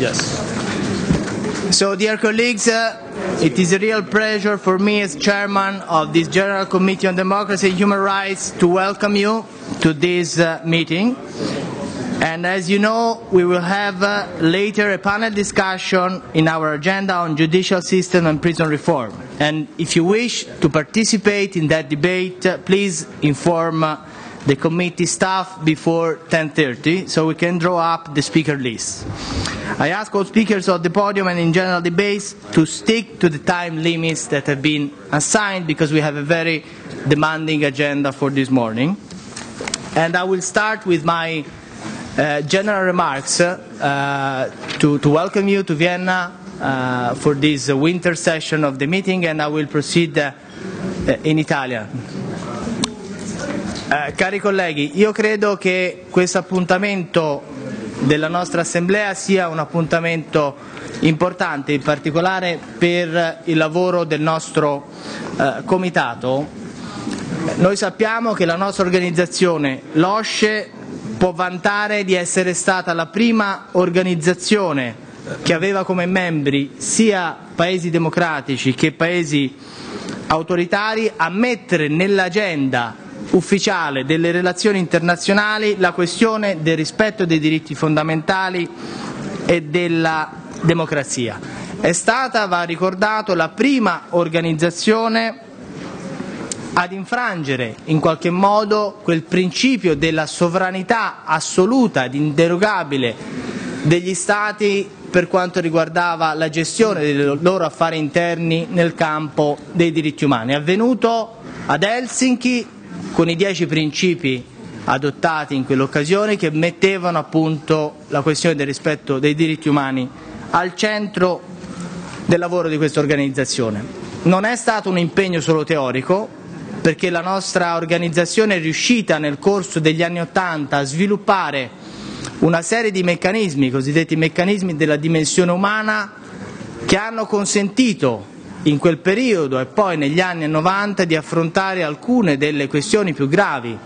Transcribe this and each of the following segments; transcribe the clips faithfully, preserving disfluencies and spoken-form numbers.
Yes. So, dear colleagues, uh, it is a real pleasure for me as chairman of this General Committee on Democracy and Human Rights to welcome you to this uh, meeting. And as you know, we will have uh, later a panel discussion in our agenda on judicial system and prison reform. And if you wish to participate in that debate, uh, please inform uh, the committee staff before ten thirty so we can draw up the speaker list. I ask all speakers on the podium and in general debates to stick to the time limits that have been assigned because we have a very demanding agenda for this morning. And I will start with my Uh, general remarks uh, to, to welcome you to Vienna uh, for this uh, winter session of the meeting, and I will proceed uh, in Italia. Uh, cari colleghi, io credo che questo appuntamento della nostra assemblea sia un appuntamento importante, in particolare per il lavoro del nostro uh, comitato. Noi sappiamo che la nostra organizzazione, l'OSCE, può vantare di essere stata la prima organizzazione che aveva come membri sia paesi democratici che paesi autoritari a mettere nell'agenda ufficiale delle relazioni internazionali la questione del rispetto dei diritti fondamentali e della democrazia. È stata, va ricordato, la prima organizzazione ad infrangere in qualche modo quel principio della sovranità assoluta ed inderogabile degli Stati per quanto riguardava la gestione dei loro affari interni nel campo dei diritti umani. È avvenuto ad Helsinki con i dieci principi adottati in quell'occasione che mettevano appunto la questione del rispetto dei diritti umani al centro del lavoro di questa organizzazione. Non è stato un impegno solo teorico, perché la nostra organizzazione è riuscita nel corso degli anni Ottanta a sviluppare una serie di meccanismi, i cosiddetti meccanismi della dimensione umana, che hanno consentito in quel periodo e poi negli anni novanta di affrontare alcune delle questioni più gravi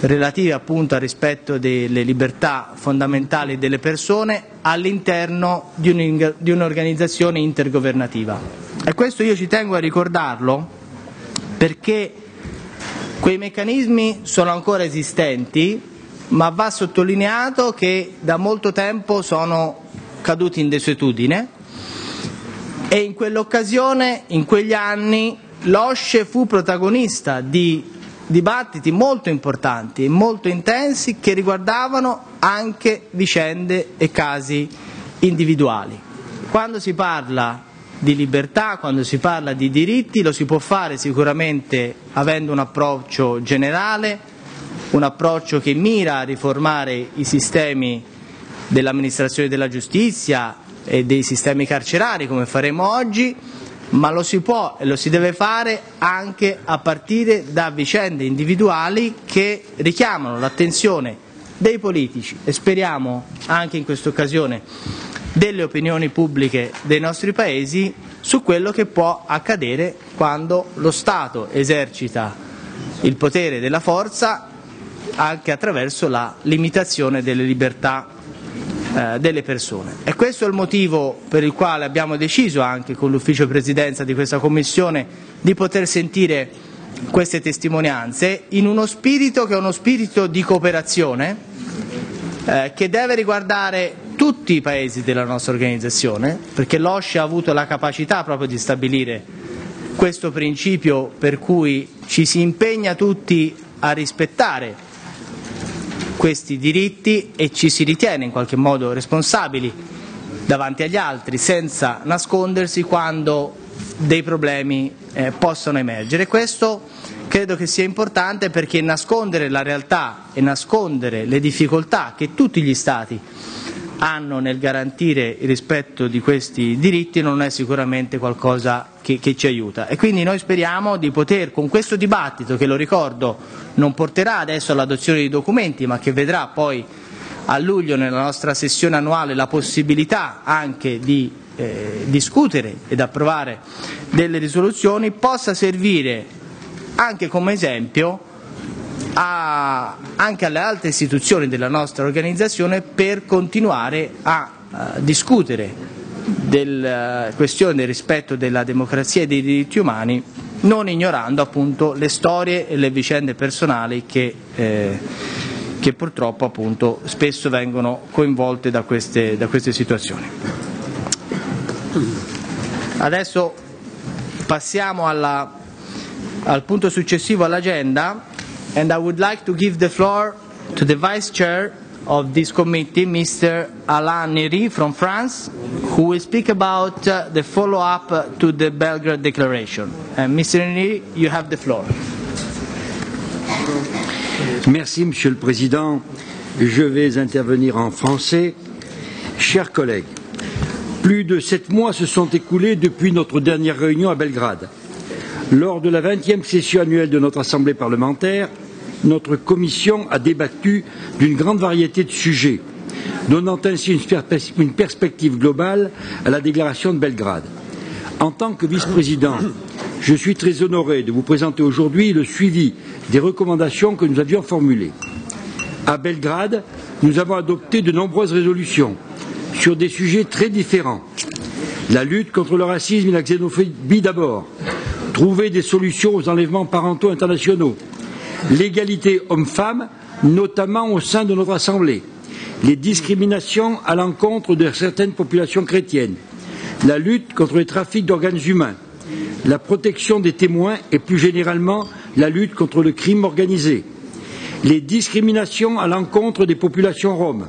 relative appunto al rispetto delle libertà fondamentali delle persone all'interno di un'organizzazione intergovernativa. E questo io ci tengo a ricordarlo, perché quei meccanismi sono ancora esistenti, ma va sottolineato che da molto tempo sono caduti in desuetudine, e in quell'occasione, in quegli anni, l'OSCE fu protagonista di dibattiti molto importanti e molto intensi che riguardavano anche vicende e casi individuali. Quando si parla di libertà, quando si parla di diritti, lo si può fare sicuramente avendo un approccio generale, un approccio che mira a riformare i sistemi dell'amministrazione della giustizia e dei sistemi carcerari, come faremo oggi, ma lo si può e lo si deve fare anche a partire da vicende individuali che richiamano l'attenzione dei politici e speriamo anche in questa occasione delle opinioni pubbliche dei nostri paesi su quello che può accadere quando lo Stato esercita il potere della forza anche attraverso la limitazione delle libertà eh, delle persone. E questo è il motivo per il quale abbiamo deciso anche con l'ufficio presidenza di questa Commissione di poter sentire queste testimonianze in uno spirito che è uno spirito di cooperazione eh, che deve riguardare tutti i paesi della nostra organizzazione, perché l'OSCE ha avuto la capacità proprio di stabilire questo principio per cui ci si impegna tutti a rispettare questi diritti e ci si ritiene in qualche modo responsabili davanti agli altri senza nascondersi quando dei problemi eh, possono emergere. Questo credo che sia importante perché nascondere la realtà e nascondere le difficoltà che tutti gli Stati hanno nel garantire il rispetto di questi diritti non è sicuramente qualcosa che, che ci aiuta. E quindi noi speriamo di poter, con questo dibattito che, lo ricordo, non porterà adesso all'adozione di documenti, ma che vedrà poi a luglio nella nostra sessione annuale la possibilità anche di eh, discutere ed approvare delle risoluzioni, possa servire anche come esempio a, anche alle altre istituzioni della nostra organizzazione per continuare a eh, discutere della questione rispetto della democrazia e dei diritti umani, non ignorando appunto le storie e le vicende personali che, eh, che purtroppo appunto spesso vengono coinvolte da queste, da queste situazioni. Adesso passiamo alla, al punto successivo all'agenda, and I would like to give the floor to the Vice Chair of this committee, Mister Alain Neri from France, who will speak about uh, the follow-up uh, to the Belgrade Declaration. Uh, Mister Neri, you have the floor. Merci, Monsieur le Président. Je vais intervenir en français. Chers collègues, plus de sept mois se sont écoulés depuis notre dernière réunion à Belgrade. Lors de la vingtième session annuelle de notre Assemblée parlementaire, notre commission a débattu d'une grande variété de sujets, donnant ainsi une perspective globale à la déclaration de Belgrade. En tant que vice-président, je suis très honoré de vous présenter aujourd'hui le suivi des recommandations que nous avions formulées. À Belgrade, nous avons adopté de nombreuses résolutions sur des sujets très différents. La lutte contre le racisme et la xénophobie d'abord, trouver des solutions aux enlèvements parentaux internationaux, l'égalité homme-femme, notamment au sein de notre Assemblée, les discriminations à l'encontre de certaines populations chrétiennes, la lutte contre les trafics d'organes humains, la protection des témoins et plus généralement la lutte contre le crime organisé, les discriminations à l'encontre des populations roms,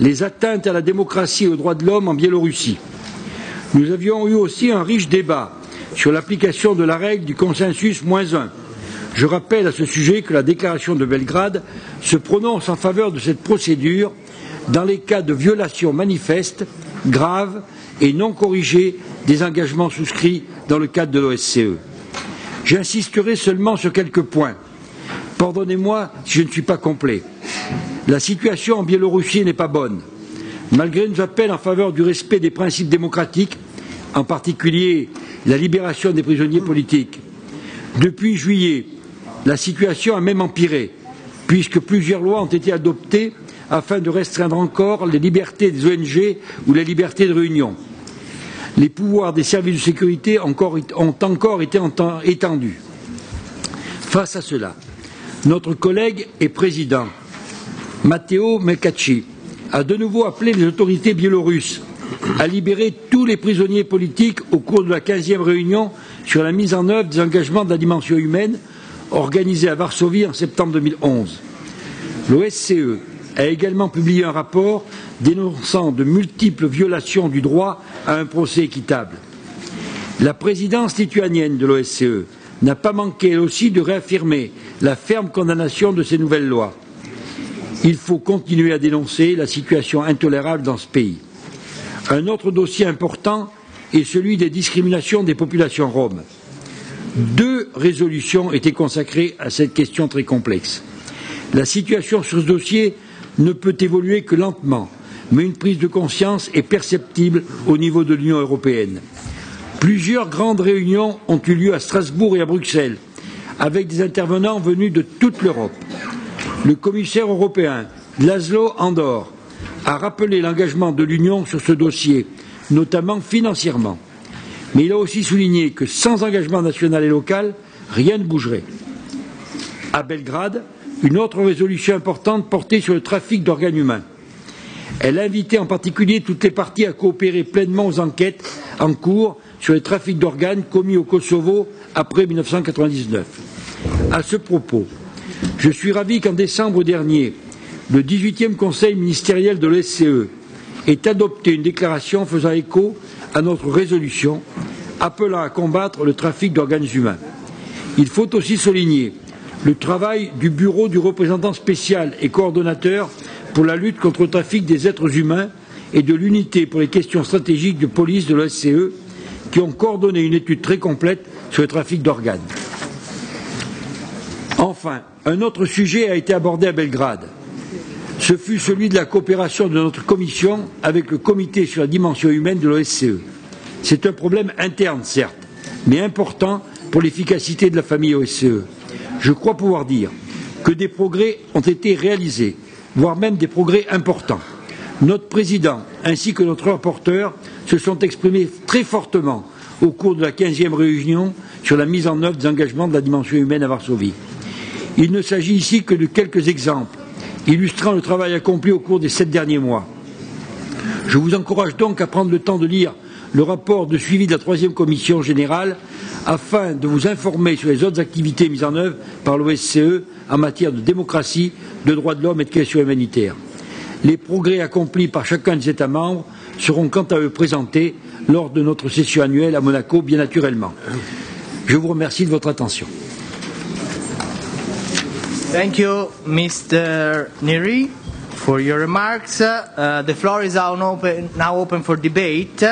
les atteintes à la démocratie et aux droits de l'homme en Biélorussie. Nous avions eu aussi un riche débat sur l'application de la règle du consensus moins un. Je rappelle à ce sujet que la déclaration de Belgrade se prononce en faveur de cette procédure dans les cas de violations manifestes, graves et non corrigées des engagements souscrits dans le cadre de l'O S C E. J'insisterai seulement sur quelques points. Pardonnez-moi si je ne suis pas complet. La situation en Biélorussie n'est pas bonne. Malgré nos appels en faveur du respect des principes démocratiques, en particulier la libération des prisonniers politiques, depuis juillet, la situation a même empiré, puisque plusieurs lois ont été adoptées afin de restreindre encore les libertés des O N G ou les libertés de réunion. Les pouvoirs des services de sécurité ont encore été étendus. Face à cela, notre collègue et président, Matteo Mecacci, a de nouveau appelé les autorités biélorusses à libérer tous les prisonniers politiques au cours de la quinzième réunion sur la mise en œuvre des engagements de la dimension humaine organisée à Varsovie en septembre deux mille onze. L'O S C E a également publié un rapport dénonçant de multiples violations du droit à un procès équitable. La présidence lituanienne de l'O S C E n'a pas manqué, elle aussi, de réaffirmer la ferme condamnation de ces nouvelles lois. Il faut continuer à dénoncer la situation intolérable dans ce pays. Un autre dossier important est celui des discriminations des populations roms. Deux résolutions étaient consacrées à cette question très complexe. La situation sur ce dossier ne peut évoluer que lentement, mais une prise de conscience est perceptible au niveau de l'Union européenne. Plusieurs grandes réunions ont eu lieu à Strasbourg et à Bruxelles, avec des intervenants venus de toute l'Europe. Le commissaire européen László Andor a rappelé l'engagement de l'Union sur ce dossier, notamment financièrement. Mais il a aussi souligné que sans engagement national et local, rien ne bougerait. À Belgrade, une autre résolution importante portait sur le trafic d'organes humains. Elle invitait en particulier toutes les parties à coopérer pleinement aux enquêtes en cours sur les trafics d'organes commis au Kosovo après mille neuf cent quatre-vingt-dix-neuf. À ce propos, je suis ravi qu'en décembre dernier, le dix-huitième Conseil ministériel de l'O S C E ait adopté une déclaration faisant écho à notre résolution appelant à combattre le trafic d'organes humains. Il faut aussi souligner le travail du Bureau du représentant spécial et coordonnateur pour la lutte contre le trafic des êtres humains et de l'unité pour les questions stratégiques de police de l'O S C E qui ont coordonné une étude très complète sur le trafic d'organes. Enfin, un autre sujet a été abordé à Belgrade. Ce fut celui de la coopération de notre commission avec le comité sur la dimension humaine de l'O S C E. C'est un problème interne, certes, mais important pour l'efficacité de la famille O S C E. Je crois pouvoir dire que des progrès ont été réalisés, voire même des progrès importants. Notre président ainsi que notre rapporteur se sont exprimés très fortement au cours de la quinzième réunion sur la mise en œuvre des engagements de la dimension humaine à Varsovie. Il ne s'agit ici que de quelques exemples illustrant le travail accompli au cours des sept derniers mois. Je vous encourage donc à prendre le temps de lire le rapport de suivi de la troisième commission générale afin de vous informer sur les autres activités mises en œuvre par l'O S C E en matière de démocratie, de droits de l'homme et de questions humanitaires. Les progrès accomplis par chacun des États membres seront quant à eux présentés lors de notre session annuelle à Monaco, bien naturellement. Je vous remercie de votre attention. Thank you, Mister Neri, for your remarks. Uh, the floor is now open, now open for debate.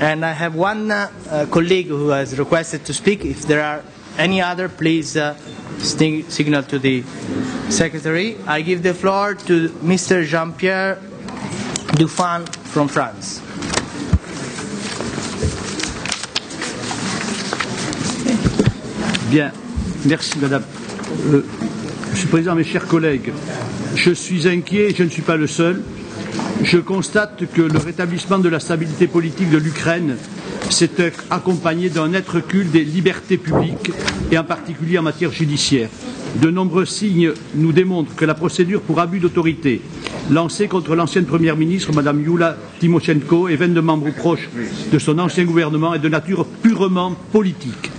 And I have one uh, uh, colleague who has requested to speak. If there are any other, please uh, signal to the Secretary. I give the floor to Mister Jean-Pierre Dufau from France. Bien, merci Madame. Euh, Monsieur le Président, mes chers collègues, je suis inquiet et je ne suis pas le seul. Je constate que le rétablissement de la stabilité politique de l'Ukraine s'est accompagné d'un net recul des libertés publiques et en particulier en matière judiciaire. De nombreux signes nous démontrent que la procédure pour abus d'autorité lancée contre l'ancienne Première ministre, Madame Yulia Tymoshenko, et vingt-deux membres proches de son ancien gouvernement est de nature purement politique.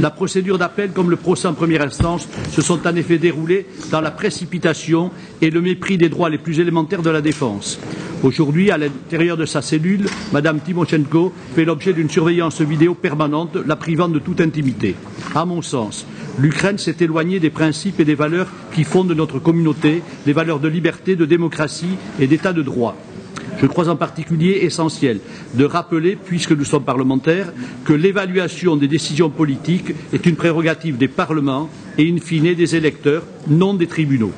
La procédure d'appel comme le procès en première instance se sont en effet déroulés dans la précipitation et le mépris des droits les plus élémentaires de la défense. Aujourd'hui, à l'intérieur de sa cellule, Madame Tymoshenko fait l'objet d'une surveillance vidéo permanente, la privant de toute intimité. À mon sens, l'Ukraine s'est éloignée des principes et des valeurs qui fondent notre communauté, des valeurs de liberté, de démocratie et d'état de droit. Je crois en particulier essentiel de rappeler, puisque nous sommes parlementaires, que l'évaluation des décisions politiques est une prérogative des parlements et in fine des électeurs, non des tribunaux.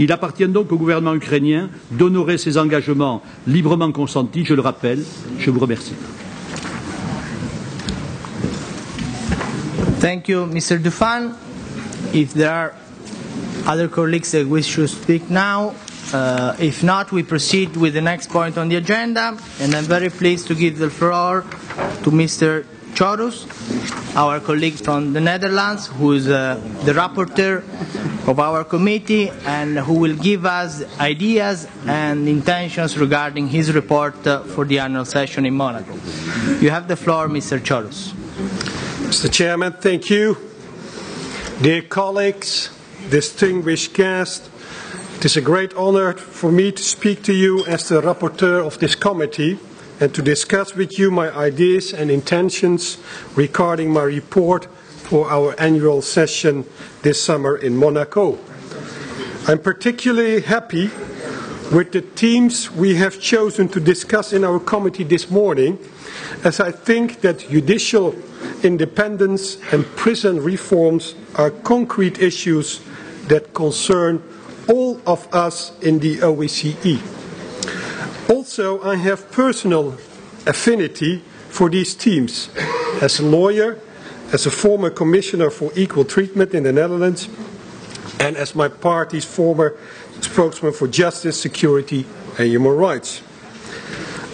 Il appartient donc au gouvernement ukrainien d'honorer ses engagements librement consentis, je le rappelle. Je vous remercie. Thank you, Mister Dufau. If there are other colleagues that wish to speak now, Uh, if not, we proceed with the next point on the agenda, and I'm very pleased to give the floor to Mister Çörüz, our colleague from the Netherlands, who is uh, the rapporteur of our committee and who will give us ideas and intentions regarding his report uh, for the annual session in Monaco. You have the floor, Mister Çörüz. Mister Chairman, thank you. Dear colleagues, distinguished guests, it is a great honor for me to speak to you as the rapporteur of this committee and to discuss with you my ideas and intentions regarding my report for our annual session this summer in Monaco. I'm particularly happy with the themes we have chosen to discuss in our committee this morning, as I think that judicial independence and prison reforms are concrete issues that concern all of us in the O S C E. Also, I have personal affinity for these themes. As a lawyer, as a former commissioner for equal treatment in the Netherlands, and as my party's former spokesman for justice, security and human rights.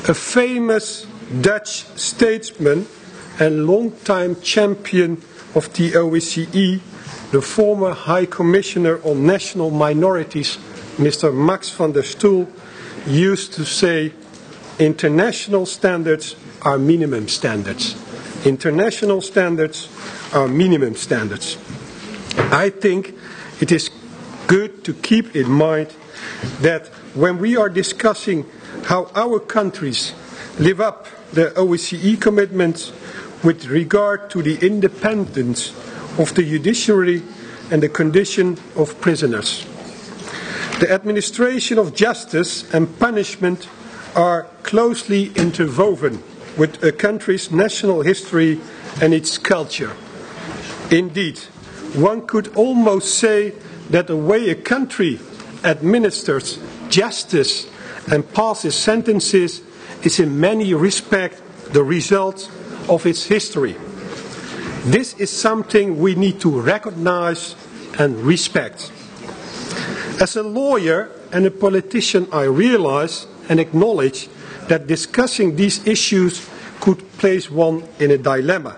A famous Dutch statesman and long-time champion of the O S C E, the former High Commissioner on National Minorities, Mister Max van der Stoel, used to say, international standards are minimum standards. International standards are minimum standards. I think it is good to keep in mind that when we are discussing how our countries live up their O S C E commitments with regard to the independence of the judiciary and the condition of prisoners. The administration of justice and punishment are closely interwoven with a country's national history and its culture. Indeed, one could almost say that the way a country administers justice and passes sentences is in many respects the result of its history. This is something we need to recognize and respect. As a lawyer and a politician, I realize and acknowledged that discussing these issues could place one in a dilemma.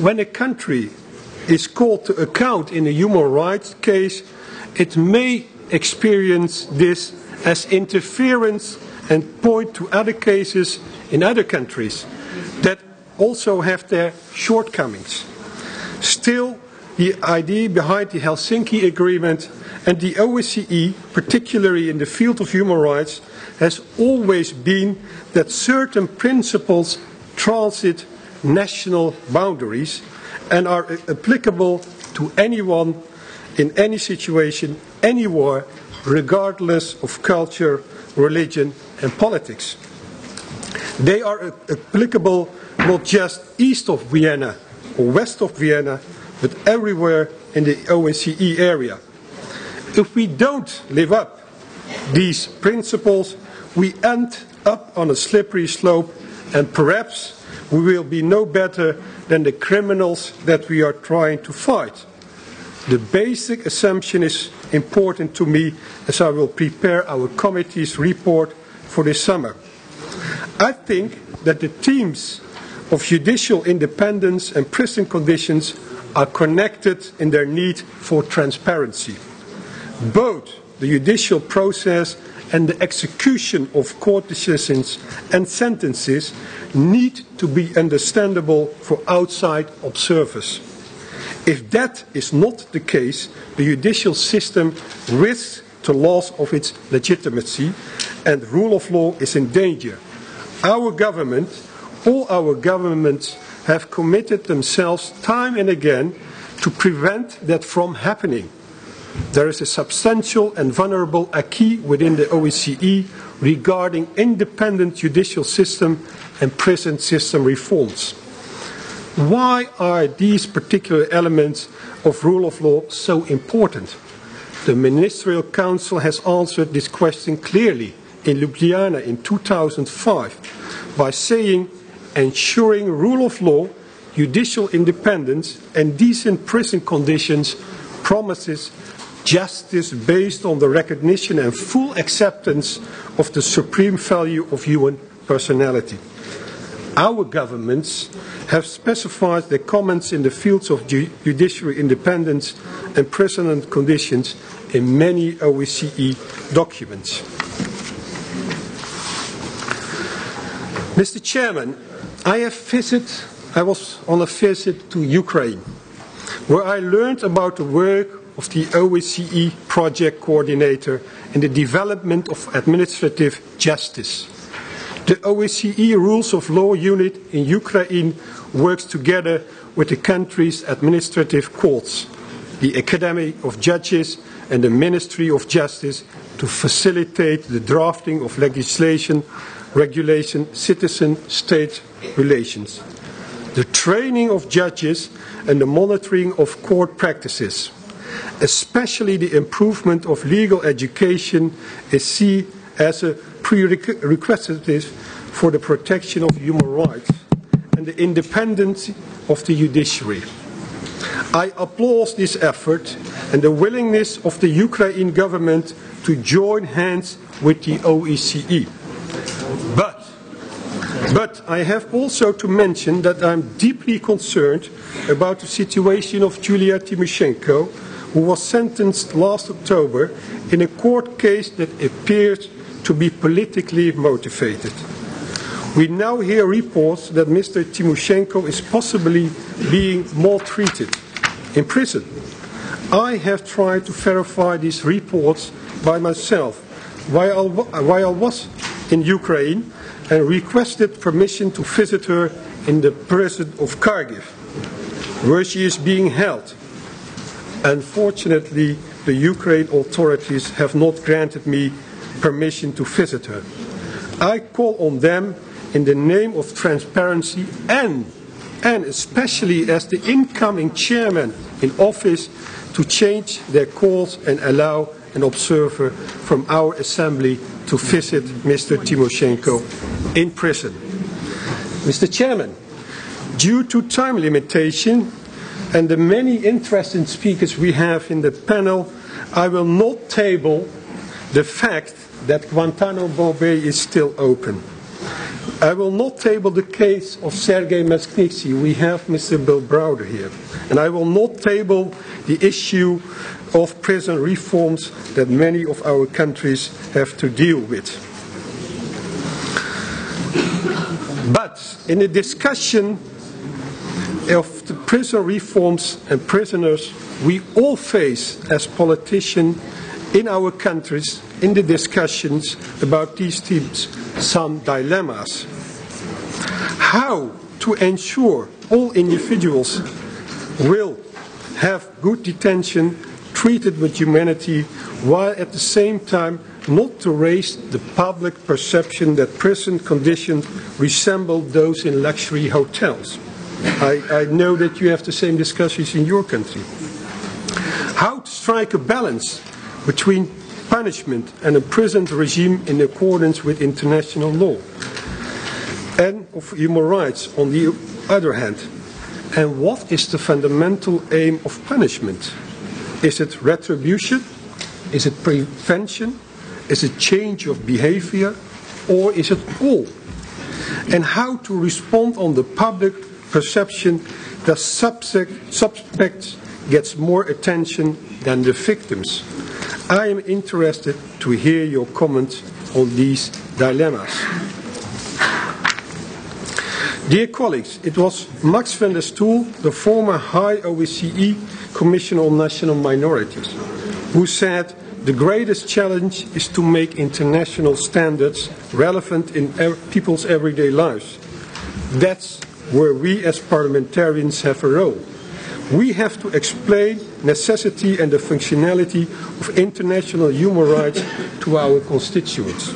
When a country is called to account in a human rights case, it may experience this as interference and point to other cases in other countries that also have their shortcomings. Still, the idea behind the Helsinki Agreement and the O S C E, particularly in the field of human rights, has always been that certain principles transit national boundaries and are applicable to anyone, in any situation, anywhere, regardless of culture, religion and politics. They are applicable not just east of Vienna or west of Vienna, but everywhere in the O S C E area. If we don't live up these principles, we end up on a slippery slope, and perhaps we will be no better than the criminals that we are trying to fight. The basic assumption is important to me as I will prepare our committee's report for this summer. I think that the themes of judicial independence and prison conditions are connected in their need for transparency. Both the judicial process and the execution of court decisions and sentences need to be understandable for outside observers. If that is not the case, the judicial system risks the loss of its legitimacy and the rule of law is in danger. Our government, all our governments have committed themselves time and again to prevent that from happening. There is a substantial and vulnerable acquis within the O S C E regarding independent judicial system and prison system reforms. Why are these particular elements of rule of law so important? The Ministerial Council has answered this question clearly in Ljubljana in two thousand five by saying ensuring rule of law, judicial independence and decent prison conditions promises justice based on the recognition and full acceptance of the supreme value of human personality. Our governments have specified their comments in the fields of judiciary independence and prison conditions in many O S C E documents. Mister Chairman, I, have visited, I was on a visit to Ukraine, where I learned about the work of the O S C E project coordinator in the development of administrative justice. The O S C E Rules of Law Unit in Ukraine works together with the country's administrative courts, the Academy of Judges and the Ministry of Justice to facilitate the drafting of legislation, regulation, citizen-state relations, the training of judges and the monitoring of court practices. Especially the improvement of legal education is seen as a prerequisite for the protection of human rights and the independence of the judiciary. I applaud this effort and the willingness of the Ukrainian government to join hands with the O S C E. But, but I have also to mention that I am deeply concerned about the situation of Yulia Tymoshenko, who was sentenced last October in a court case that appeared to be politically motivated. We now hear reports that Mister Tymoshenko is possibly being maltreated in prison. I have tried to verify these reports by myself while I was in Ukraine and requested permission to visit her in the prison of Kharkiv, where she is being held. Unfortunately, the Ukraine authorities have not granted me permission to visit her. I call on them in the name of transparency and, and especially as the incoming chairman in office, to change their course and allow an observer from our assembly to visit Mister Tymoshenko in prison. Mister Chairman, due to time limitation, and the many interesting speakers we have in the panel, I will not table the fact that Guantanamo Bay is still open. I will not table the case of Sergei Magnitsky. We have Mister Bill Browder here. And I will not table the issue of prison reforms that many of our countries have to deal with. But in the discussion of the prison reforms and prisoners, we all face as politicians in our countries, in the discussions about these themes, some dilemmas. How to ensure all individuals will have good detention, treated with humanity, while at the same time not to raise the public perception that prison conditions resemble those in luxury hotels. I, I know that you have the same discussions in your country. How to strike a balance between punishment and a prison regime in accordance with international law and of human rights on the other hand. And what is the fundamental aim of punishment? Is it retribution? Is it prevention? Is it change of behavior? Or is it all? And how to respond on the public perception that subject, suspects gets more attention than the victims. I am interested to hear your comments on these dilemmas. Dear colleagues, it was Max van der Stoel, the former High O S C E Commissioner on National Minorities, who said the greatest challenge is to make international standards relevant in people's everyday lives. That's where we as parliamentarians have a role. We have to explain necessity and the functionality of international human rights to our constituents.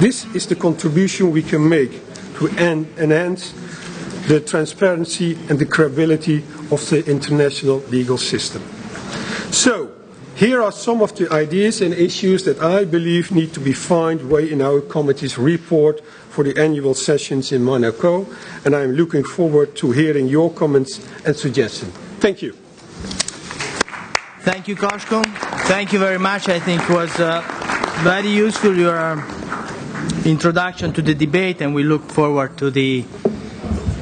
This is the contribution we can make to enhance the transparency and the credibility of the international legal system. So, here are some of the ideas and issues that I believe need to be found way in our committee's report for the annual sessions in Monaco, and I am looking forward to hearing your comments and suggestions. Thank you. Thank you, Koshko. Thank you very much. I think it was uh, very useful, your introduction to the debate, and we look forward to the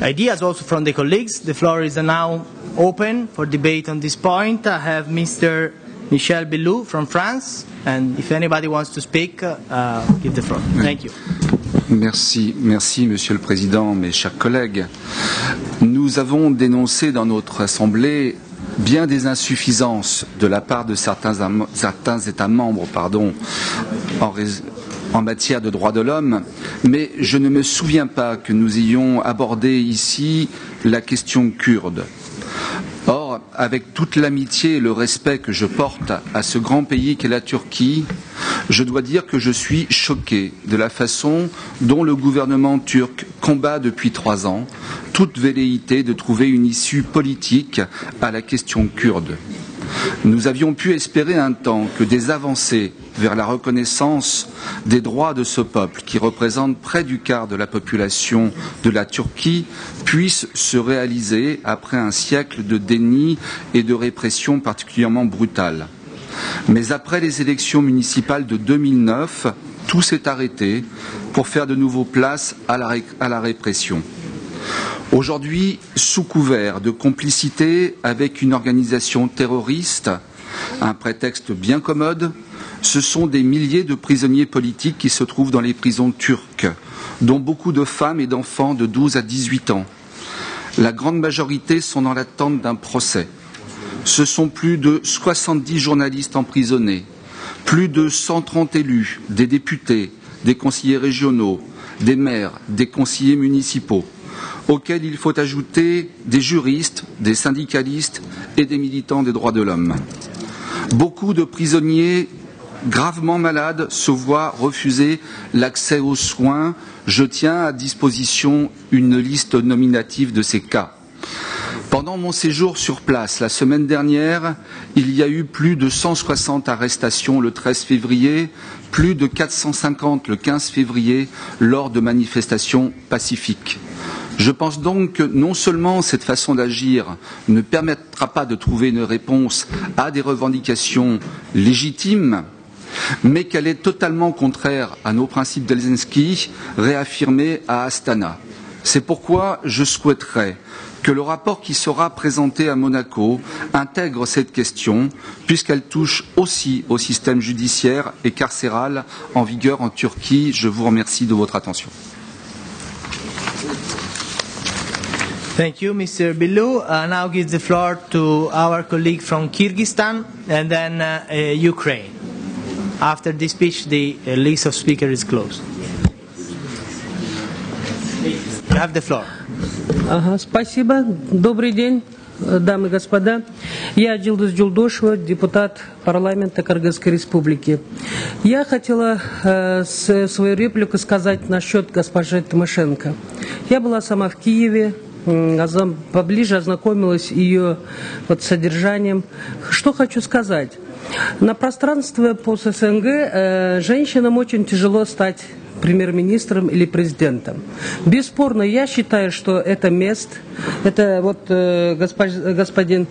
ideas also from the colleagues. The floor is now open for debate on this point. I have Mister Michel Billout from France, and if anybody wants to speak, uh, give the floor. Thank you. Merci, merci Monsieur le Président, mes chers collègues. Nous avons dénoncé dans notre Assemblée bien des insuffisances de la part de certains, certains États membres pardon, en, en matière de droits de l'homme, mais je ne me souviens pas que nous ayons abordé ici la question kurde. Or, avec toute l'amitié et le respect que je porte à ce grand pays qu'est la Turquie, je dois dire que je suis choqué de la façon dont le gouvernement turc combat depuis trois ans toute velléité de trouver une issue politique à la question kurde. Nous avions pu espérer un temps que des avancées vers la reconnaissance des droits de ce peuple, qui représente près du quart de la population de la Turquie, puissent se réaliser après un siècle de déni et de répression particulièrement brutale. Mais après les élections municipales de deux mille neuf, tout s'est arrêté pour faire de nouveau place à la, ré à la répression. Aujourd'hui, sous couvert de complicité avec une organisation terroriste, un prétexte bien commode, ce sont des milliers de prisonniers politiques qui se trouvent dans les prisons turques, dont beaucoup de femmes et d'enfants de douze à dix-huit ans. La grande majorité sont dans l'attente d'un procès. Ce sont plus de soixante-dix journalistes emprisonnés, plus de cent trente élus, des députés, des conseillers régionaux, des maires, des conseillers municipaux, auxquels il faut ajouter des juristes, des syndicalistes et des militants des droits de l'homme. Beaucoup de prisonniers gravement malades se voient refuser l'accès aux soins. Je tiens à disposition une liste nominative de ces cas. Pendant mon séjour sur place, la semaine dernière, il y a eu plus de cent soixante arrestations le treize février, plus de quatre cent cinquante le quinze février lors de manifestations pacifiques. Je pense donc que non seulement cette façon d'agir ne permettra pas de trouver une réponse à des revendications légitimes, mais qu'elle est totalement contraire à nos principes d'Helsinki réaffirmés à Astana. C'est pourquoi je souhaiterais que le rapport qui sera présenté à Monaco intègre cette question, puisqu'elle touche aussi au système judiciaire et carcéral en vigueur en Turquie. Je vous remercie de votre attention. Thank you, Mister Billout. I now give the floor to our colleague from Kyrgyzstan and then uh, uh, Ukraine. After this speech, the uh, list of speakers is closed. You have the floor. Ага, спасибо. Добрый день, дамы и господа. Я Джилдыз Джулдошева, депутат парламента Кыргызской Республики. Я хотела э, свою реплику сказать насчет госпожи Тимошенко. Я была сама в Киеве, поближе ознакомилась ее вот содержанием. Что хочу сказать. На пространстве по СНГ э, женщинам очень тяжело стать премьер-министром или президентом. Бесспорно, я считаю, что это мест, это вот э, госпож, господин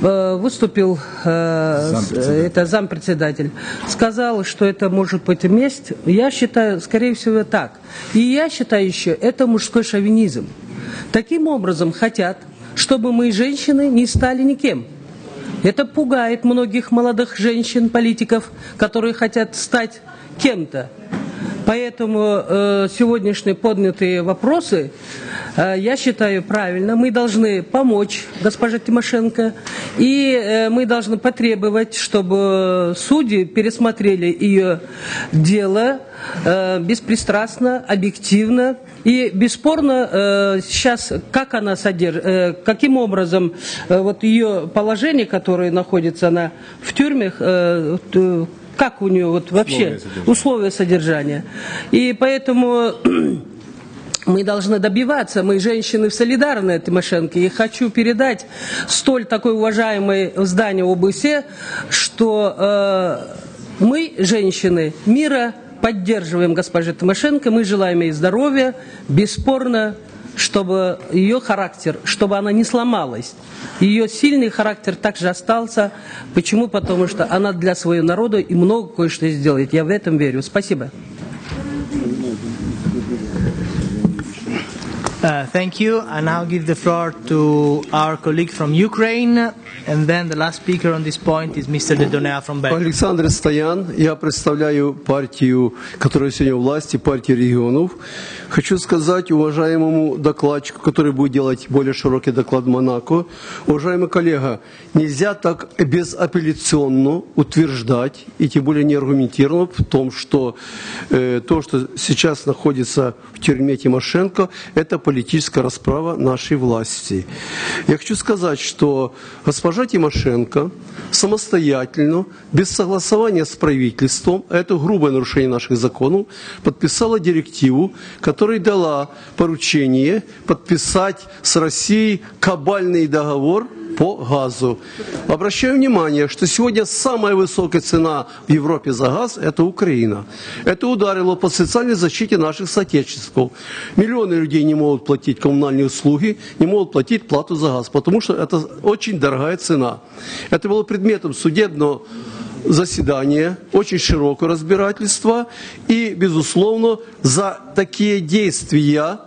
э, выступил, э, зампредседатель. это зампредседатель, сказал, что это может быть месть. Я считаю, скорее всего, так. И я считаю еще, это мужской шовинизм. Таким образом хотят, чтобы мы, женщины, не стали никем. Это пугает многих молодых женщин, политиков, которые хотят стать кем-то. Поэтому э, сегодняшние поднятые вопросы, э, я считаю, правильно. Мы должны помочь госпоже Тимошенко, и э, мы должны потребовать, чтобы судьи пересмотрели ее дело э, беспристрастно, объективно. И бесспорно э, сейчас, как она содерж... э, каким образом э, вот ее положение, которое находится она в тюрьмах, э, э, как у нее вот вообще условия содержания. И поэтому мы должны добиваться, мы женщины солидарны Тимошенко, и хочу передать столь такой уважаемой в здании ОБСЕ, что э, мы, женщины мира, поддерживаем госпожу Тимошенко, мы желаем ей здоровья, бесспорно, чтобы ее характер, чтобы она не сломалась. Ее сильный характер также остался. Почему? Потому что она для своего народа и много кое-что сделает. Я в этом верю. Спасибо. Uh, thank you. I now give the floor to our colleague from Ukraine, and then the last speaker on this point is Mister de Donnea from Belgrade. Александр Стоян, я представляю партию, которая сегодня у власти, партию регионов. Хочу сказать уважаемому докладчику, который будет делать более широкий доклад в Монако, уважаемый коллега, нельзя так безапелляционно утверждать, и тем более не аргументированно, в том, что э, то, что сейчас находится в тюрьме Тимошенко, это политика. Политическая расправа нашей власти. Я хочу сказать, что госпожа Тимошенко самостоятельно, без согласования с правительством, это грубое нарушение наших законов, подписала директиву, которая дала поручение подписать с Россией кабальный договор по газу. Обращаю внимание, что сегодня самая высокая цена в Европе за газ – это Украина. Это ударило по социальной защите наших соотечественников. Миллионы людей не могут платить коммунальные услуги, не могут платить плату за газ, потому что это очень дорогая цена. Это было предметом судебного заседания, очень широкого разбирательства, и, безусловно, за такие действия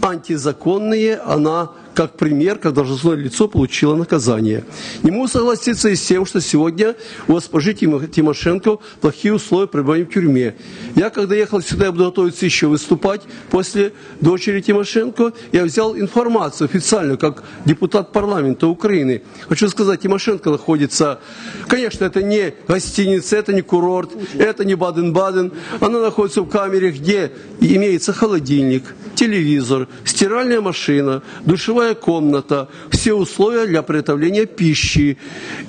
антизаконные она как пример, как должностное лицо получило наказание. Не могу согласиться и с тем, что сегодня у госпожи Тимошенко плохие условия пребывания в тюрьме. Я, когда ехал сюда, я буду готовиться еще выступать после дочери Тимошенко, я взял информацию официально, как депутат парламента Украины. Хочу сказать, Тимошенко находится, конечно, это не гостиница, это не курорт, это не Баден-Баден. Она находится в камере, где имеется холодильник, телевизор, стиральная машина, душевая комната, все условия для приготовления пищи.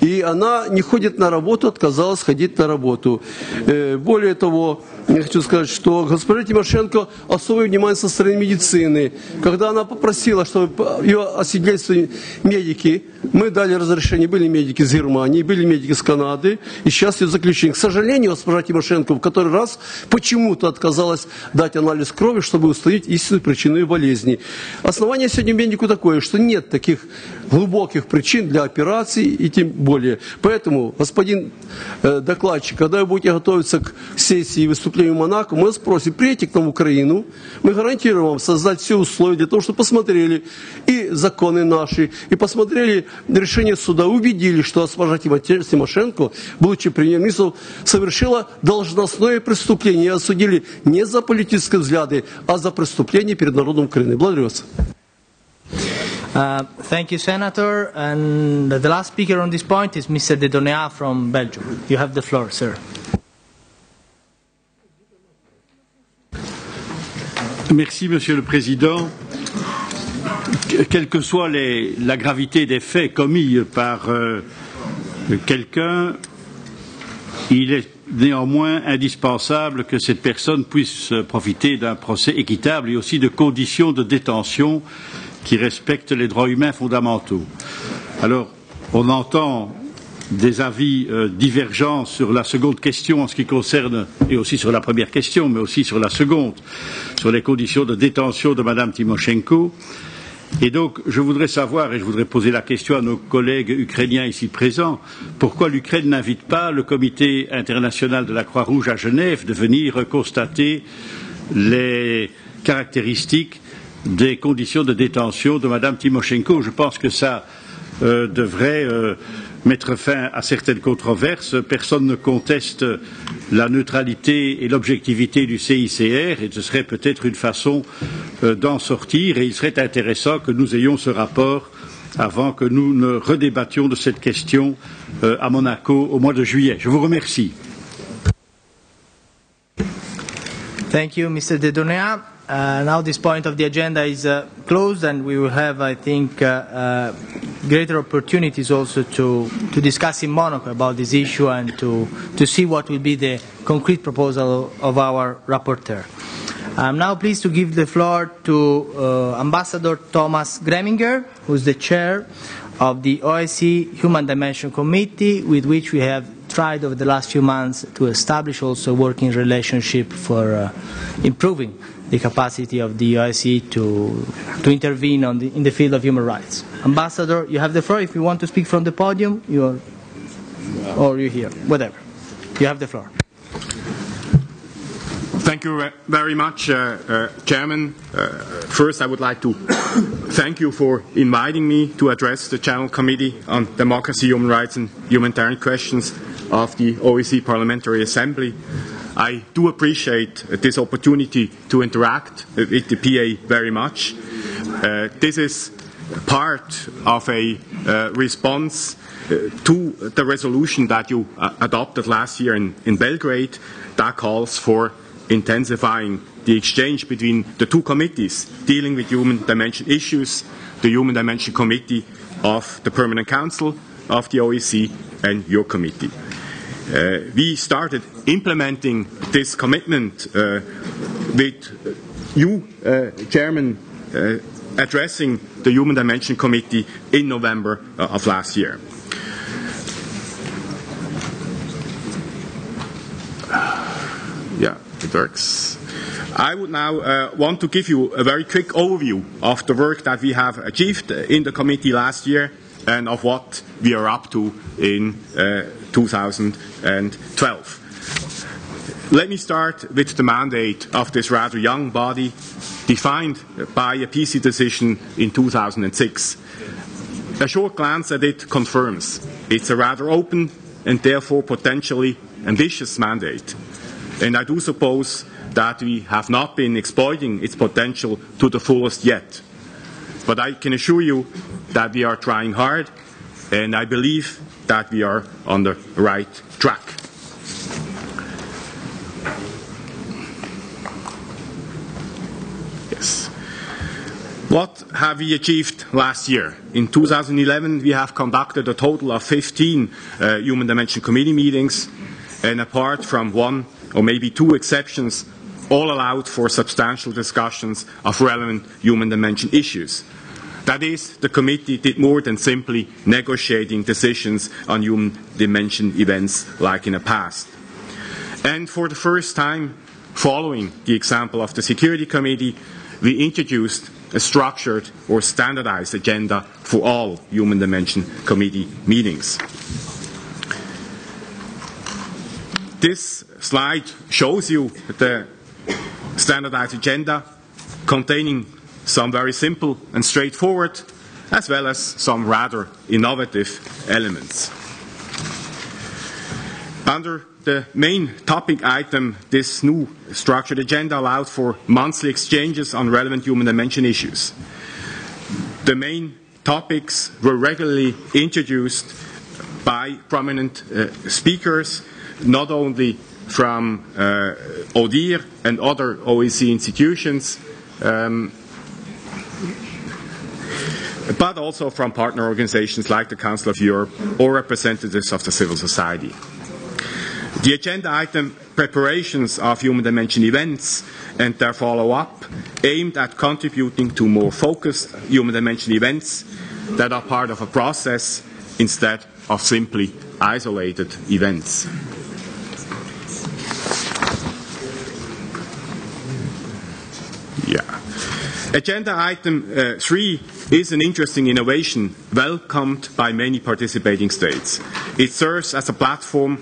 И она не ходит на работу, отказалась ходить на работу. Более того, я хочу сказать, что госпожа Тимошенко особое внимание со стороны медицины. Когда она попросила, чтобы ее освидетельствовали медики, мы дали разрешение, были медики из Германии, были медики из Канады, и сейчас ее заключение. К сожалению, госпожа Тимошенко в который раз почему-то отказалась дать анализ крови, чтобы установить истинную причину ее болезни. Основание сегодня медику такое: такое, что нет таких глубоких причин для операций и тем более. Поэтому, господин э, докладчик, когда вы будете готовиться к сессии и выступлению в Монако, мы спросим, приедете к нам в Украину, мы гарантируем вам создать все условия для того, чтобы посмотрели и законы наши, и посмотрели решение суда, убедились, что госпожа Тимошенко, будучи премьер-министром, совершила должностное преступление, осудили не за политические взгляды, а за преступление перед народом Украины. Благодарю вас. Uh, thank you, Senator. And the last speaker on this point is Mister de Donnea from Belgium. You have the floor, sir. Merci, Monsieur le Président. Quelle que soit les, la gravité des faits commis par euh, quelqu'un, il est néanmoins indispensable que cette personne puisse profiter d'un procès équitable et aussi de conditions de détention qui respectent les droits humains fondamentaux. Alors, on entend des avis euh, divergents sur la seconde question en ce qui concerne, et aussi sur la première question, mais aussi sur la seconde, sur les conditions de détention de Madame Tymoshenko. Et donc, je voudrais savoir, et je voudrais poser la question à nos collègues ukrainiens ici présents, pourquoi l'Ukraine n'invite pas le Comité international de la Croix-Rouge à Genève de venir constater les caractéristiques des conditions de détention de Madame Tymoshenko. Je pense que ça euh, devrait euh, mettre fin à certaines controverses. Personne ne conteste la neutralité et l'objectivité du C I C R et ce serait peut-être une façon euh, d'en sortir et il serait intéressant que nous ayons ce rapport avant que nous ne redébattions de cette question euh, à Monaco au mois de juillet. Je vous remercie. Thank you, Mister de Donnea. Uh, now this point of the agenda is uh, closed and we will have, I think, uh, uh, greater opportunities also to, to discuss in Monaco about this issue and to, to see what will be the concrete proposal of our rapporteur. I'm now pleased to give the floor to uh, Ambassador Thomas Greminger, who is the chair of the O S C E Human Dimension Committee, with which we have tried over the last few months to establish also a working relationship for uh, improving the capacity of the O S C E to, to intervene on the, in the field of human rights. Ambassador, you have the floor. If you want to speak from the podium, you are, or you're here, whatever. You have the floor. Thank you very much, uh, uh, Chairman. Uh, first, I would like to thank you for inviting me to address the Channel Committee on Democracy, Human Rights and Humanitarian Questions of the O S C E Parliamentary Assembly. I do appreciate this opportunity to interact with the P A very much. Uh, this is part of a uh, response uh, to the resolution that you uh, adopted last year in, in Belgrade that calls for intensifying the exchange between the two committees dealing with human dimension issues, the Human Dimension Committee of the Permanent Council of the O S C E and your committee. Uh, we started implementing this commitment uh, with you, uh, Chairman, uh, addressing the Human Dimension Committee in November uh, of last year. Yeah, it works. I would now uh, want to give you a very quick overview of the work that we have achieved in the committee last year and of what we are up to in uh, two thousand twelve. Let me start with the mandate of this rather young body, defined by a P C decision in two thousand six. A short glance at it confirms it's a rather open and therefore potentially ambitious mandate. And I do suppose that we have not been exploiting its potential to the fullest yet. But I can assure you that we are trying hard, and I believe that we are on the right track. Yes. What have we achieved last year? In two thousand eleven, we have conducted a total of fifteen uh, Human Dimension Committee meetings, and apart from one or maybe two exceptions, all allowed for substantial discussions of relevant human dimension issues. That is, the committee did more than simply negotiating decisions on human dimension events like in the past. And for the first time, following the example of the Security Committee, we introduced a structured or standardized agenda for all Human Dimension Committee meetings. This slide shows you the standardized agenda containing some very simple and straightforward, as well as some rather innovative elements. Under the main topic item, this new structured agenda allowed for monthly exchanges on relevant human dimension issues. The main topics were regularly introduced by prominent uh, speakers, not only from uh, O D I H R and other O S C E institutions, um, but also from partner organizations like the Council of Europe or representatives of the civil society. The agenda item preparations of human dimension events and their follow-up aimed at contributing to more focused human dimension events that are part of a process instead of simply isolated events. Yeah. Agenda item uh, three is an interesting innovation welcomed by many participating states. It serves as a platform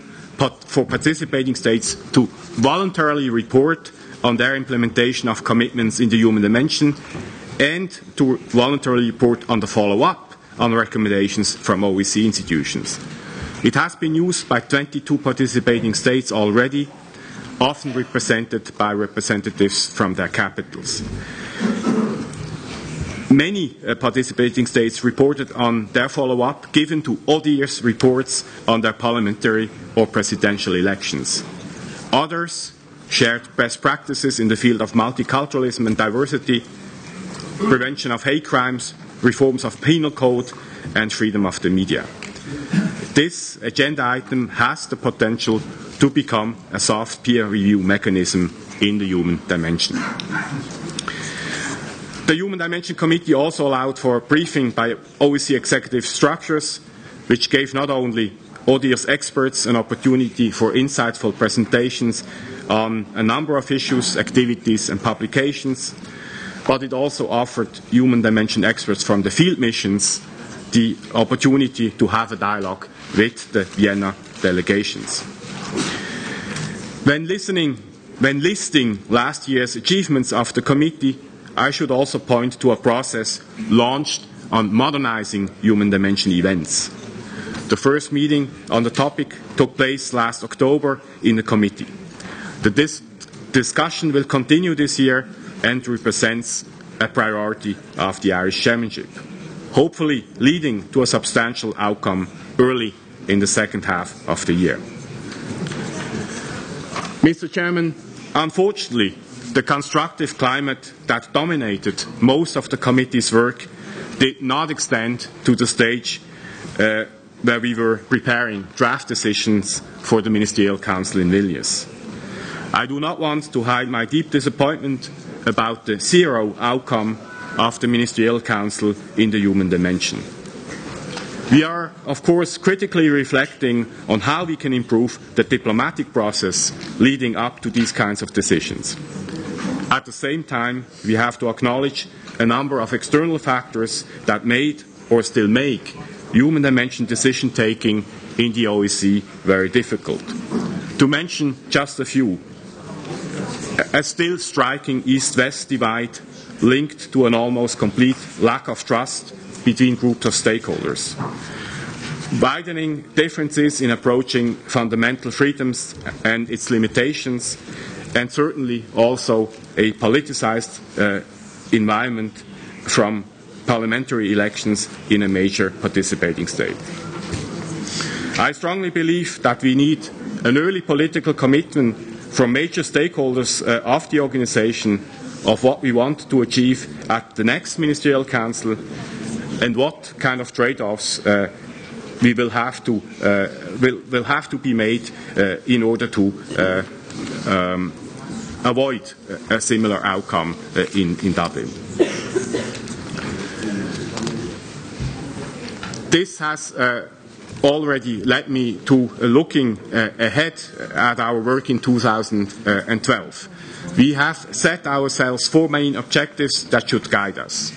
for participating states to voluntarily report on their implementation of commitments in the human dimension and to voluntarily report on the follow-up on recommendations from O E C institutions. It has been used by twenty-two participating states already, often represented by representatives from their capitals. Many uh, participating states reported on their follow-up given to O D I H R's reports on their parliamentary or presidential elections. Others shared best practices in the field of multiculturalism and diversity, prevention of hate crimes, reforms of penal code, and freedom of the media. This agenda item has the potential to become a soft peer review mechanism in the human dimension. The Human Dimension Committee also allowed for a briefing by O E C executive structures, which gave not only O D I H R's experts an opportunity for insightful presentations on a number of issues, activities, and publications, but it also offered Human Dimension experts from the field missions the opportunity to have a dialogue with the Vienna delegations. When, listening, when listing last year's achievements of the committee, I should also point to a process launched on modernizing human dimension events. The first meeting on the topic took place last October in the committee. The dis discussion will continue this year and represents a priority of the Irish chairmanship, hopefully leading to a substantial outcome early in the second half of the year. Mister Chairman, unfortunately, the constructive climate that dominated most of the committee's work did not extend to the stage uh, where we were preparing draft decisions for the Ministerial Council in Vilnius. I do not want to hide my deep disappointment about the zero outcome of the Ministerial Council in the human dimension. We are, of course, critically reflecting on how we can improve the diplomatic process leading up to these kinds of decisions. At the same time, we have to acknowledge a number of external factors that made or still make human dimension decision-taking in the O E C very difficult. To mention just a few, a still striking East-West divide linked to an almost complete lack of trust between groups of stakeholders, widening differences in approaching fundamental freedoms and its limitations, and certainly also a politicized uh, environment from parliamentary elections in a major participating state. I strongly believe that we need an early political commitment from major stakeholders uh, of the organization of what we want to achieve at the next Ministerial Council and what kind of trade-offs uh, we will have to, uh, will, will have to be made uh, in order to uh, Um, avoid a similar outcome uh, in, in Dublin. This has uh, already led me to uh, looking uh, ahead at our work in two thousand twelve. We have set ourselves four main objectives that should guide us.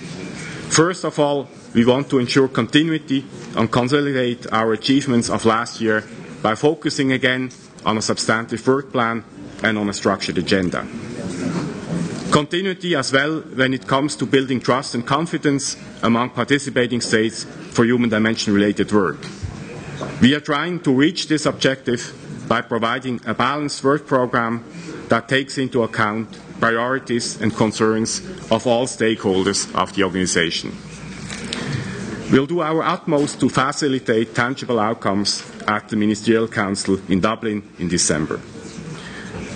First of all, we want to ensure continuity and consolidate our achievements of last year by focusing again on a substantive work plan and on a structured agenda. Continuity as well when it comes to building trust and confidence among participating states for human dimension related work. We are trying to reach this objective by providing a balanced work programme that takes into account priorities and concerns of all stakeholders of the organisation. We'll do our utmost to facilitate tangible outcomes at the Ministerial Council in Dublin in December.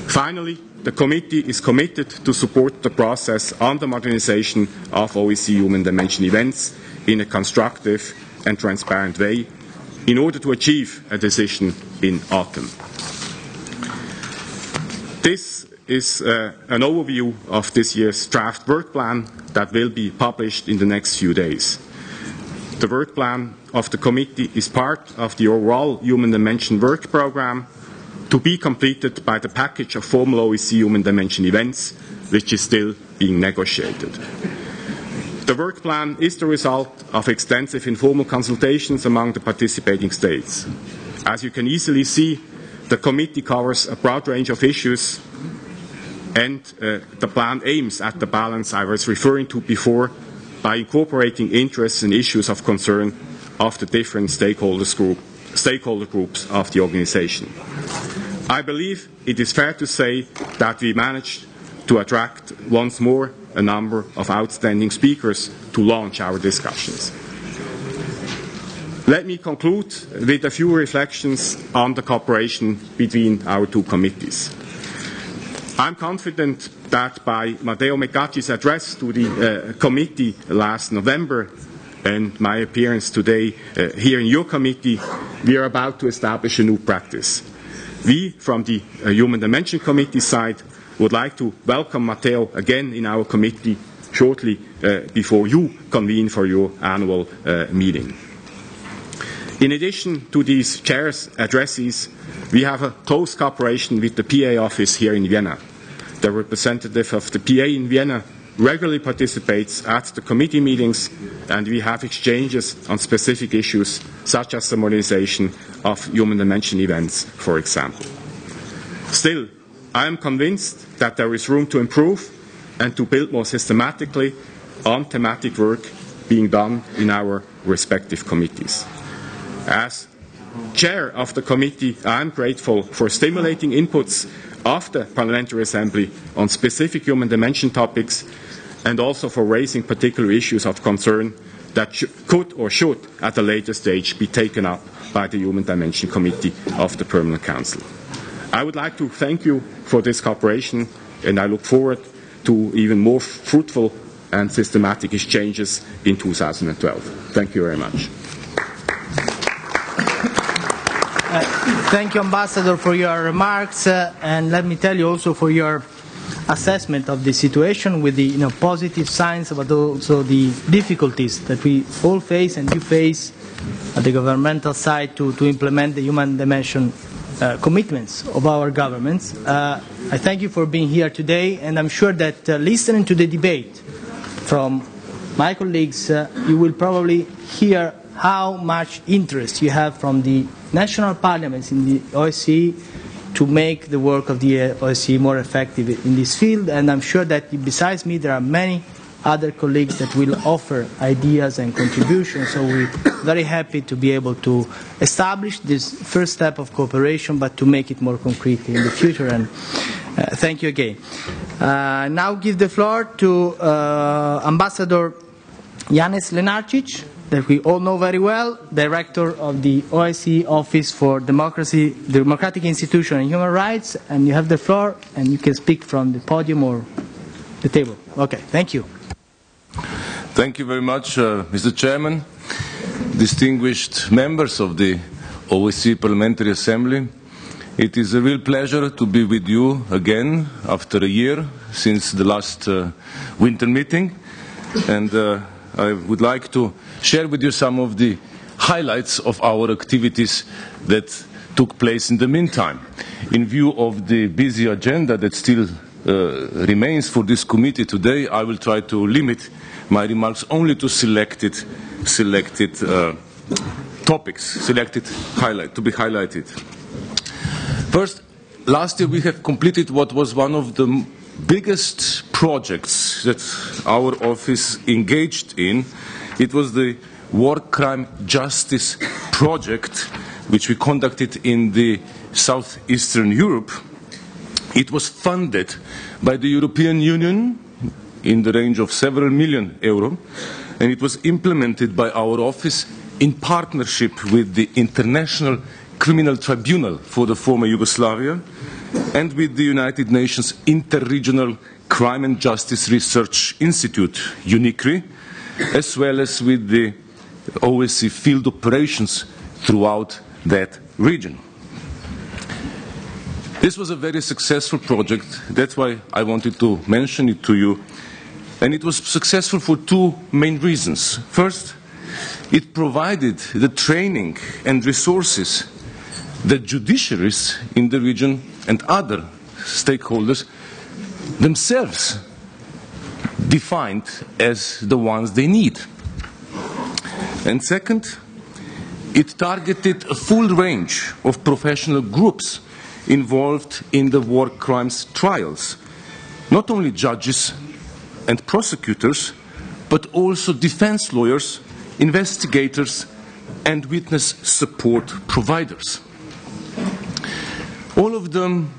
Finally, the committee is committed to support the process on the modernisation of O S C E Human Dimension events in a constructive and transparent way in order to achieve a decision in autumn. This is uh, an overview of this year's draft work plan that will be published in the next few days. The work plan of the committee is part of the overall Human Dimension work programme to be completed by the package of formal O S C E Human Dimension events, which is still being negotiated. The work plan is the result of extensive informal consultations among the participating states. As you can easily see, the committee covers a broad range of issues, and uh, the plan aims at the balance I was referring to before, by incorporating interests and issues of concern of the different stakeholders group, stakeholder groups of the organisation. I believe it is fair to say that we managed to attract once more a number of outstanding speakers to launch our discussions. Let me conclude with a few reflections on the cooperation between our two committees. I'm confident that by Matteo Meccacci's address to the uh, committee last November and my appearance today uh, here in your committee, we are about to establish a new practice. We, from the uh, Human Dimension Committee side, would like to welcome Matteo again in our committee shortly uh, before you convene for your annual uh, meeting. In addition to these chairs' addresses, we have a close cooperation with the P A office here in Vienna. The representative of the P A in Vienna regularly participates at the committee meetings, and we have exchanges on specific issues such as the modernization of Human Dimension events, for example. Still, I am convinced that there is room to improve and to build more systematically on thematic work being done in our respective committees. As chair of the committee, I am grateful for stimulating inputs of the Parliamentary Assembly on specific human dimension topics and also for raising particular issues of concern that sh could or should at a later stage be taken up by the Human Dimension Committee of the Permanent Council. I would like to thank you for this cooperation, and I look forward to even more fruitful and systematic exchanges in two thousand twelve. Thank you very much. Uh, thank you, Ambassador, for your remarks, uh, and let me tell you also for your assessment of the situation with the you know, positive signs, but also the difficulties that we all face and you face at the governmental side to, to implement the human dimension uh, commitments of our governments. Uh, I thank you for being here today, and I'm sure that uh, listening to the debate from my colleagues, uh, you will probably hear how much interest you have from the national parliaments in the O S C E to make the work of the O S C E more effective in this field. And I'm sure that besides me, there are many other colleagues that will offer ideas and contributions. So we're very happy to be able to establish this first step of cooperation, but to make it more concrete in the future. And uh, thank you again. Uh, now give the floor to uh, Ambassador Janez Lenarčić, that we all know very well, Director of the O S C E Office for Democracy, Democratic Institutions and Human Rights, and you have the floor, and you can speak from the podium or the table. Okay, thank you. Thank you very much, uh, Mister Chairman, distinguished members of the O S C E Parliamentary Assembly. It is a real pleasure to be with you again after a year since the last uh, winter meeting, and uh, I would like to share with you some of the highlights of our activities that took place in the meantime. In view of the busy agenda that still uh, remains for this committee today, I will try to limit my remarks only to selected, selected uh, topics, selected highlight, to be highlighted. First, last year we have completed what was one of the biggest projects that our office engaged in. It was the War Crime Justice Project, which we conducted in the southeastern Europe. It was funded by the European Union in the range of several million euro, and it was implemented by our office in partnership with the International Criminal Tribunal for the former Yugoslavia and with the United Nations Interregional Crime and Justice Research Institute, UNICRI, as well as with the O S C E field operations throughout that region. This was a very successful project. That's why I wanted to mention it to you. And it was successful for two main reasons. First, it provided the training and resources that judiciaries in the region and other stakeholders themselves defined as the ones they need. And second, it targeted a full range of professional groups involved in the war crimes trials, not only judges and prosecutors, but also defense lawyers, investigators, and witness support providers. All of them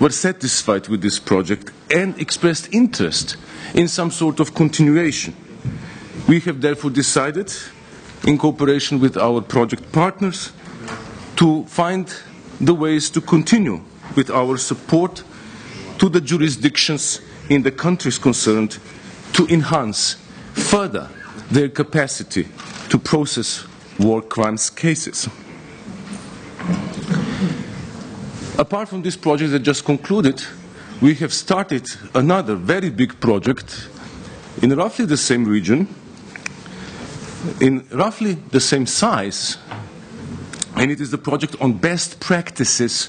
were satisfied with this project and expressed interest in some sort of continuation. We have therefore decided, in cooperation with our project partners, to find the ways to continue with our support to the jurisdictions in the countries concerned to enhance further their capacity to process war crimes cases. Apart from this project that just concluded, we have started another very big project in roughly the same region, in roughly the same size, and it is the project on best practices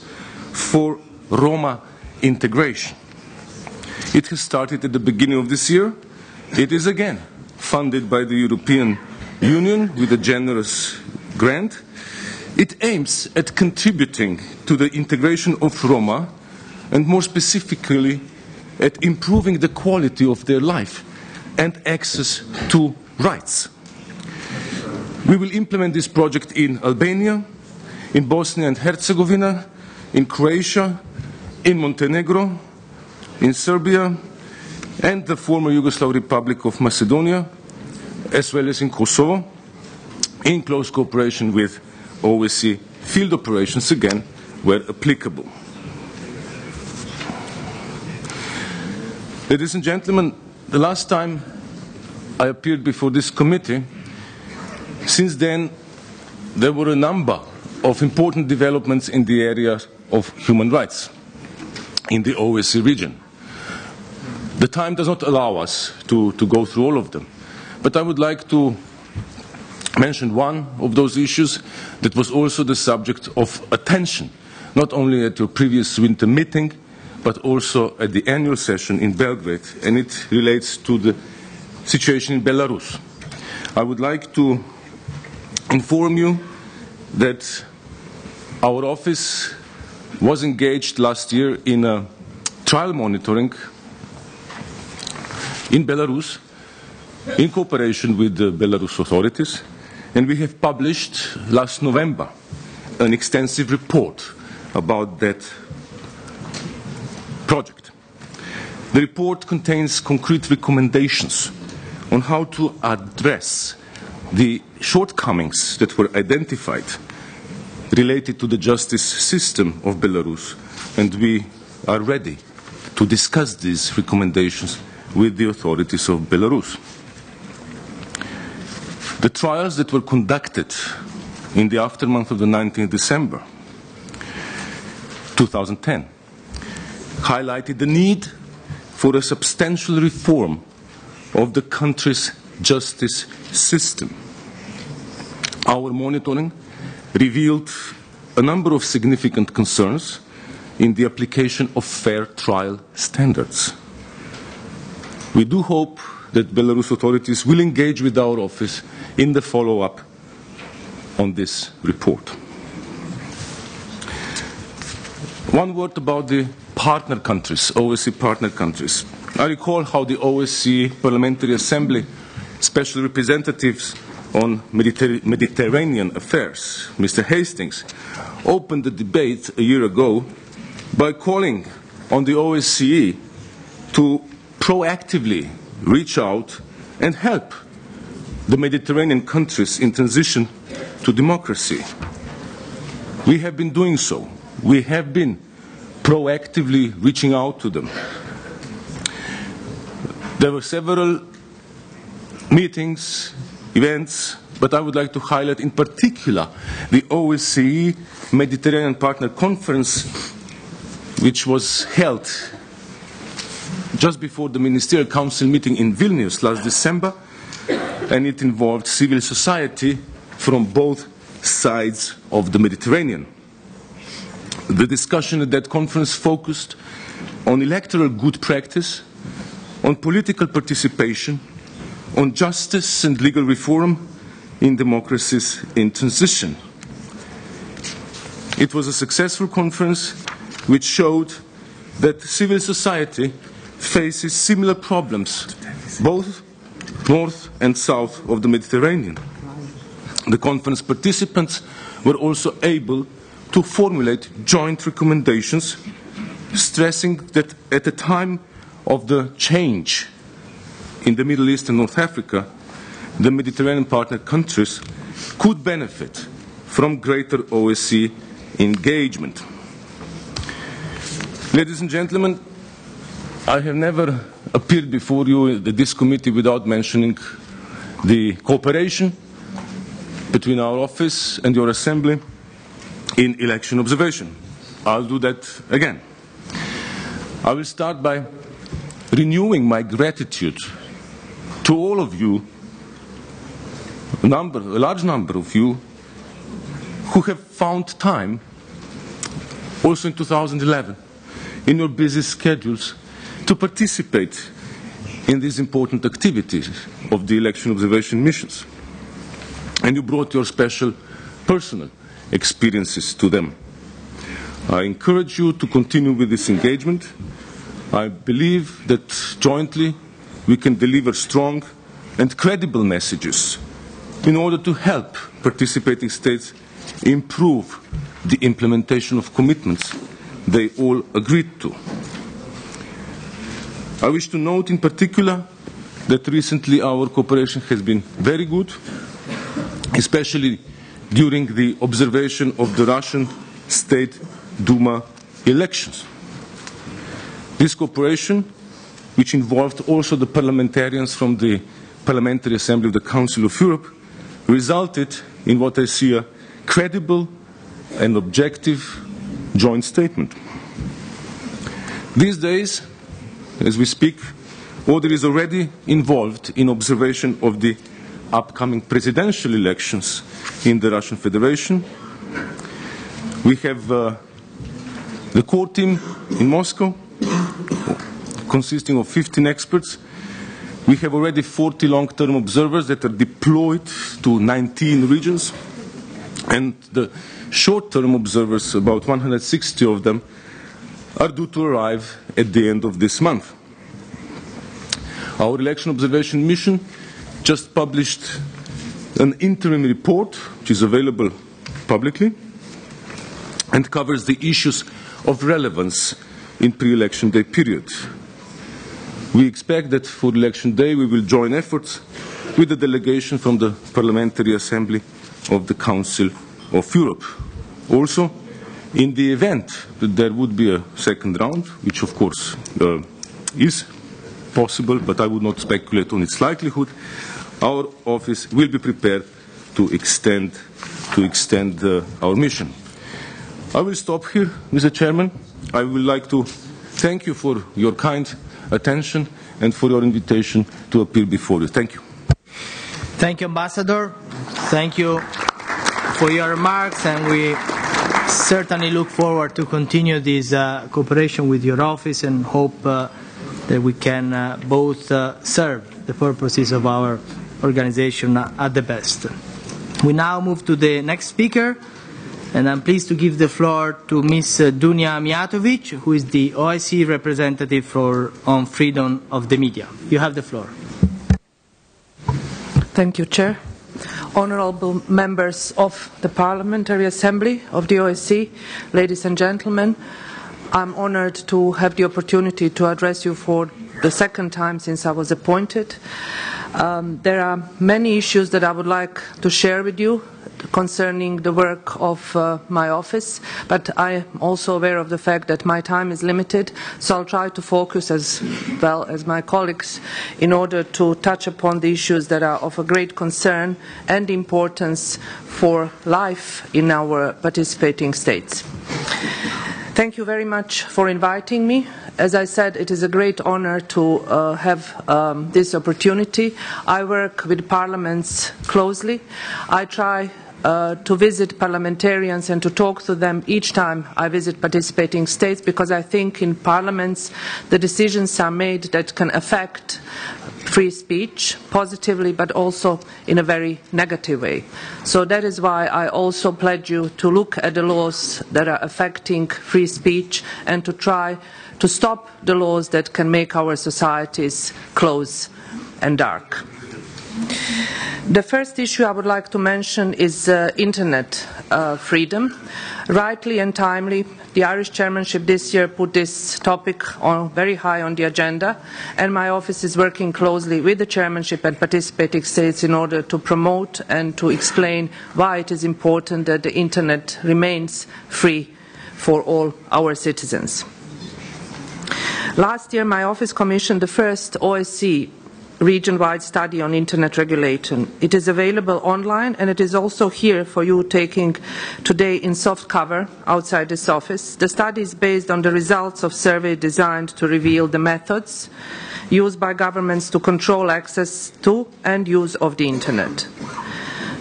for Roma integration. It has started at the beginning of this year. It is again funded by the European Union with a generous grant. It aims at contributing to the integration of Roma and more specifically at improving the quality of their life and access to rights. We will implement this project in Albania, in Bosnia and Herzegovina, in Croatia, in Montenegro, in Serbia, and the former Yugoslav Republic of Macedonia, as well as in Kosovo, in close cooperation with O S C E field operations, again, where applicable. Ladies and gentlemen, the last time I appeared before this committee, since then, there were a number of important developments in the area of human rights in the O S C E region. The time does not allow us to, to go through all of them, but I would like to mention one of those issues that was also the subject of attention, not only at your previous winter meeting, but also at the annual session in Belgrade, and it relates to the situation in Belarus. I would like to inform you that our office was engaged last year in a trial monitoring in Belarus in cooperation with the Belarus authorities, and we have published last November an extensive report about that project. The report contains concrete recommendations on how to address the shortcomings that were identified related to the justice system of Belarus, and we are ready to discuss these recommendations with the authorities of Belarus. The trials that were conducted in the aftermath of the nineteenth of December two thousand ten highlighted the need for a substantial reform of the country's justice system. Our monitoring revealed a number of significant concerns in the application of fair trial standards. We do hope that Belarus authorities will engage with our office in the follow-up on this report. One word about the partner countries, O S C E partner countries. I recall how the O S C E Parliamentary Assembly Special Representatives on Mediter- Mediterranean Affairs, Mister Hastings, opened the debate a year ago by calling on the O S C E to proactively reach out and help the Mediterranean countries in transition to democracy. We have been doing so. We have been proactively reaching out to them. There were several meetings, events, but I would like to highlight in particular the O S C E Mediterranean Partner Conference, which was held just before the Ministerial Council meeting in Vilnius last December, and it involved civil society from both sides of the Mediterranean. The discussion at that conference focused on electoral good practice, on political participation, on justice and legal reform in democracies in transition. It was a successful conference which showed that civil society faces similar problems, both north and south of the Mediterranean. The conference participants were also able to formulate joint recommendations, stressing that at the time of the change in the Middle East and North Africa, the Mediterranean partner countries could benefit from greater O S C E engagement. Ladies and gentlemen, I have never appeared before you at this committee without mentioning the cooperation between our office and your assembly in election observation. I'll do that again. I will start by renewing my gratitude to all of you, a, number, a large number of you, who have found time, also in two thousand eleven, in your busy schedules, to participate in these important activities of the election observation missions. And you brought your special personal experiences to them. I encourage you to continue with this engagement. I believe that jointly, we can deliver strong and credible messages in order to help participating states improve the implementation of commitments they all agreed to. I wish to note in particular that recently our cooperation has been very good, especially during the observation of the Russian State Duma elections. This cooperation, which involved also the parliamentarians from the Parliamentary Assembly of the Council of Europe, resulted in what I see a credible and objective joint statement. These days, as we speak, O D I H R is already involved in observation of the upcoming presidential elections in the Russian Federation. We have uh, the core team in Moscow, consisting of fifteen experts. We have already forty long-term observers that are deployed to nineteen regions, and the short-term observers, about one hundred sixty of them, are due to arrive at the end of this month. Our election observation mission just published an interim report, which is available publicly, and covers the issues of relevance in pre-election day period. We expect that for Election Day we will join efforts with the delegation from the Parliamentary Assembly of the Council of Europe. Also, in the event that there would be a second round, which of course uh, is possible, but I would not speculate on its likelihood, our office will be prepared to extend, to extend uh, our mission. I will stop here, Mister Chairman. I would like to thank you for your kind attention and for your invitation to appear before you. Thank you. Thank you, Ambassador. Thank you for your remarks, and we certainly look forward to continue this uh, cooperation with your office and hope uh, that we can uh, both uh, serve the purposes of our organization at the best. We now move to the next speaker, and I'm pleased to give the floor to Miz Dunja Mijatovic, who is the O S C E representative for, on freedom of the media. You have the floor. Thank you, Chair. Honourable members of the Parliamentary Assembly of the O S C E, ladies and gentlemen, I'm honoured to have the opportunity to address you for the second time since I was appointed. Um, there are many issues that I would like to share with you concerning the work of uh, my office, but I am also aware of the fact that my time is limited, so I'll try to focus as well as my colleagues in order to touch upon the issues that are of a great concern and importance for life in our participating states. Thank you very much for inviting me. As I said, it is a great honor to uh, have um, this opportunity. I work with parliaments closely. I try uh, to visit parliamentarians and to talk to them each time I visit participating states, because I think in parliaments the decisions are made that can affect free speech positively, but also in a very negative way. So that is why I also pledge you to look at the laws that are affecting free speech and to try to stop the laws that can make our societies close and dark. The first issue I would like to mention is uh, internet uh, freedom. Rightly and timely, the Irish chairmanship this year put this topic on, very high on the agenda, and my office is working closely with the chairmanship and participating states in order to promote and to explain why it is important that the internet remains free for all our citizens. Last year, my office commissioned the first O S C E region-wide study on internet regulation. It is available online, and it is also here for you taking today in soft cover outside this office. The study is based on the results of survey designed to reveal the methods used by governments to control access to and use of the internet.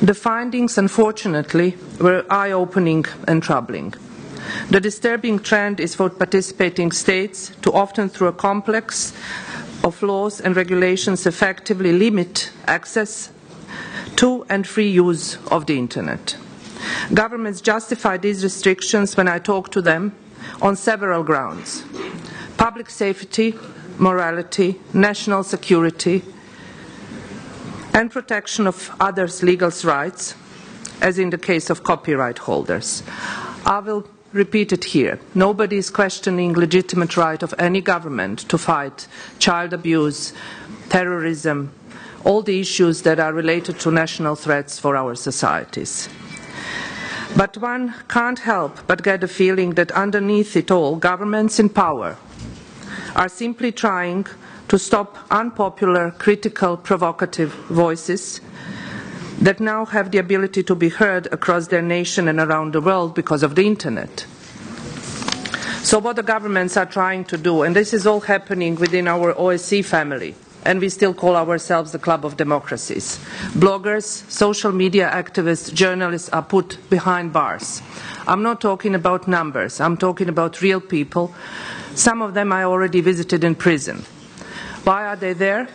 The findings, unfortunately, were eye-opening and troubling. The disturbing trend is for participating states to often, through a complex of laws and regulations, effectively limit access to and free use of the internet. Governments justify these restrictions, when I talk to them, on several grounds: public safety, morality, national security, and protection of others' legal rights, as in the case of copyright holders. I will repeated here. Nobody is questioning the legitimate right of any government to fight child abuse, terrorism, all the issues that are related to national threats for our societies. But one can't help but get the feeling that underneath it all, governments in power are simply trying to stop unpopular, critical, provocative voices that now have the ability to be heard across their nation and around the world because of the internet. So what the governments are trying to do, and this is all happening within our O S C E family, and we still call ourselves the Club of Democracies. Bloggers, social media activists, journalists are put behind bars. I'm not talking about numbers, I'm talking about real people. Some of them I already visited in prison. Why are they there?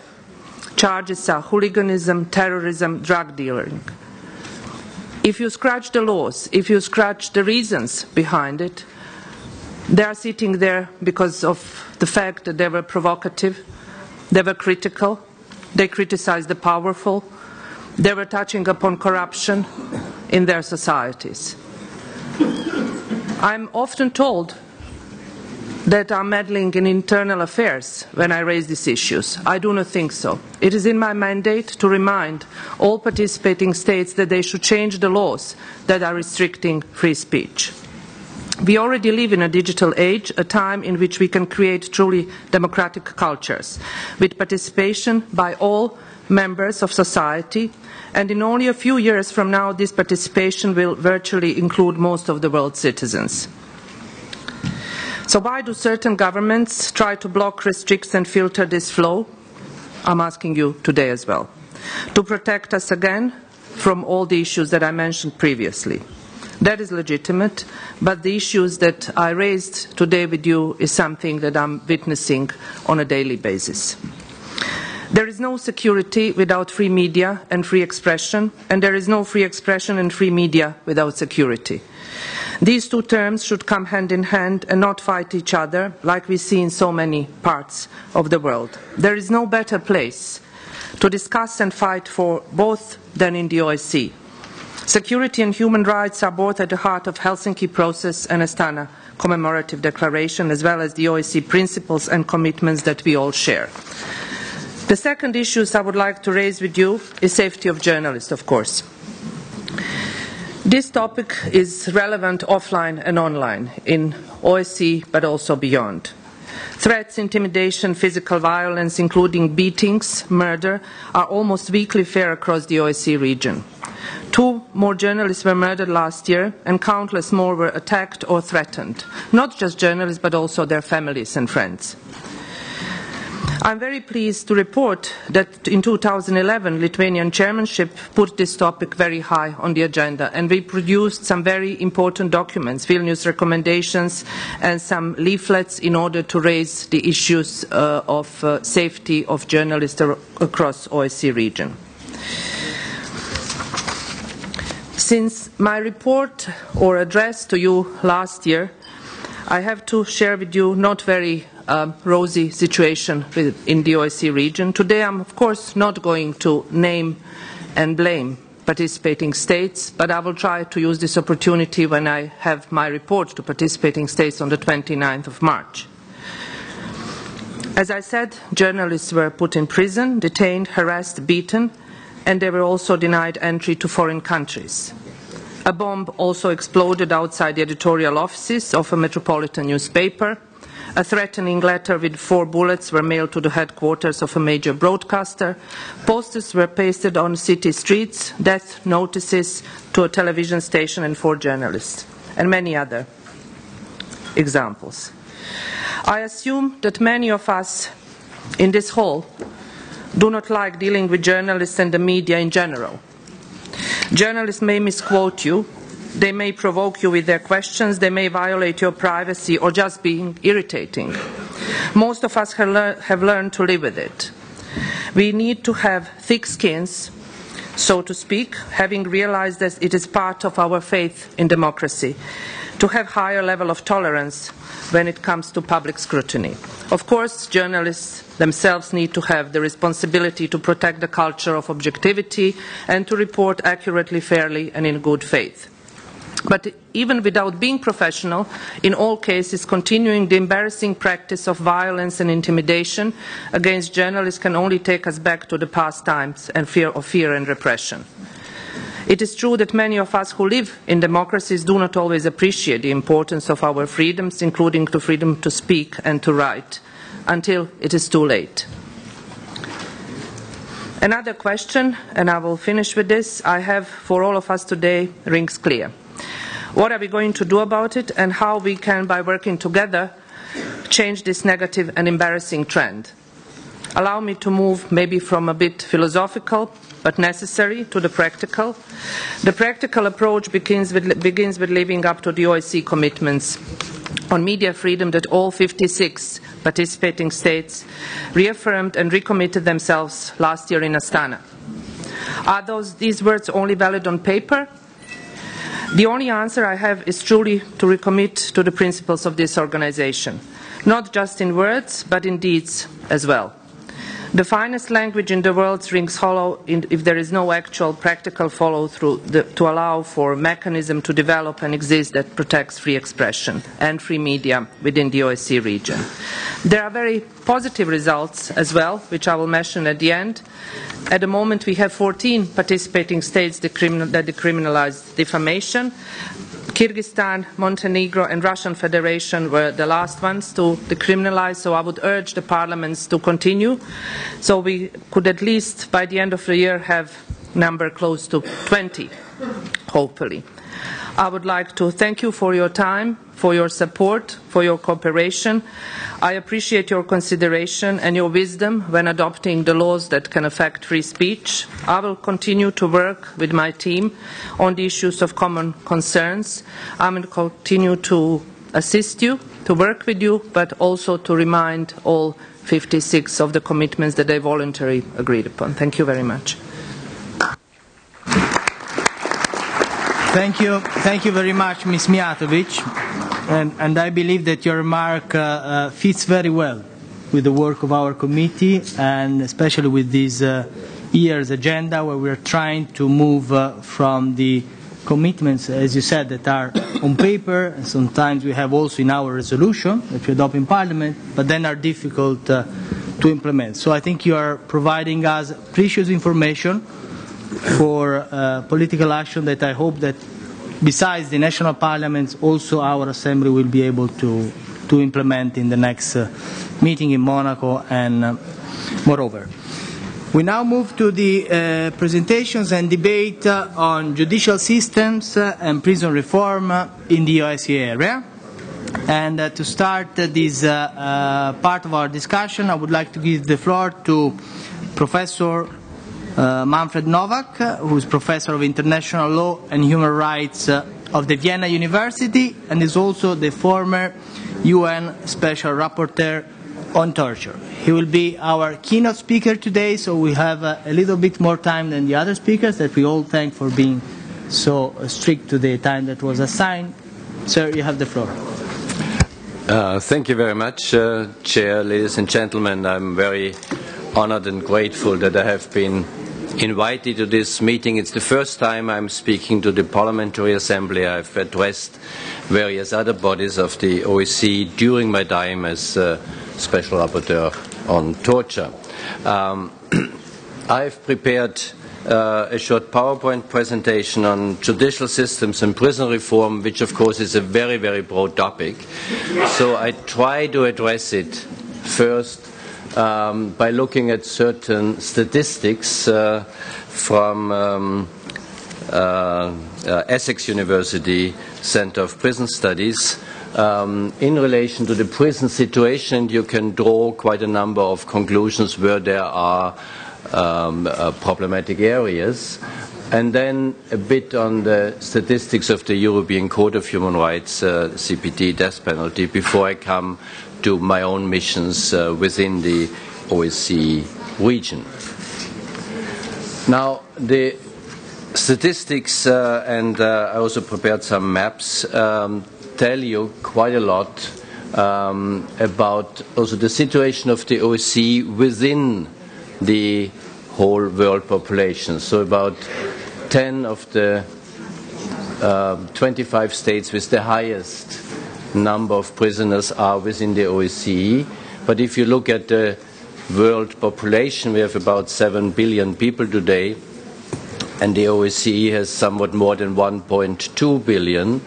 Charges are hooliganism, terrorism, drug dealing. If you scratch the laws, if you scratch the reasons behind it, they are sitting there because of the fact that they were provocative, they were critical, they criticized the powerful, they were touching upon corruption in their societies. I'm often told that are meddling in internal affairs when I raise these issues. I do not think so. It is in my mandate to remind all participating states that they should change the laws that are restricting free speech. We already live in a digital age, a time in which we can create truly democratic cultures, with participation by all members of society, and in only a few years from now, this participation will virtually include most of the world's citizens. So why do certain governments try to block, restrict and filter this flow? I'm asking you today as well. To protect us again from all the issues that I mentioned previously. That is legitimate, but the issues that I raised today with you is something that I'm witnessing on a daily basis. There is no security without free media and free expression, and there is no free expression and free media without security. These two terms should come hand in hand and not fight each other like we see in so many parts of the world. There is no better place to discuss and fight for both than in the O S C E. Security and human rights are both at the heart of the Helsinki process and Astana commemorative declaration, as well as the O S C E principles and commitments that we all share. The second issue I would like to raise with you is safety of journalists, of course. This topic is relevant offline and online, in O S C E but also beyond. Threats, intimidation, physical violence, including beatings, murder, are almost weekly fair across the O S C E region. Two more journalists were murdered last year, and countless more were attacked or threatened. Not just journalists, but also their families and friends. I'm very pleased to report that in two thousand eleven, Lithuanian chairmanship put this topic very high on the agenda, and we produced some very important documents, Vilnius recommendations and some leaflets in order to raise the issues uh, of uh, safety of journalists across the O S C E region. Since my report or address to you last year, I have to share with you not very Um, rosy situation in the O S C E region. Today I'm of course not going to name and blame participating states, but I will try to use this opportunity when I have my report to participating states on the twenty-ninth of March. As I said, journalists were put in prison, detained, harassed, beaten, and they were also denied entry to foreign countries. A bomb also exploded outside the editorial offices of a metropolitan newspaper. A threatening letter with four bullets were mailed to the headquarters of a major broadcaster. Posters were pasted on city streets, death notices to a television station and four journalists, and many other examples. I assume that many of us in this hall do not like dealing with journalists and the media in general. Journalists may misquote you. They may provoke you with their questions, they may violate your privacy or just be irritating. Most of us have, lear have learned to live with it. We need to have thick skins, so to speak, having realized that it is part of our faith in democracy, to have a higher level of tolerance when it comes to public scrutiny. Of course, journalists themselves need to have the responsibility to protect the culture of objectivity and to report accurately, fairly and in good faith. But even without being professional, in all cases, continuing the embarrassing practice of violence and intimidation against journalists can only take us back to the past times and fear of fear and repression. It is true that many of us who live in democracies do not always appreciate the importance of our freedoms, including the freedom to speak and to write, until it is too late. Another question, and I will finish with this, I have for all of us today rings clear. What are we going to do about it, and how we can, by working together, change this negative and embarrassing trend? Allow me to move maybe from a bit philosophical, but necessary, to the practical. The practical approach begins with, begins with living up to the O S C E commitments on media freedom that all fifty-six participating states reaffirmed and recommitted themselves last year in Astana. Are those, these words only valid on paper? The only answer I have is truly to recommit to the principles of this organization, not just in words, but in deeds as well. The finest language in the world rings hollow in, if there is no actual practical follow-through to allow for a mechanism to develop and exist that protects free expression and free media within the O S C E region. There are very positive results as well, which I will mention at the end. At the moment, we have fourteen participating states that decriminalized defamation. Kyrgyzstan, Montenegro and Russian Federation were the last ones to decriminalize, so I would urge the parliaments to continue, so we could at least by the end of the year have a number close to twenty, hopefully. I would like to thank you for your time, for your support, for your cooperation. I appreciate your consideration and your wisdom when adopting the laws that can affect free speech. I will continue to work with my team on the issues of common concerns. I will continue to assist you, to work with you, but also to remind all fifty-six of the commitments that they voluntarily agreed upon. Thank you very much. Thank you. Thank you very much, Miz Mijatovic. And, and I believe that your remark uh, uh, fits very well with the work of our committee, and especially with this uh, year's agenda, where we are trying to move uh, from the commitments, as you said, that are on paper, and sometimes we have also in our resolution that we adopt in Parliament, but then are difficult uh, to implement. So I think you are providing us precious information for uh, political action that I hope that, besides the national parliaments, also our assembly will be able to, to implement in the next uh, meeting in Monaco and uh, moreover. We now move to the uh, presentations and debate uh, on judicial systems uh, and prison reform uh, in the O S C E area. And uh, to start uh, this uh, uh, part of our discussion, I would like to give the floor to Professor uh, Manfred Nowak, uh, who is Professor of International Law and Human Rights uh, of the Vienna University, and is also the former U N Special Rapporteur on torture. He will be our keynote speaker today, so we have uh, a little bit more time than the other speakers that we all thank for being so strict to the time that was assigned. Sir, you have the floor. Uh, thank you very much, uh, Chair, ladies and gentlemen. I'm very honored and grateful that I have been invited to this meeting. It's the first time I'm speaking to the Parliamentary Assembly. I've addressed various other bodies of the O S C E during my time as uh, Special Rapporteur on Torture. Um, I've prepared uh, a short PowerPoint presentation on judicial systems and prison reform, which of course is a very, very broad topic. So I try to address it first um, by looking at certain statistics uh, from um, uh, uh, Essex University Center of Prison Studies, Um, in relation to the prison situation. You can draw quite a number of conclusions where there are um, uh, problematic areas. And then a bit on the statistics of the European Court of Human Rights, uh, C P T, death penalty, before I come to my own missions uh, within the O S C E region. Now, the statistics, uh, and uh, I also prepared some maps, um, tell you quite a lot um, about also the situation of the O S C E within the whole world population. So about ten of the uh, twenty-five states with the highest number of prisoners are within the O S C E. But if you look at the world population, we have about seven billion people today, and the O S C E has somewhat more than one point two billion.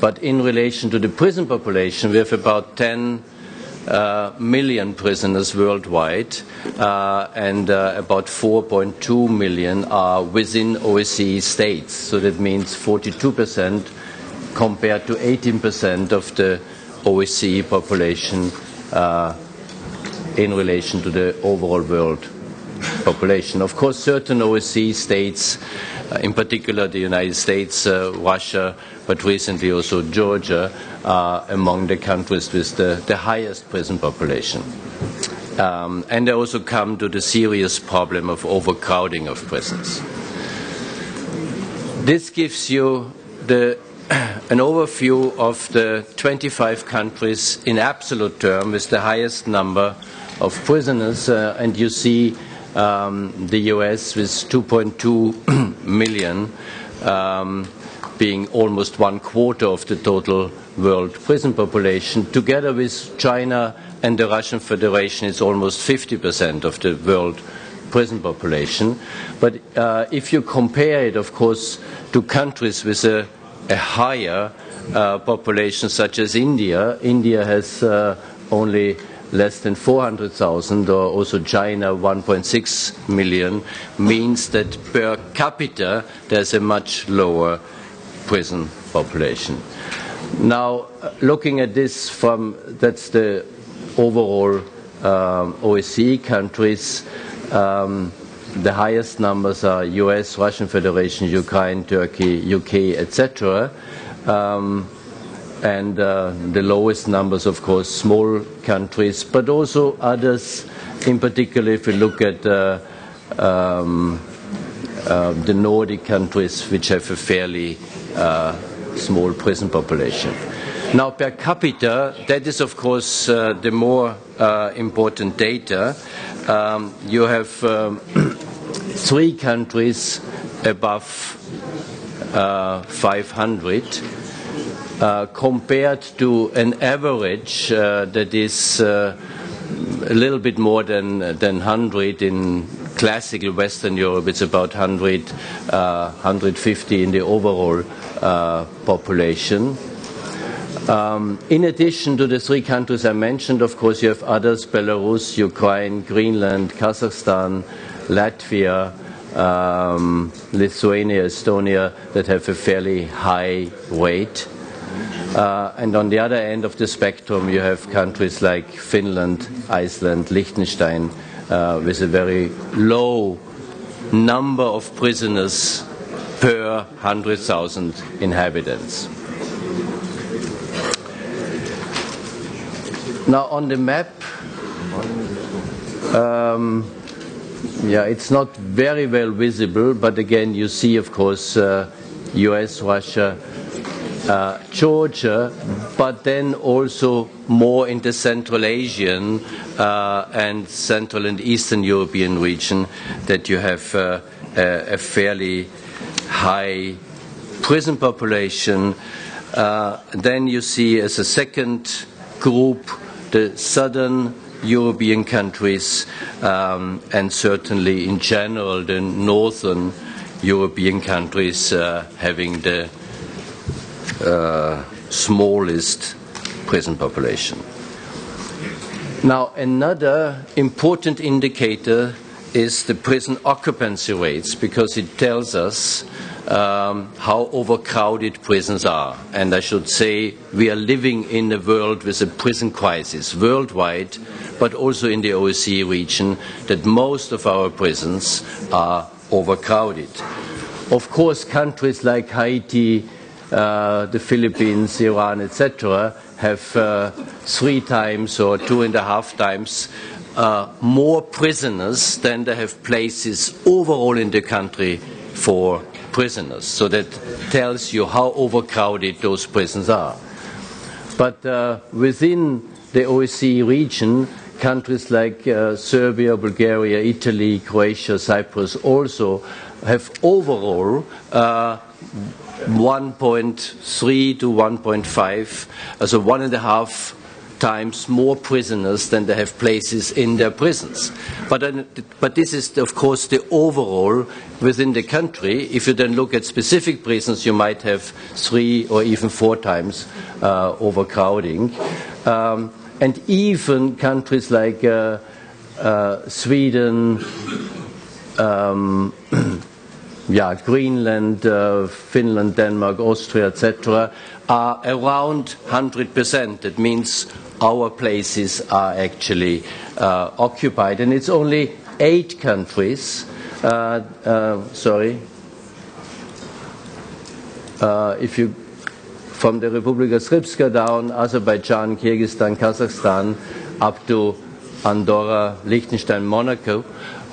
But in relation to the prison population, we have about ten uh, million prisoners worldwide, uh, and uh, about four point two million are within O S C E states. So that means forty-two percent compared to eighteen percent of the O S C E population uh, in relation to the overall world population. Of course, certain O S C E states, uh, in particular the United States, uh, Russia, but recently also Georgia, are among the countries with the, the highest prison population. Um, and they also come to the serious problem of overcrowding of prisons. This gives you the, an overview of the twenty-five countries in absolute terms with the highest number of prisoners, uh, and you see Um, the U S with two point two million, um, being almost one quarter of the total world prison population. Together with China and the Russian Federation, it's almost fifty percent of the world prison population. But uh, if you compare it, of course, to countries with a, a higher uh, population, such as India, India has uh, only less than four hundred thousand, or also China one point six million, means that per capita there's a much lower prison population. Now, looking at this from, that's the overall um, O S C E countries, um, the highest numbers are U S, Russian Federation, Ukraine, Turkey, U K, et cetera. Um, and uh, the lowest numbers, of course, small countries, but also others, in particular if we look at uh, um, uh, the Nordic countries, which have a fairly uh, small prison population. Now, per capita, that is, of course, uh, the more uh, important data. Um, you have um, three countries above uh, five hundred, Uh, compared to an average uh, that is uh, a little bit more than, than one hundred in classical Western Europe. It's about one hundred, uh, one hundred fifty in the overall uh, population. Um, in addition to the three countries I mentioned, of course, you have others, Belarus, Ukraine, Greenland, Kazakhstan, Latvia, um, Lithuania, Estonia, that have a fairly high weight. Uh, and on the other end of the spectrum, you have countries like Finland, Iceland, Liechtenstein, uh, with a very low number of prisoners per one hundred thousand inhabitants. Now, on the map, um, yeah, it's not very well visible, but again, you see, of course, uh, U S, Russia, Uh, Georgia, but then also more in the Central Asian uh, and Central and Eastern European region, that you have uh, a, a fairly high prison population. Uh, then you see as a second group the Southern European countries, um, and certainly in general the Northern European countries uh, having the Uh, smallest prison population. Now, another important indicator is the prison occupancy rates, because it tells us um, how overcrowded prisons are. And I should say we are living in a world with a prison crisis worldwide, but also in the O S C E region, that most of our prisons are overcrowded. Of course, countries like Haiti, Uh, the Philippines, Iran, et cetera, have uh, three times or two and a half times uh, more prisoners than they have places overall in the country for prisoners. So that tells you how overcrowded those prisons are. But uh, within the O S C E region, countries like uh, Serbia, Bulgaria, Italy, Croatia, Cyprus also have overall uh, one point three to one point five, so one and a half times more prisoners than they have places in their prisons. But, but this is, of course, the overall within the country. If you then look at specific prisons, you might have three or even four times uh, overcrowding. Um, and even countries like uh, uh, Sweden, um, yeah, Greenland, uh, Finland, Denmark, Austria, et cetera, are around one hundred percent. That means our places are actually uh, occupied. And it's only eight countries, uh, uh, sorry, uh, if you, from the Republika Srpska down, Azerbaijan, Kyrgyzstan, Kazakhstan, up to Andorra, Liechtenstein, Monaco,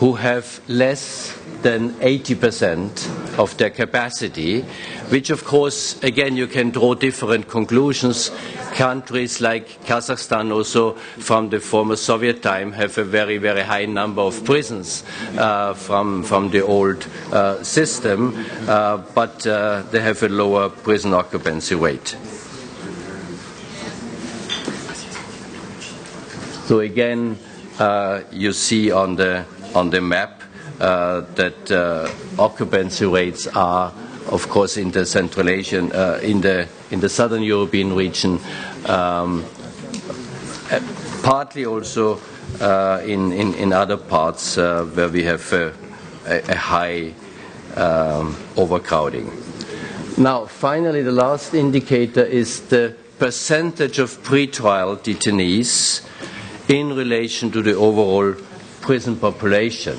who have less than eighty percent of their capacity, which of course, again, you can draw different conclusions. Countries like Kazakhstan also from the former Soviet time have a very, very high number of prisons uh, from, from the old uh, system, uh, but uh, they have a lower prison occupancy rate. So again, uh, you see on the, on the map Uh, that uh, occupancy rates are, of course, in the Central Asian, uh, in the in the Southern European region, um, partly also uh, in, in in other parts uh, where we have a, a, a high um, overcrowding. Now, finally, the last indicator is the percentage of pretrial detainees in relation to the overall prison population.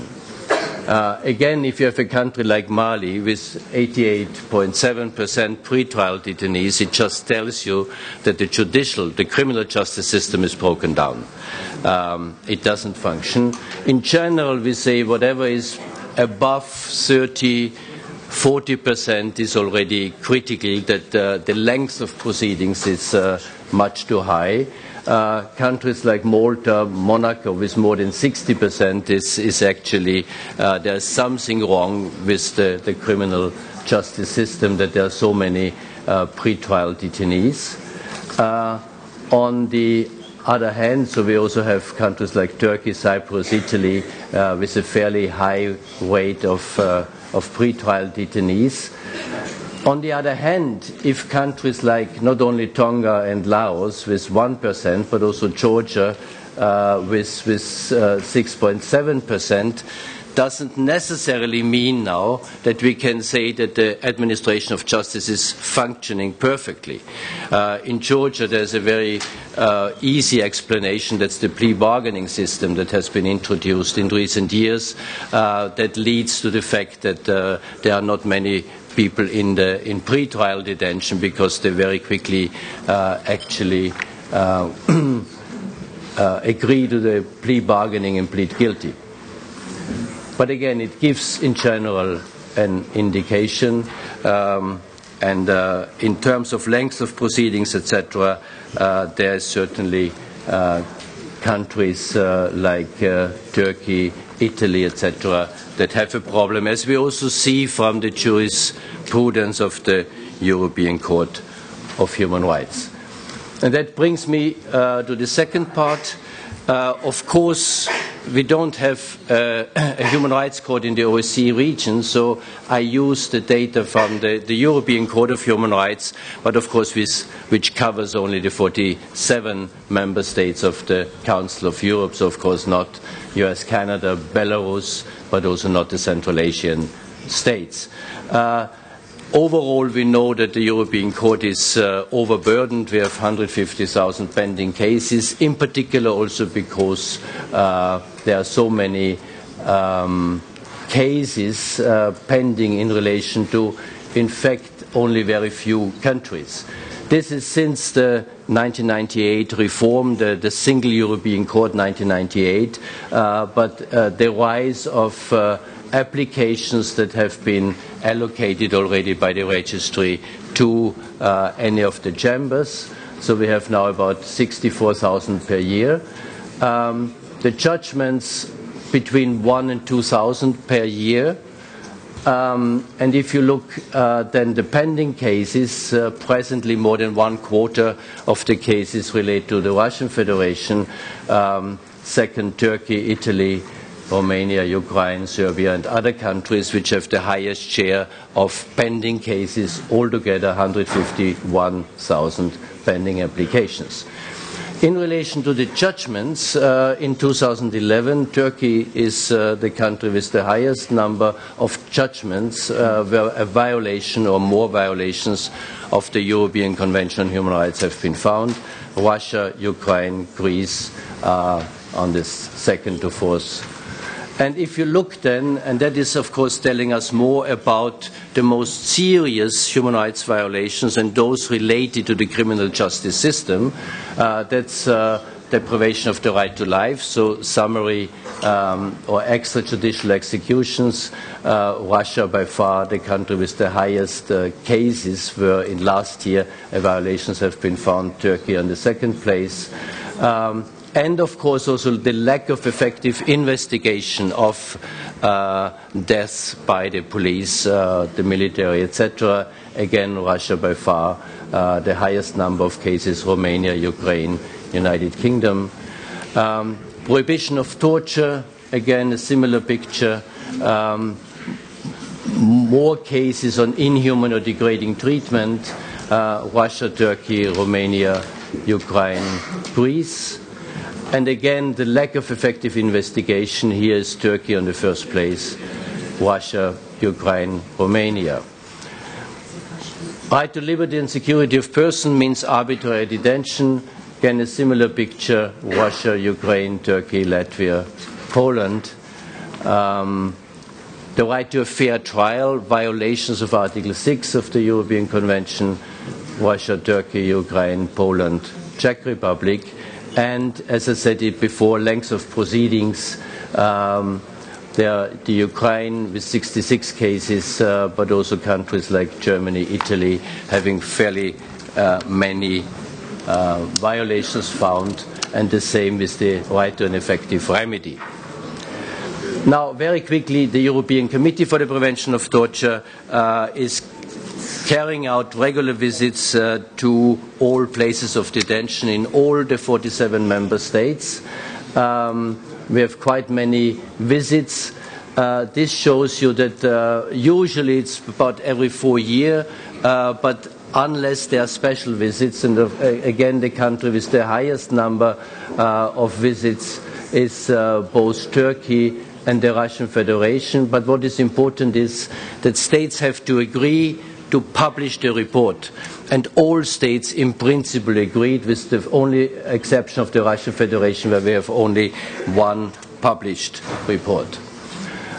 Uh, again, if you have a country like Mali with eighty-eight point seven percent pretrial detainees, it just tells you that the judicial, the criminal justice system is broken down. Um, it doesn't function. In general, we say whatever is above thirty, forty percent is already critical, that uh, the length of proceedings is uh, much too high. Uh, countries like Malta, Monaco, with more than sixty percent is, is actually, uh, there's something wrong with the, the criminal justice system, that there are so many uh, pretrial detainees. Uh, on the other hand, so we also have countries like Turkey, Cyprus, Italy, uh, with a fairly high rate of uh, of pretrial detainees. On the other hand, if countries like not only Tonga and Laos with one percent, but also Georgia uh, with, with six point seven percent, uh, doesn't necessarily mean now that we can say that the administration of justice is functioning perfectly. Uh, in Georgia, there's a very uh, easy explanation. That's the plea bargaining system that has been introduced in recent years uh, that leads to the fact that uh, there are not many people in, the, in pretrial detention, because they very quickly uh, actually uh, uh, agree to the plea bargaining and plead guilty. But again, it gives in general an indication, um, and uh, in terms of length of proceedings, et cetera, uh, there are certainly uh, countries uh, like uh, Turkey, Italy, et cetera, that have a problem, as we also see from the jurisprudence of the European Court of Human Rights. And that brings me uh, to the second part. Uh, of course, we don't have uh, a human rights court in the O S C E region, so I use the data from the, the European Court of Human Rights, but of course with, which covers only the forty-seven member states of the Council of Europe, so of course not U S, Canada, Belarus, but also not the Central Asian states. Uh, Overall, we know that the European Court is uh, overburdened. We have one hundred fifty thousand pending cases, in particular also because uh, there are so many um, cases uh, pending in relation to, in fact, only very few countries. This is since the nineteen ninety-eight reform, the, the single European Court nineteen ninety-eight, uh, but uh, the rise of uh, applications that have been allocated already by the registry to uh, any of the chambers. So we have now about sixty-four thousand per year. Um, the judgments between one and two thousand per year. Um, and if you look uh, then the pending cases, uh, presently more than one quarter of the cases relate to the Russian Federation, um, second Turkey, Italy, Romania, Ukraine, Serbia, and other countries which have the highest share of pending cases, altogether one hundred fifty-one thousand pending applications. In relation to the judgments, uh, in two thousand eleven, Turkey is uh, the country with the highest number of judgments uh, where a violation or more violations of the European Convention on Human Rights have been found. Russia, Ukraine, Greece are on this second to fourth. And if you look then, and that is of course telling us more about the most serious human rights violations and those related to the criminal justice system, uh, that's uh, deprivation of the right to life, so summary um, or extrajudicial executions. Uh, Russia, by far the country with the highest uh, cases, where in last year uh, violations have been found. Turkey in the second place. Um, And, of course, also the lack of effective investigation of uh, deaths by the police, uh, the military, et cetera. Again, Russia by far uh, the highest number of cases, Romania, Ukraine, United Kingdom. Um, prohibition of torture, again, a similar picture. Um, more cases on inhuman or degrading treatment, uh, Russia, Turkey, Romania, Ukraine, Greece. And again, the lack of effective investigation. Here is Turkey on the first place, Russia, Ukraine, Romania. Right to liberty and security of person means arbitrary detention. Again, a similar picture, Russia, Ukraine, Turkey, Latvia, Poland. Um, the right to a fair trial, violations of Article six of the European Convention, Russia, Turkey, Ukraine, Poland, Czech Republic. And as I said it before, length of proceedings, um, there, the Ukraine with sixty-six cases, uh, but also countries like Germany, Italy, having fairly uh, many uh, violations found, and the same with the right to an effective remedy. Now, very quickly, the European Committee for the Prevention of Torture uh, is carrying out regular visits uh, to all places of detention in all the forty-seven member states. Um, we have quite many visits. Uh, this shows you that uh, usually it's about every four years, uh, but unless there are special visits, and uh, again the country with the highest number uh, of visits is uh, both Turkey and the Russian Federation. But what is important is that states have to agree to publish the report, and all states in principle agreed, with the only exception of the Russian Federation, where we have only one published report.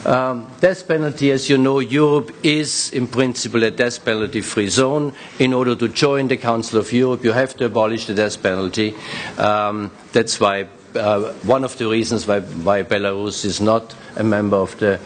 Um, death penalty, as you know, Europe is in principle a death penalty free zone. In order to join the Council of Europe, you have to abolish the death penalty. Um, that's why uh, one of the reasons why, why Belarus is not a member of the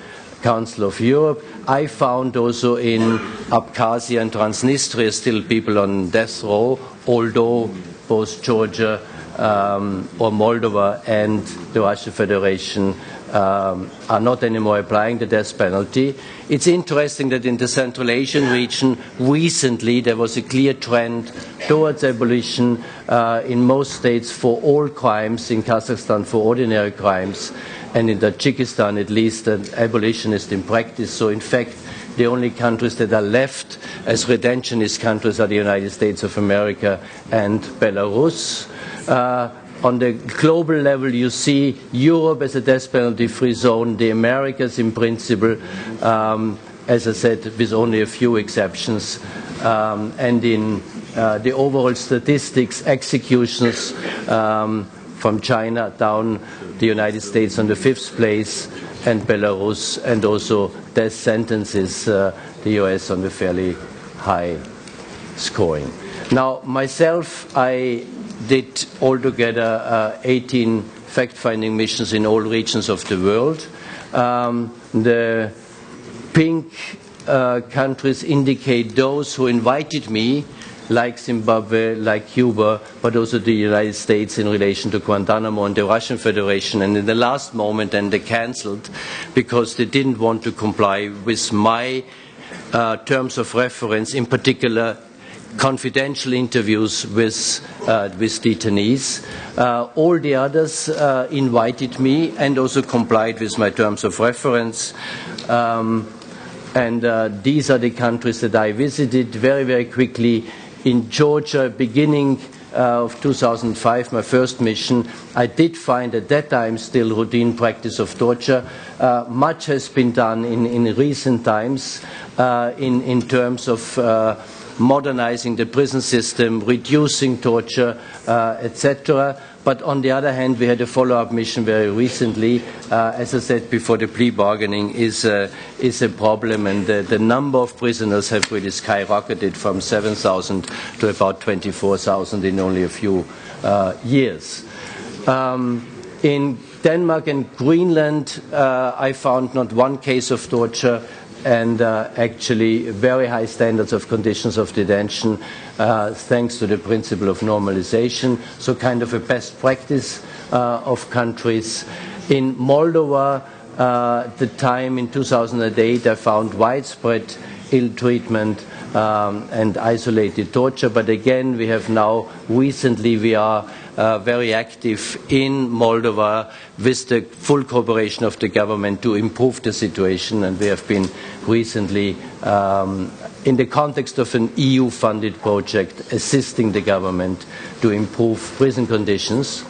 Council of Europe. I found also in Abkhazia and Transnistria still people on death row, although both Georgia um, or Moldova and the Russian Federation um, are not anymore applying the death penalty. It's interesting that in the Central Asian region recently there was a clear trend towards abolition uh, in most states for all crimes, in Kazakhstan for ordinary crimes, and in Tajikistan at least an abolitionist in practice. So in fact the only countries that are left as retentionist countries are the United States of America and Belarus. Uh, on the global level you see Europe as a death penalty free zone, the Americas in principle, um, as I said, with only a few exceptions, um, and in uh, the overall statistics, executions um, from China down, the United States on the fifth place, and Belarus, and also death sentences, uh, the U S on the fairly high scoring. Now, myself, I did altogether uh, eighteen fact-finding missions in all regions of the world. Um, the pink uh, countries indicate those who invited me, like Zimbabwe, like Cuba, but also the United States in relation to Guantanamo and the Russian Federation. And in the last moment, and they cancelled because they didn't want to comply with my uh, terms of reference, in particular confidential interviews with, uh, with detainees. Uh, all the others uh, invited me and also complied with my terms of reference. Um, and uh, these are the countries that I visited very, very quickly. In Georgia, beginning uh, of two thousand five, my first mission, I did find at that time still routine practice of torture. Uh, much has been done in, in recent times uh, in, in terms of uh, modernizing the prison system, reducing torture, uh, et cetera. But on the other hand, we had a follow-up mission very recently. Uh, as I said before, the plea bargaining is a, is a problem, and the, the number of prisoners have really skyrocketed from seven thousand to about twenty-four thousand in only a few uh, years. Um, in Denmark and Greenland, uh, I found not one case of torture, and uh, actually very high standards of conditions of detention, uh, thanks to the principle of normalization, so kind of a best practice uh, of countries. In Moldova, uh, the time in two thousand eight, I found widespread ill treatment um, and isolated torture, but again, we have now, recently we are Uh, very active in Moldova with the full cooperation of the government to improve the situation, and we have been recently, um, in the context of an E U-funded project, assisting the government to improve prison conditions.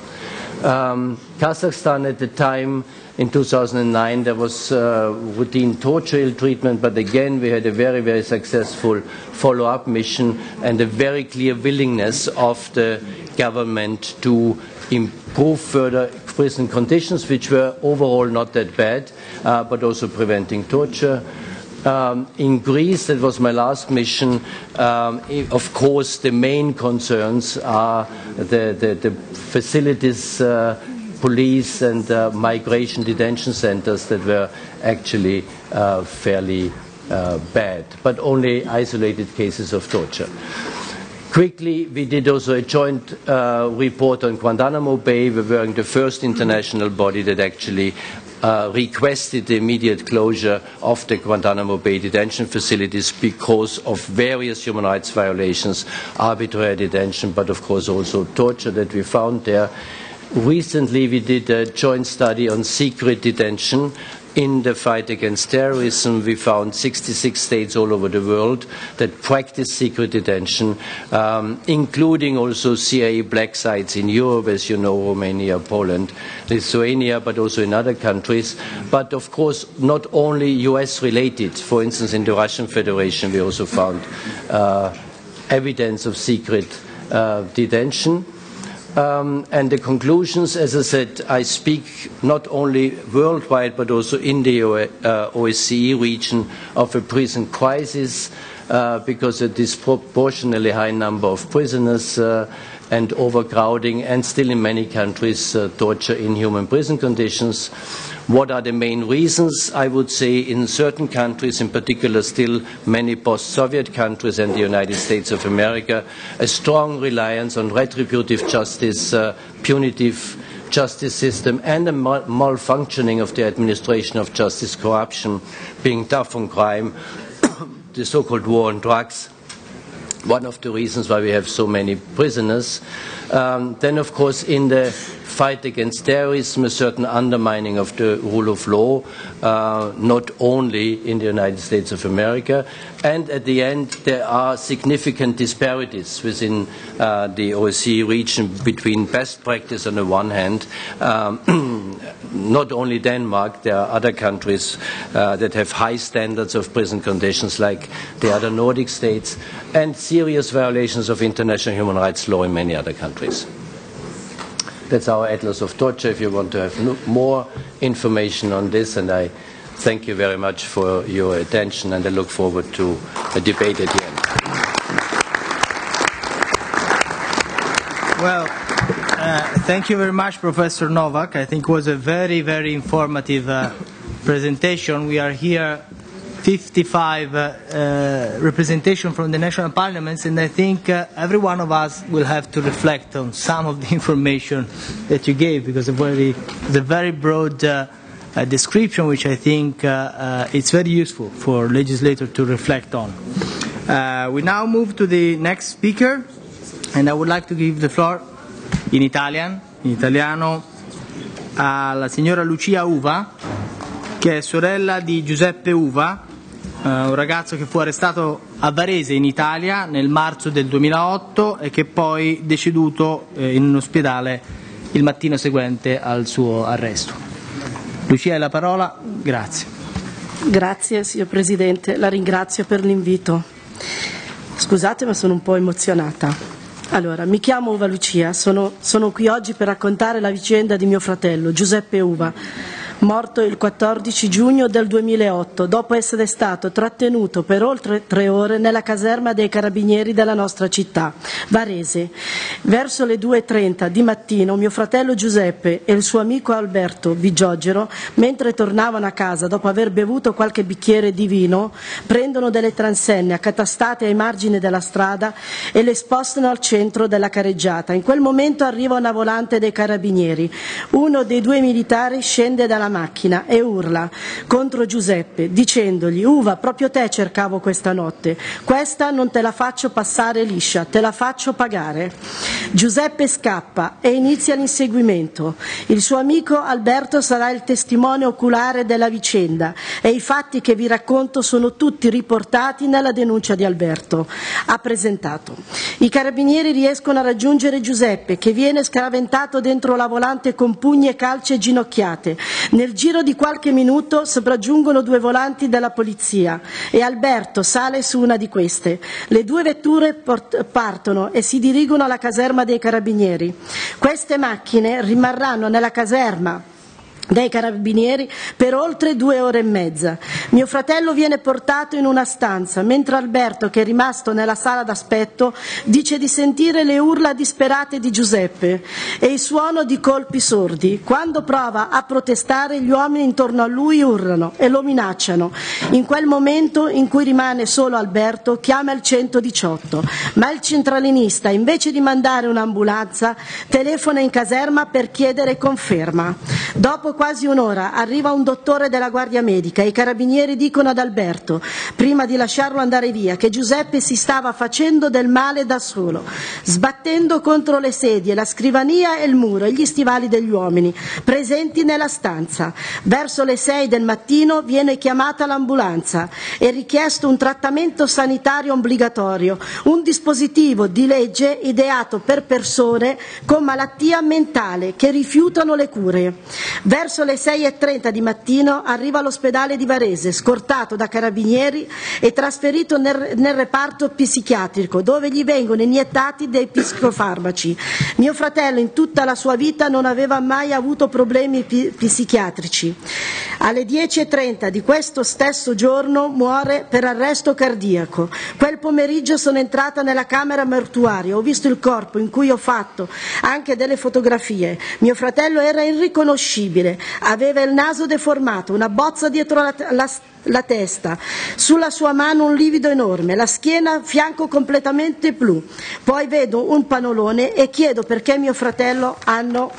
Um, Kazakhstan at the time, in two thousand nine, there was uh, routine torture ill treatment, but again we had a very, very successful follow-up mission and a very clear willingness of the government to improve further prison conditions, which were overall not that bad, uh, but also preventing torture. Um, in Greece, that was my last mission, um, of course the main concerns are the, the, the facilities, uh, police and uh, migration detention centers that were actually uh, fairly uh, bad, but only isolated cases of torture. Quickly, we did also a joint uh, report on Guantanamo Bay. We were the first international body that actually Uh, requested the immediate closure of the Guantanamo Bay detention facilities because of various human rights violations, arbitrary detention, but of course also torture that we found there. Recently we did a joint study on secret detention in the fight against terrorism. We found sixty-six states all over the world that practice secret detention, um, including also C I A black sites in Europe, as you know, Romania, Poland, Lithuania, but also in other countries. But of course, not only U S related. For instance, in the Russian Federation, we also found uh, evidence of secret uh, detention. Um, and the conclusions, as I said, I speak not only worldwide but also in the uh, O S C E region of a prison crisis uh, because a disproportionately high number of prisoners uh, and overcrowding and still in many countries uh, torture in human prison conditions. What are the main reasons? I would say in certain countries, in particular still many post-Soviet countries and the United States of America, a strong reliance on retributive justice, uh, punitive justice system, and a mal malfunctioning of the administration of justice, corruption, being tough on crime, the so-called war on drugs. One of the reasons why we have so many prisoners. Um, then, of course, in the fight against terrorism, a certain undermining of the rule of law, uh, not only in the United States of America. And at the end, there are significant disparities within uh, the O S C E region between best practice on the one hand. Um, not only Denmark, there are other countries uh, that have high standards of prison conditions like the other Nordic states, and serious violations of international human rights law in many other countries. That's our Atlas of Torture if you want to have more information on this, and I thank you very much for your attention and I look forward to a debate at the end. Well, uh, thank you very much, Professor Nowak. I think it was a very, very informative uh, presentation. We are here fifty-five uh, uh, representation from the national parliaments, and I think uh, every one of us will have to reflect on some of the information that you gave, because it's a very, the very broad uh, uh, description, which I think uh, uh, it's very useful for legislators to reflect on. Uh, we now move to the next speaker, and I would like to give the floor in Italian, in italiano, alla signora Lucia Uva, che è sorella di Giuseppe Uva, eh, un ragazzo che fu arrestato a Varese in Italia nel marzo del duemilaotto e che poi è deceduto eh, in un ospedale il mattino seguente al suo arresto. Lucia, hai la parola, grazie. Grazie signor Presidente, la ringrazio per l'invito. Scusate ma sono un po' emozionata. Allora, mi chiamo Uva Lucia, sono, sono qui oggi per raccontare la vicenda di mio fratello Giuseppe Uva, morto il quattordici giugno del duemilaotto, dopo essere stato trattenuto per oltre tre ore nella caserma dei carabinieri della nostra città, Varese. Verso le due e trenta di mattino mio fratello Giuseppe e il suo amico Alberto Biggiogero, mentre tornavano a casa dopo aver bevuto qualche bicchiere di vino, prendono delle transenne accatastate ai margini della strada e le spostano al centro della careggiata. In quel momento arriva una volante dei carabinieri. Uno dei due militari scende dalla la macchina e urla contro Giuseppe dicendogli: Uva, proprio te cercavo questa notte, questa non te la faccio passare liscia, te la faccio pagare. Giuseppe scappa e inizia l'inseguimento. Il suo amico Alberto sarà il testimone oculare della vicenda e i fatti che vi racconto sono tutti riportati nella denuncia di Alberto. Ha presentato. I carabinieri riescono a raggiungere Giuseppe, che viene scaraventato dentro la volante con pugni e calci e ginocchiate. Nel giro di qualche minuto sopraggiungono due volanti della polizia e Alberto sale su una di queste. Le due vetture port- partono e si dirigono alla caserma dei carabinieri. Queste macchine rimarranno nella caserma dei carabinieri per oltre due ore e mezza. Mio fratello viene portato in una stanza, mentre Alberto, che è rimasto nella sala d'aspetto, dice di sentire le urla disperate di Giuseppe e il suono di colpi sordi. Quando prova a protestare, gli uomini intorno a lui urlano e lo minacciano. In quel momento in cui rimane solo Alberto, chiama il centodiciotto, ma il centralinista, invece di mandare un'ambulanza, telefona in caserma per chiedere conferma. Dopo quasi un'ora arriva un dottore della guardia medica e i carabinieri dicono ad Alberto, prima di lasciarlo andare via, che Giuseppe si stava facendo del male da solo, sbattendo contro le sedie, la scrivania e il muro e gli stivali degli uomini presenti nella stanza. Verso le sei del mattino viene chiamata l'ambulanza e richiesto un trattamento sanitario obbligatorio, un dispositivo di legge ideato per persone con malattia mentale che rifiutano le cure. Verso le sei e trenta di mattino arriva all'ospedale di Varese, scortato da carabinieri e trasferito nel, nel reparto psichiatrico, dove gli vengono iniettati dei psicofarmaci. Mio fratello in tutta la sua vita non aveva mai avuto problemi pi- psichiatrici. Alle dieci e trenta di questo stesso giorno muore per arresto cardiaco. Quel pomeriggio sono entrata nella camera mortuaria, ho visto il corpo in cui ho fatto anche delle fotografie. Mio fratello era irriconoscibile. Aveva il naso deformato, una bozza dietro la, la, la testa, sulla sua mano un livido enorme, la schiena, fianco completamente blu. Poi vedo un panolone e chiedo perché mio fratello hanno,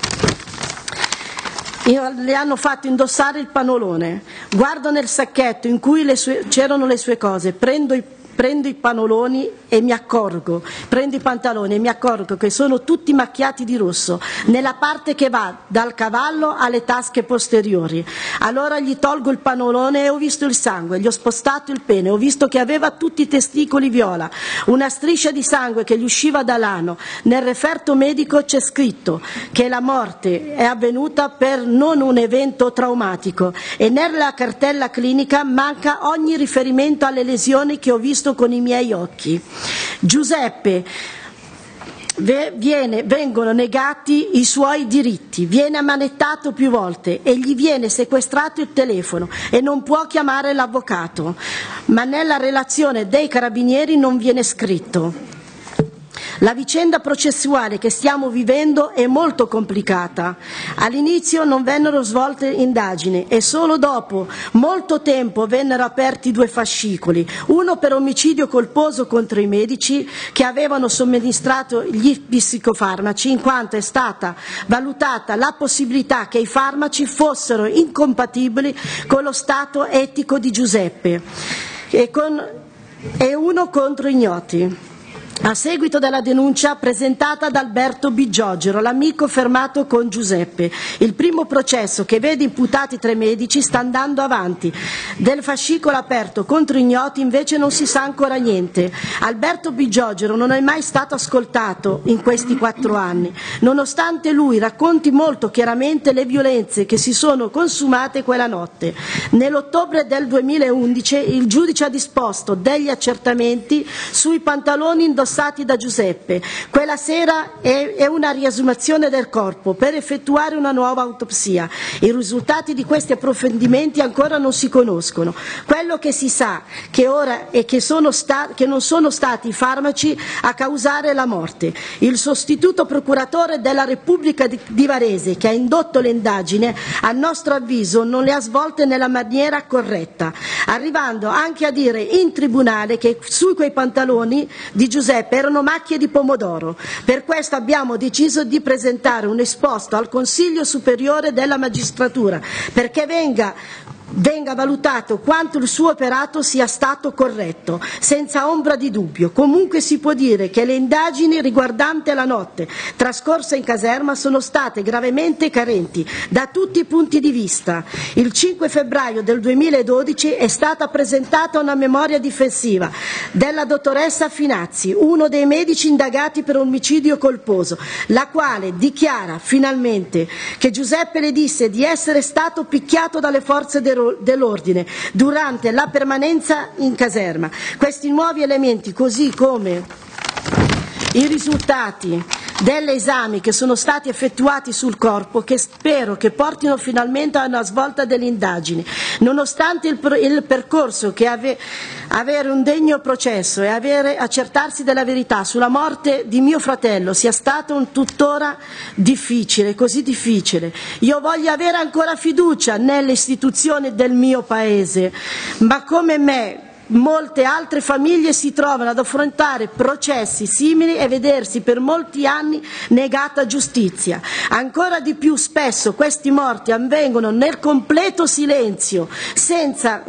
le hanno fatto indossare il panolone. Guardo nel sacchetto in cui le sue, c'erano le sue cose, prendo i Prendo i panoloni e mi accorgo, prendo i pantaloni e mi accorgo che sono tutti macchiati di rosso, nella parte che va dal cavallo alle tasche posteriori. Allora gli tolgo il panolone e ho visto il sangue, gli ho spostato il pene, ho visto che aveva tutti i testicoli viola, una striscia di sangue che gli usciva dall'ano. Nel referto medico c'è scritto che la morte è avvenuta per non un evento traumatico e nella cartella clinica manca ogni riferimento alle lesioni che ho visto con i miei occhi. Giuseppe Viene, vengono negati i suoi diritti, viene ammanettato più volte e gli viene sequestrato il telefono e non può chiamare l'avvocato, ma nella relazione dei carabinieri non viene scritto. La vicenda processuale che stiamo vivendo è molto complicata. All'inizio non vennero svolte indagini e solo dopo molto tempo vennero aperti due fascicoli, uno per omicidio colposo contro i medici che avevano somministrato gli psicofarmaci, in quanto è stata valutata la possibilità che i farmaci fossero incompatibili con lo stato etico di Giuseppe, e, con, e uno contro ignoti. A seguito della denuncia presentata da Alberto Biggiogero, l'amico fermato con Giuseppe, il primo processo che vede imputati tre medici sta andando avanti. Del fascicolo aperto contro ignoti invece non si sa ancora niente. Alberto Biggiogero non è mai stato ascoltato in questi quattro anni, nonostante lui racconti molto chiaramente le violenze che si sono consumate quella notte. Nell'ottobre del duemilaundici il giudice ha disposto degli accertamenti sui pantaloni indossati da Giuseppe. Quella sera è una riesumazione del corpo per effettuare una nuova autopsia. I risultati di questi approfondimenti ancora non si conoscono. Quello che si sa che ora è che, sono sta- che non sono stati i farmaci a causare la morte. Il sostituto procuratore della Repubblica di Varese, che ha indotto l'indagine, a nostro avviso non le ha svolte nella maniera corretta, arrivando anche a dire in tribunale che su quei pantaloni di Giuseppe P P erano macchie di pomodoro. Per questo abbiamo deciso di presentare un esposto al Consiglio Superiore della Magistratura, perché venga... venga valutato quanto il suo operato sia stato corretto, senza ombra di dubbio. Comunque si può dire che le indagini riguardanti la notte trascorsa in caserma sono state gravemente carenti da tutti i punti di vista. Il cinque febbraio del duemiladodici è stata presentata una memoria difensiva della dottoressa Finazzi, uno dei medici indagati per omicidio colposo, la quale dichiara finalmente che Giuseppe le disse di essere stato picchiato dalle forze del dell'ordine durante la permanenza in caserma. Questi nuovi elementi, così come i risultati degli esami che sono stati effettuati sul corpo, che spero che portino finalmente a una svolta delle indagini, nonostante il, il percorso che ave, avere un degno processo e avere, accertarsi della verità sulla morte di mio fratello sia stato un tuttora difficile, così difficile. Io voglio avere ancora fiducia nelle istituzioni del mio paese, ma come me molte altre famiglie si trovano ad affrontare processi simili e vedersi per molti anni negata giustizia. Ancora di più spesso questi morti avvengono nel completo silenzio, senza,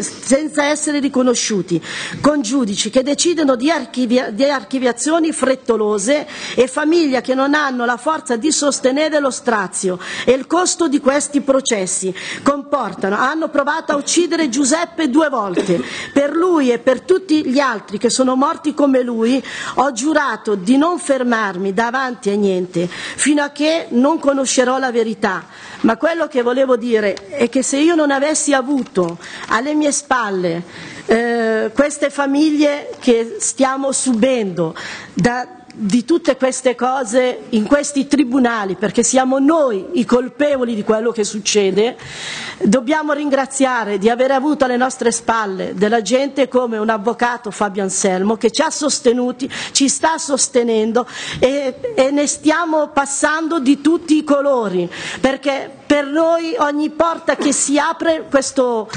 senza essere riconosciuti, con giudici che decidono di, archivia di archiviazioni frettolose e famiglie che non hanno la forza di sostenere lo strazio e il costo di questi processi. Comportano, hanno provato a uccidere Giuseppe due volte. Per lui e per tutti gli altri che sono morti come lui ho giurato di non fermarmi davanti a niente fino a che non conoscerò la verità. Ma quello che volevo dire è che se io non avessi avuto alle mie spalle eh, queste famiglie che stiamo subendo da di tutte queste cose in questi tribunali, perché siamo noi i colpevoli di quello che succede, dobbiamo ringraziare di aver avuto alle nostre spalle della gente come un avvocato Fabio Anselmo, che ci ha sostenuti, ci sta sostenendo e, e ne stiamo passando di tutti i colori, perché per noi ogni porta che si apre questo,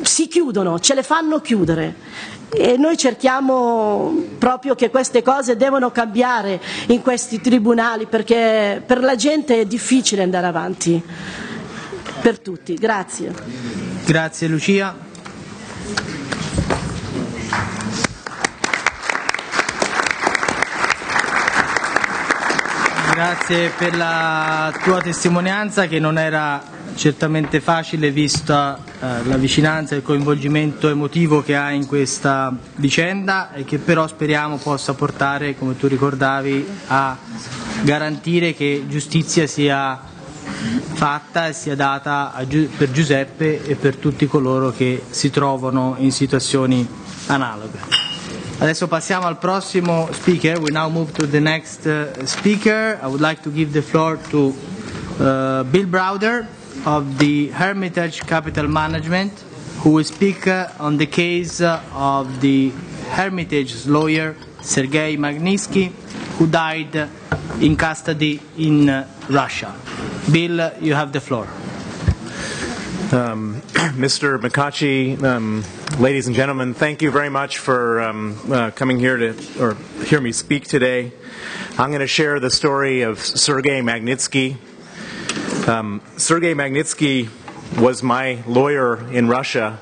si chiudono, ce le fanno chiudere. E noi cerchiamo proprio che queste cose devono cambiare in questi tribunali, perché per la gente è difficile andare avanti, per tutti. Grazie. Grazie Lucia. Grazie per la tua testimonianza, che non era certamente facile vista eh, la vicinanza e il coinvolgimento emotivo che ha in questa vicenda, e che però speriamo possa portare, come tu ricordavi, a garantire che giustizia sia fatta e sia data a, per Giuseppe e per tutti coloro che si trovano in situazioni analoghe. Adesso passiamo al prossimo speaker. We now move to the next uh, speaker. I would like to give the floor to uh, Bill Browder of the Hermitage Capital Management, who will speak uh, on the case uh, of the Hermitage lawyer Sergei Magnitsky, who died uh, in custody in uh, Russia. Bill, uh, you have the floor. Um, Mister Makachi, um, ladies and gentlemen, thank you very much for um, uh, coming here to or hear me speak today. I'm going to share the story of Sergei Magnitsky. Um, Sergei Magnitsky was my lawyer in Russia.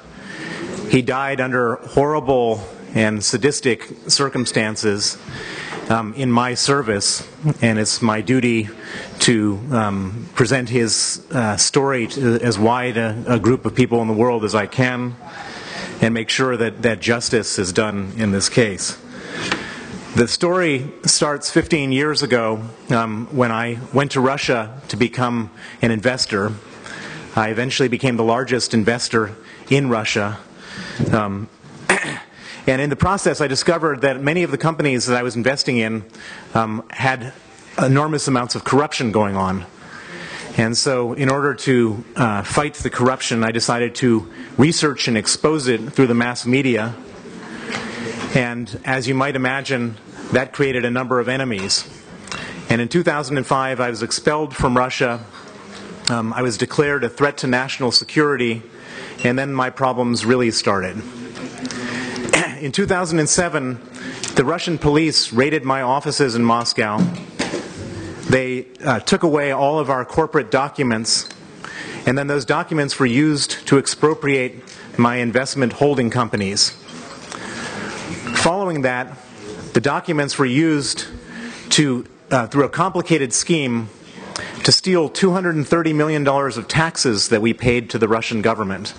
He died under horrible and sadistic circumstances um, in my service, and it's my duty to um, present his uh, story to as wide a, a group of people in the world as I can, and make sure that, that justice is done in this case. The story starts fifteen years ago um, when I went to Russia to become an investor. I eventually became the largest investor in Russia. Um, and in the process, I discovered that many of the companies that I was investing in um, had enormous amounts of corruption going on. And so in order to uh, fight the corruption, I decided to research and expose it through the mass media. And as you might imagine, that created a number of enemies. And in two thousand five, I was expelled from Russia. Um, I was declared a threat to national security, and then my problems really started. In two thousand seven, The Russian police raided my offices in Moscow. They uh, took away all of our corporate documents, and then those documents were used to expropriate my investment holding companies. Following that, the documents were used to, uh, through a complicated scheme, to steal two hundred thirty million dollars of taxes that we paid to the Russian government.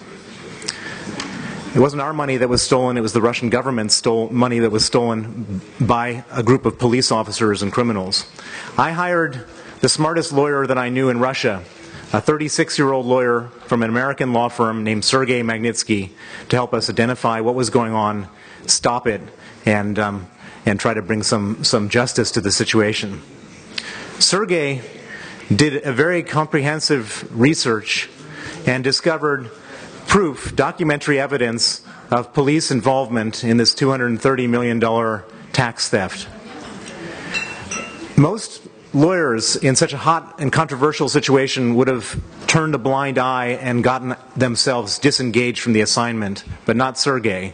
It wasn't our money that was stolen, it was the Russian government's stole money that was stolen by a group of police officers and criminals. I hired the smartest lawyer that I knew in Russia, a thirty-six-year-old lawyer from an American law firm named Sergei Magnitsky, to help us identify what was going on, stop it, and, um, and try to bring some, some justice to the situation. Sergei did a very comprehensive research and discovered proof, documentary evidence of police involvement in this two hundred thirty million dollar tax theft. Most lawyers in such a hot and controversial situation would have turned a blind eye and gotten themselves disengaged from the assignment, but not Sergei.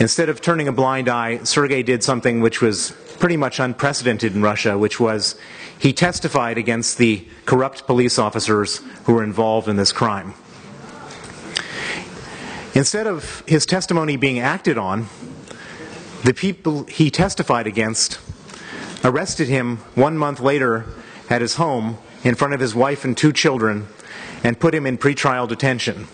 Instead of turning a blind eye, Sergei did something which was pretty much unprecedented in Russia, which was he testified against the corrupt police officers who were involved in this crime. Instead of his testimony being acted on, the people he testified against arrested him one month later at his home in front of his wife and two children and put him in pretrial detention.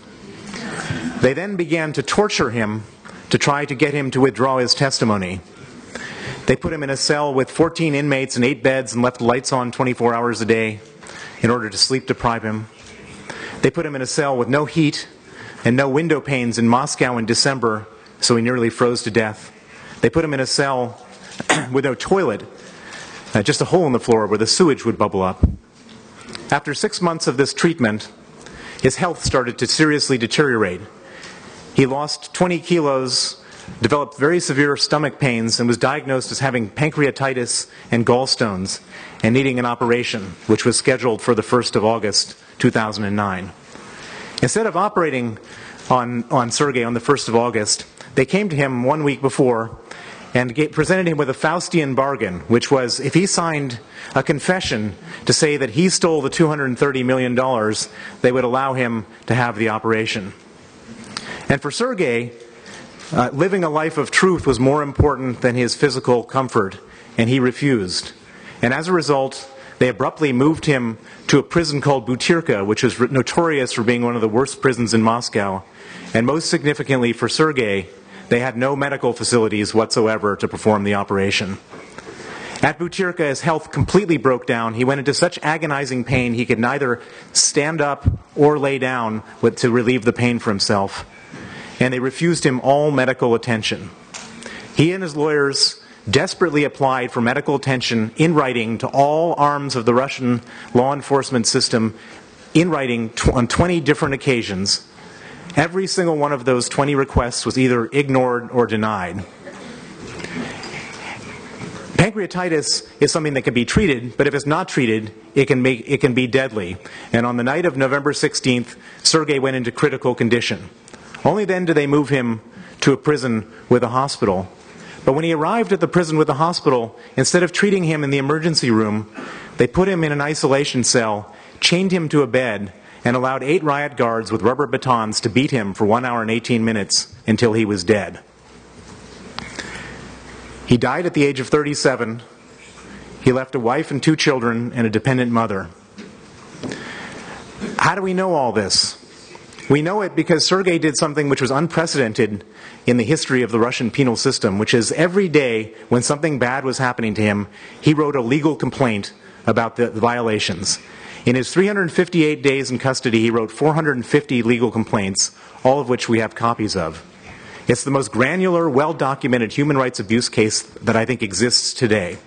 They then began to torture him to try to get him to withdraw his testimony. They put him in a cell with fourteen inmates and eight beds and left lights on twenty-four hours a day in order to sleep deprive him. They put him in a cell with no heat and no window panes in Moscow in December, so he nearly froze to death. They put him in a cell with no toilet, uh, just a hole in the floor where the sewage would bubble up. After six months of this treatment, his health started to seriously deteriorate. He lost twenty kilos, developed very severe stomach pains, and was diagnosed as having pancreatitis and gallstones and needing an operation, which was scheduled for the first of August two thousand nine. Instead of operating on, on Sergei on the first of August, they came to him one week before and get, presented him with a Faustian bargain, which was if he signed a confession to say that he stole the two hundred thirty million dollars, they would allow him to have the operation. And for Sergei, uh, living a life of truth was more important than his physical comfort, and he refused. And as a result, they abruptly moved him to a prison called Butyrka, which is notorious for being one of the worst prisons in Moscow. And most significantly for Sergei, they had no medical facilities whatsoever to perform the operation. At Butyrka, his health completely broke down. He went into such agonizing pain he could neither stand up or lay down with, to relieve the pain for himself. And they refused him all medical attention. He and his lawyers desperately applied for medical attention in writing to all arms of the Russian law enforcement system in writing on twenty different occasions. Every single one of those twenty requests was either ignored or denied. Pancreatitis is something that can be treated, but if it's not treated, it can, make, it can be deadly. And on the night of November sixteenth, Sergei went into critical condition. Only then did they move him to a prison with a hospital. But when he arrived at the prison with the hospital, instead of treating him in the emergency room, they put him in an isolation cell, chained him to a bed, and allowed eight riot guards with rubber batons to beat him for one hour and eighteen minutes until he was dead. He died at the age of thirty-seven. He left a wife and two children and a dependent mother. How do we know all this? We know it because Sergei did something which was unprecedented in the history of the Russian penal system, which is every day when something bad was happening to him, he wrote a legal complaint about the, the violations. In his three hundred fifty-eight days in custody, he wrote four hundred fifty legal complaints, all of which we have copies of. It's the most granular, well-documented human rights abuse case that I think exists today.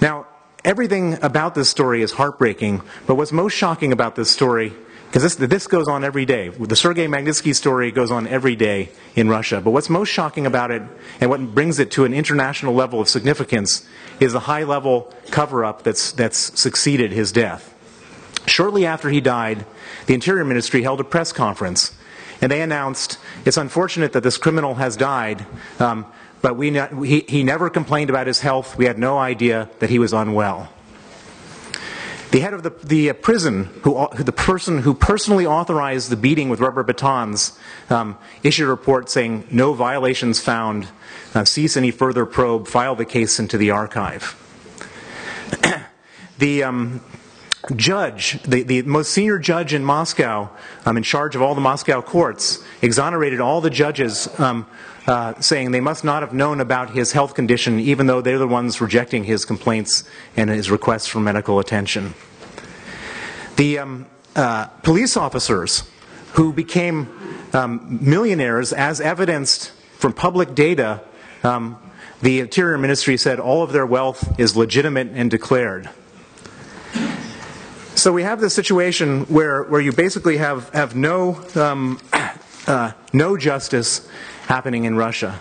Now, everything about this story is heartbreaking, but what's most shocking about this story, because this, this goes on every day. The Sergei Magnitsky story goes on every day in Russia. But what's most shocking about it, and what brings it to an international level of significance, is the high-level cover-up that's, that's succeeded his death. Shortly after he died, the Interior Ministry held a press conference, and they announced, it's unfortunate that this criminal has died, um, But we not, he, he never complained about his health. We had no idea that he was unwell. The head of the, the prison, who, the person who personally authorized the beating with rubber batons, um, issued a report saying, no violations found, uh, cease any further probe, file the case into the archive. The um, judge, the, the most senior judge in Moscow, um, in charge of all the Moscow courts, exonerated all the judges, um, uh, saying they must not have known about his health condition, even though they're the ones rejecting his complaints and his requests for medical attention. The um, uh, police officers, who became um, millionaires, as evidenced from public data, um, the Interior Ministry said all of their wealth is legitimate and declared. So we have this situation where, where you basically have, have no, um, uh, no justice happening in Russia.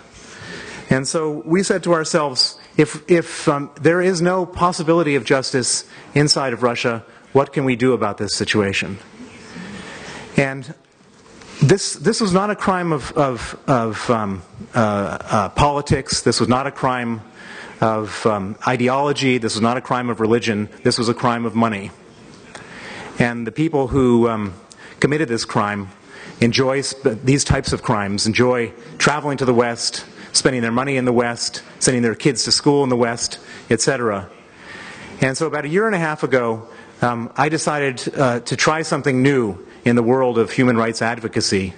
And so we said to ourselves, if, if um, there is no possibility of justice inside of Russia, what can we do about this situation? And this, this was not a crime of, of, of um, uh, uh, politics. This was not a crime of um, ideology. This was not a crime of religion. This was a crime of money. And the people who um, committed this crime enjoy these types of crimes, enjoy traveling to the West, spending their money in the West, sending their kids to school in the West, et cetera. And so about a year and a half ago, um, I decided uh, to try something new in the world of human rights advocacy,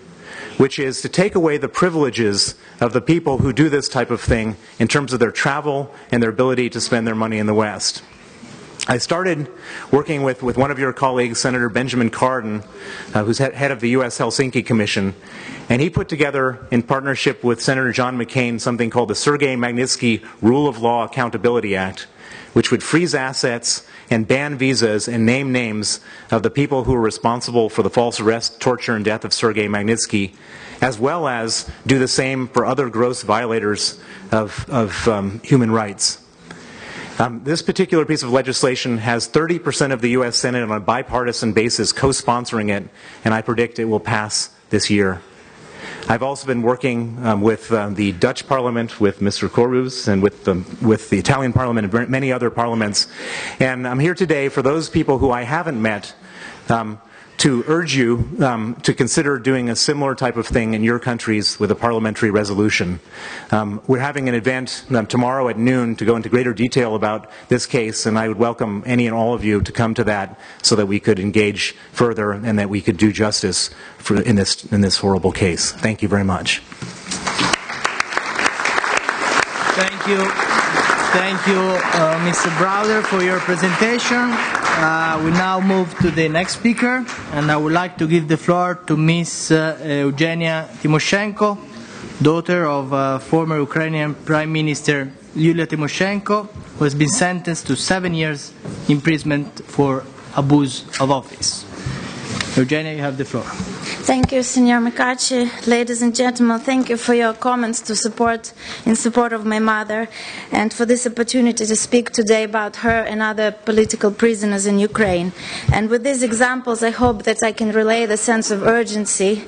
which is to take away the privileges of the people who do this type of thing in terms of their travel and their ability to spend their money in the West. I started working with, with one of your colleagues, Senator Benjamin Cardin, uh, who's head of the U S Helsinki Commission, and he put together, in partnership with Senator John McCain, something called the Sergei Magnitsky Rule of Law Accountability Act, which would freeze assets and ban visas and name names of the people who were responsible for the false arrest, torture, and death of Sergei Magnitsky, as well as do the same for other gross violators of, of um, human rights. Um, this particular piece of legislation has thirty percent of the U S Senate on a bipartisan basis co-sponsoring it, and I predict it will pass this year. I've also been working um, with um, the Dutch Parliament, with Mister Çörüz, and with the, with the Italian Parliament and many other parliaments. And I'm here today for those people who I haven't met um, to urge you um, to consider doing a similar type of thing in your countries with a parliamentary resolution. Um, we're having an event um, tomorrow at noon to go into greater detail about this case, and I would welcome any and all of you to come to that so that we could engage further and that we could do justice for, in this, in this horrible case. Thank you very much. Thank you. Thank you, uh, Mister Browder, for your presentation. Uh, we now move to the next speaker, and I would like to give the floor to Miz Uh, Eugenia Tymoshenko, daughter of uh, former Ukrainian Prime Minister Yulia Tymoshenko, who has been sentenced to seven years imprisonment for abuse of office. Eugenia, you have the floor. Thank you, Senor Mikachi. Ladies and gentlemen, thank you for your comments to support, in support of my mother, and for this opportunity to speak today about her and other political prisoners in Ukraine. And with these examples, I hope that I can relay the sense of urgency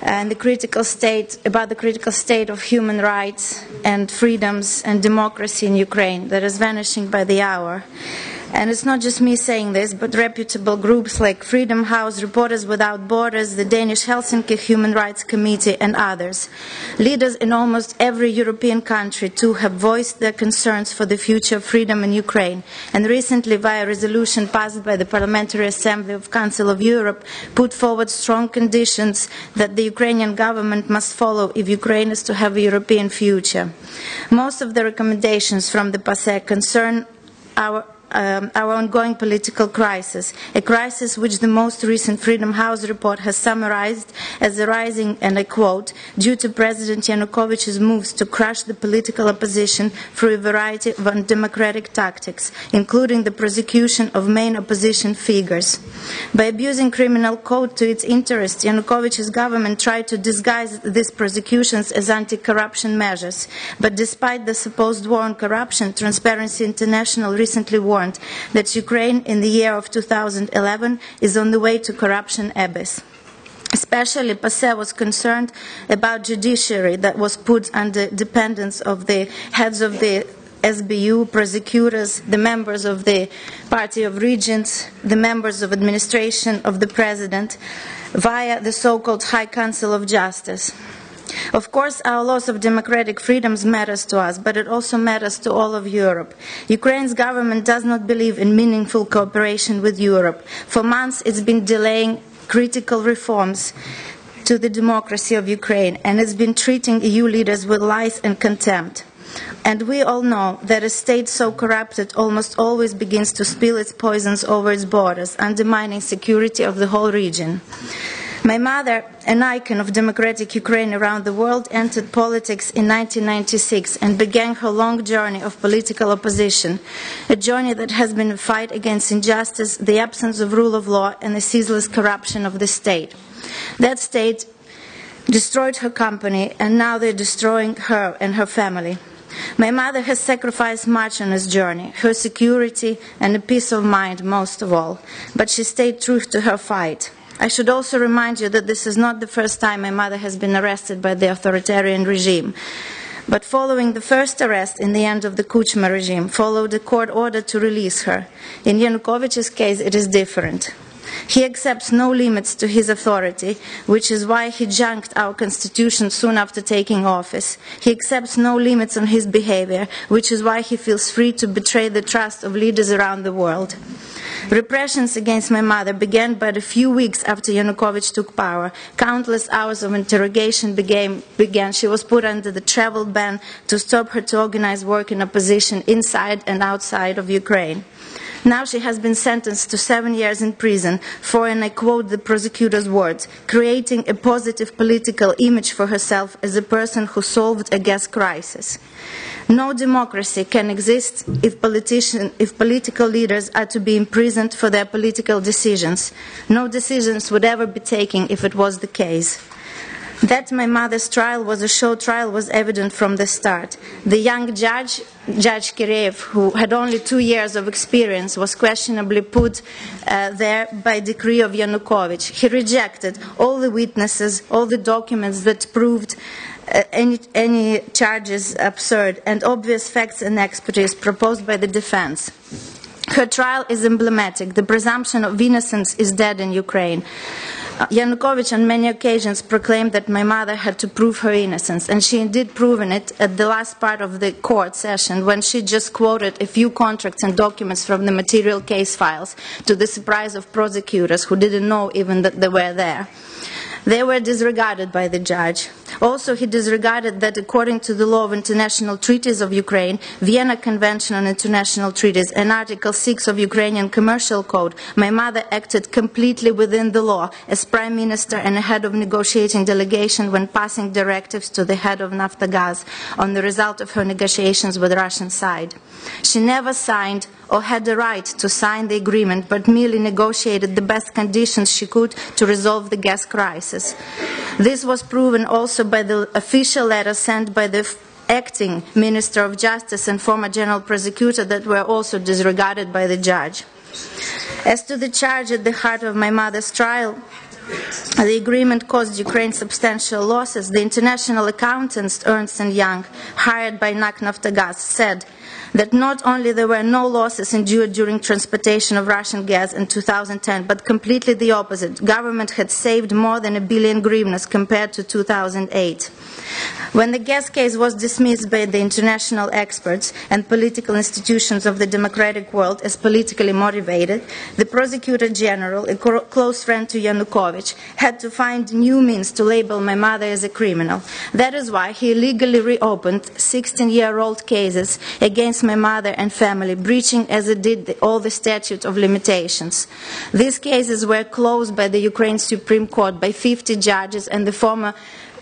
and the critical state, about the critical state of human rights and freedoms and democracy in Ukraine that is vanishing by the hour. And it's not just me saying this, but reputable groups like Freedom House, Reporters Without Borders, the Danish Helsinki Human Rights Committee, and others. Leaders in almost every European country, too, have voiced their concerns for the future of freedom in Ukraine. And recently, via resolution passed by the Parliamentary Assembly of the Council of Europe, put forward strong conditions that the Ukrainian government must follow if Ukraine is to have a European future. Most of the recommendations from the PASEC concern our Um, our ongoing political crisis, a crisis which the most recent Freedom House report has summarized as arising, and I quote, due to President Yanukovych's moves to crush the political opposition through a variety of undemocratic tactics, including the prosecution of main opposition figures. By abusing criminal code to its interest, Yanukovych's government tried to disguise these prosecutions as anti-corruption measures, but despite the supposed war on corruption, Transparency International recently warned that Ukraine in the year of two thousand eleven is on the way to corruption abyss. especially Passet was concerned about judiciary that was put under dependence of the heads of the S B U, prosecutors, the members of the Party of Regents, the members of administration of the president, via the so-called High Council of Justice. Of course, our loss of democratic freedoms matters to us, but it also matters to all of Europe. Ukraine's government does not believe in meaningful cooperation with Europe. For months, it's been delaying critical reforms to the democracy of Ukraine, and it's been treating E U leaders with lies and contempt. And we all know that a state so corrupted almost always begins to spill its poisons over its borders, undermining security of the whole region. My mother, an icon of democratic Ukraine around the world, entered politics in nineteen ninety-six and began her long journey of political opposition, a journey that has been a fight against injustice, the absence of rule of law, and the ceaseless corruption of the state. That state destroyed her company, and now they're destroying her and her family. My mother has sacrificed much on this journey, her security and a peace of mind most of all, but she stayed true to her fight. I should also remind you that this is not the first time my mother has been arrested by the authoritarian regime. But following the first arrest in the end of the Kuchma regime, followed a court order to release her. In Yanukovych's case, it is different. He accepts no limits to his authority, which is why he junked our constitution soon after taking office. He accepts no limits on his behavior, which is why he feels free to betray the trust of leaders around the world. Repressions against my mother began but a few weeks after Yanukovych took power. Countless hours of interrogation began. began. She was put under the travel ban to stop her to organize work in opposition inside and outside of Ukraine. Now she has been sentenced to seven years in prison for, and I quote the prosecutor's words, creating a positive political image for herself as a person who solved a gas crisis. No democracy can exist if, politician, if political leaders are to be imprisoned for their political decisions. No decisions would ever be taken if it was the case. That my mother's trial was a show trial was evident from the start. The young judge, Judge Kireev, who had only two years of experience, was questionably put uh, there by decree of Yanukovych. He rejected all the witnesses, all the documents that proved uh, any, any charges absurd, and obvious facts and expertise proposed by the defense. Her trial is emblematic. The presumption of innocence is dead in Ukraine. Yanukovych on many occasions proclaimed that my mother had to prove her innocence, and she indeed proven it at the last part of the court session when she just quoted a few contracts and documents from the material case files, to the surprise of prosecutors who didn't know even that they were there. They were disregarded by the judge. Also, he disregarded that according to the law of international treaties of Ukraine, Vienna Convention on International Treaties and Article six of Ukrainian Commercial Code, my mother acted completely within the law as Prime Minister and head of negotiating delegation when passing directives to the head of Naftogas on the result of her negotiations with the Russian side. She never signed or had the right to sign the agreement, but merely negotiated the best conditions she could to resolve the gas crisis. This was proven also by the official letter sent by the acting Minister of Justice and former General Prosecutor that were also disregarded by the judge. As to the charge at the heart of my mother's trial, the agreement caused Ukraine substantial losses. The international accountants Ernst and Young, hired by N A K Naftogaz, said that not only there were no losses endured during transportation of Russian gas in two thousand ten, but completely the opposite. Government had saved more than a billion hryvnias compared to two thousand eight. When the gas case was dismissed by the international experts and political institutions of the democratic world as politically motivated, the prosecutor general, a close friend to Yanukovych, had to find new means to label my mother as a criminal. That is why he illegally reopened sixteen-year-old cases against my mother and family, breaching as it did the, all the statute of limitations. These cases were closed by the Ukraine Supreme Court by fifty judges and the former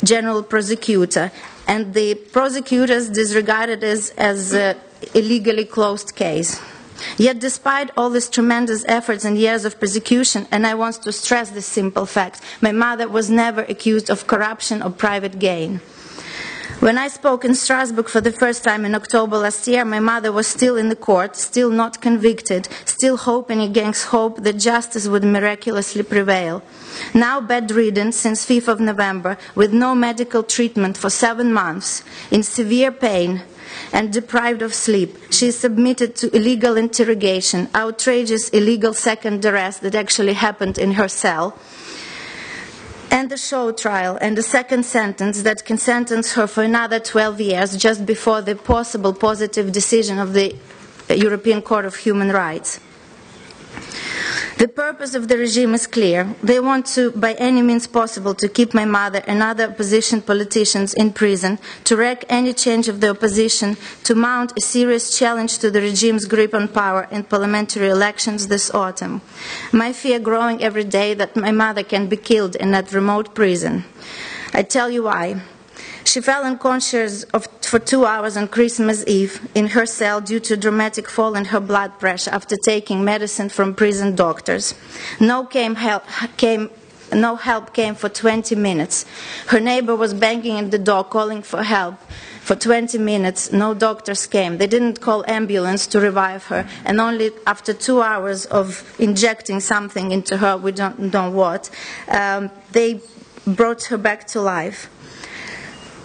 general prosecutor, and the prosecutors disregarded it as an illegally closed case. Yet despite all these tremendous efforts and years of persecution, and I want to stress this simple fact, my mother was never accused of corruption or private gain. When I spoke in Strasbourg for the first time in October last year, my mother was still in the court, still not convicted, still hoping against hope that justice would miraculously prevail. Now bedridden since fifth of November, with no medical treatment for seven months, in severe pain and deprived of sleep, she is submitted to illegal interrogation, outrageous illegal second arrest that actually happened in her cell, and a show trial and a second sentence that can sentence her for another twelve years just before the possible positive decision of the European Court of Human Rights. The purpose of the regime is clear. They want to, by any means possible, to keep my mother and other opposition politicians in prison, to wreck any change of the opposition, to mount a serious challenge to the regime's grip on power in parliamentary elections this autumn. My fear growing every day that my mother can be killed in that remote prison. I tell you why. She fell unconscious of, for two hours on Christmas Eve in her cell due to a dramatic fall in her blood pressure after taking medicine from prison doctors. No, came help, came, no help came for twenty minutes. Her neighbor was banging at the door, calling for help. For twenty minutes, no doctors came. They didn't call ambulance to revive her, and only after two hours of injecting something into her, we don't know what, um, they brought her back to life.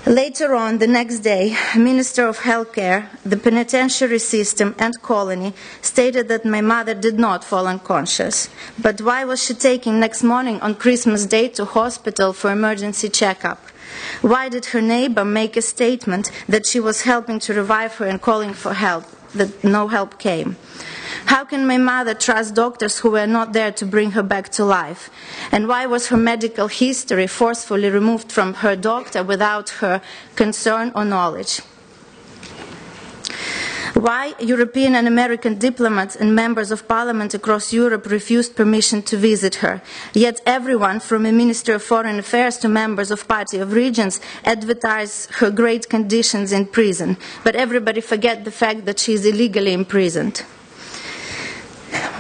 Later on, the next day, Minister of Healthcare, the penitentiary system and colony stated that my mother did not fall unconscious. But why was she taken next morning on Christmas Day to hospital for emergency checkup? Why did her neighbor make a statement that she was helping to revive her and calling for help, that no help came? How can my mother trust doctors who were not there to bring her back to life? And why was her medical history forcefully removed from her doctor without her concern or knowledge? Why European and American diplomats and members of parliament across Europe refused permission to visit her? Yet everyone, from the Minister of Foreign Affairs to members of Party of Regions, advertised her great conditions in prison. But everybody forget the fact that she is illegally imprisoned.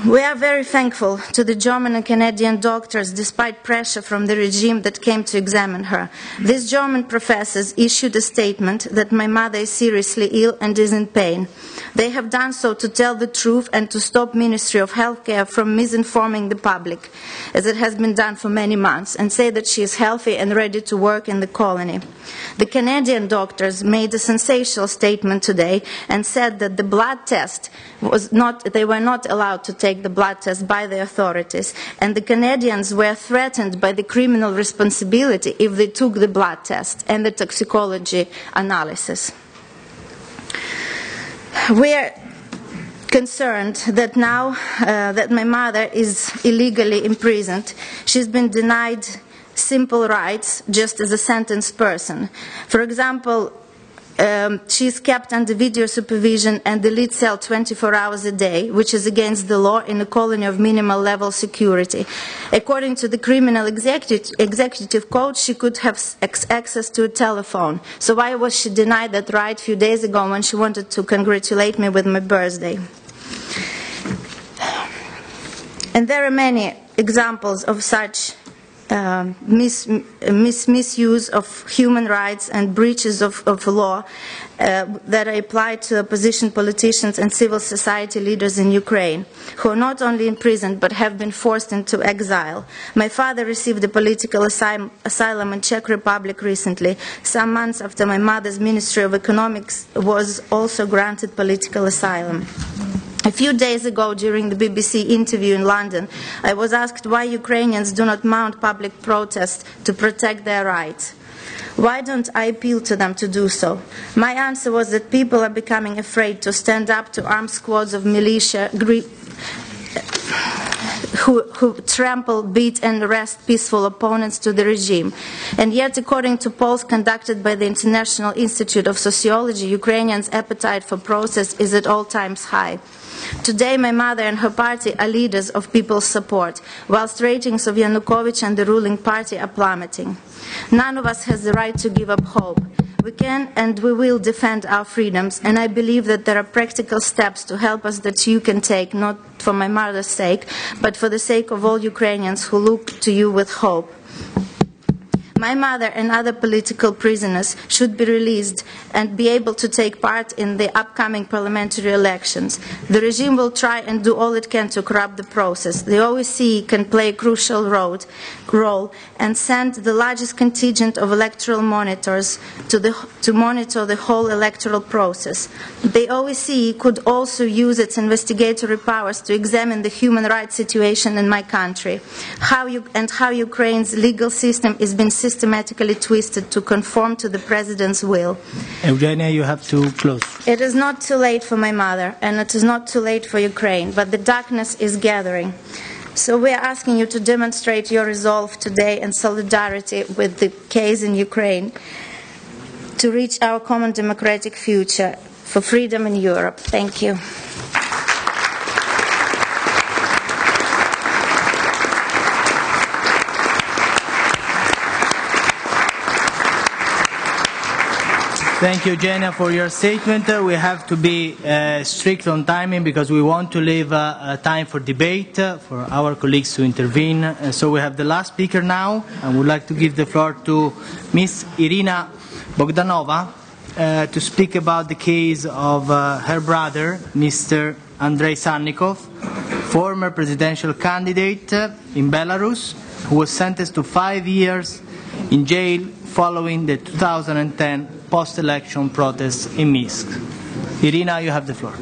We are very thankful to the German and Canadian doctors, despite pressure from the regime that came to examine her. These German professors issued a statement that my mother is seriously ill and is in pain. They have done so to tell the truth and to stop the Ministry of Healthcare from misinforming the public, as it has been done for many months, and say that she is healthy and ready to work in the colony. The Canadian doctors made a sensational statement today and said that the blood test was not, they were not allowed to take the blood test by the authorities, and the Canadians were threatened by the criminal responsibility if they took the blood test and the toxicology analysis. We are concerned that now uh, that my mother is illegally imprisoned, she's been denied simple rights just as a sentenced person. For example, Um, she is kept under video supervision and the lead cell twenty-four hours a day, which is against the law in a colony of minimal level security. According to the criminal executive, executive code, she could have ex access to a telephone. So why was she denied that right a few days ago when she wanted to congratulate me with my birthday? And there are many examples of such Uh, mis mis misuse of human rights and breaches of, of law uh, that apply to opposition politicians and civil society leaders in Ukraine, who are not only imprisoned but have been forced into exile. My father received a political asyl asylum in Czech Republic recently, some months after my mother's Ministry of Economics was also granted political asylum. A few days ago, during the B B C interview in London, I was asked why Ukrainians do not mount public protests to protect their rights. Why don't I appeal to them to do so? My answer was that people are becoming afraid to stand up to armed squads of militia Who, who trample, beat and arrest peaceful opponents to the regime. And yet, according to polls conducted by the International Institute of Sociology, Ukrainians' appetite for protest is at all times high. Today, my mother and her party are leaders of people's support, whilst ratings of Yanukovych and the ruling party are plummeting. None of us has the right to give up hope. We can and we will defend our freedoms, and I believe that there are practical steps to help us that you can take, not for my mother's sake, but for the sake of all Ukrainians who look to you with hope. My mother and other political prisoners should be released and be able to take part in the upcoming parliamentary elections. The regime will try and do all it can to corrupt the process. The O S C E can play a crucial role and send the largest contingent of electoral monitors to, the, to monitor the whole electoral process. The O S C E could also use its investigatory powers to examine the human rights situation in my country, how you, and how Ukraine's legal system is being systematically twisted to conform to the president's will. Eugenia, you have to close. It is not too late for my mother, and it is not too late for Ukraine, but the darkness is gathering. So we are asking you to demonstrate your resolve today and solidarity with the case in Ukraine to reach our common democratic future for freedom in Europe. Thank you. Thank you, Eugenia, for your statement. Uh, we have to be uh, strict on timing because we want to leave uh, uh, time for debate, uh, for our colleagues to intervene. Uh, so we have the last speaker now. I would like to give the floor to Miss Irina Bogdanova uh, to speak about the case of uh, her brother, Mister Andrei Sannikov, former presidential candidate uh, in Belarus, who was sentenced to five years in jail following the two thousand ten post-election protests in Minsk. Irina, you have the floor.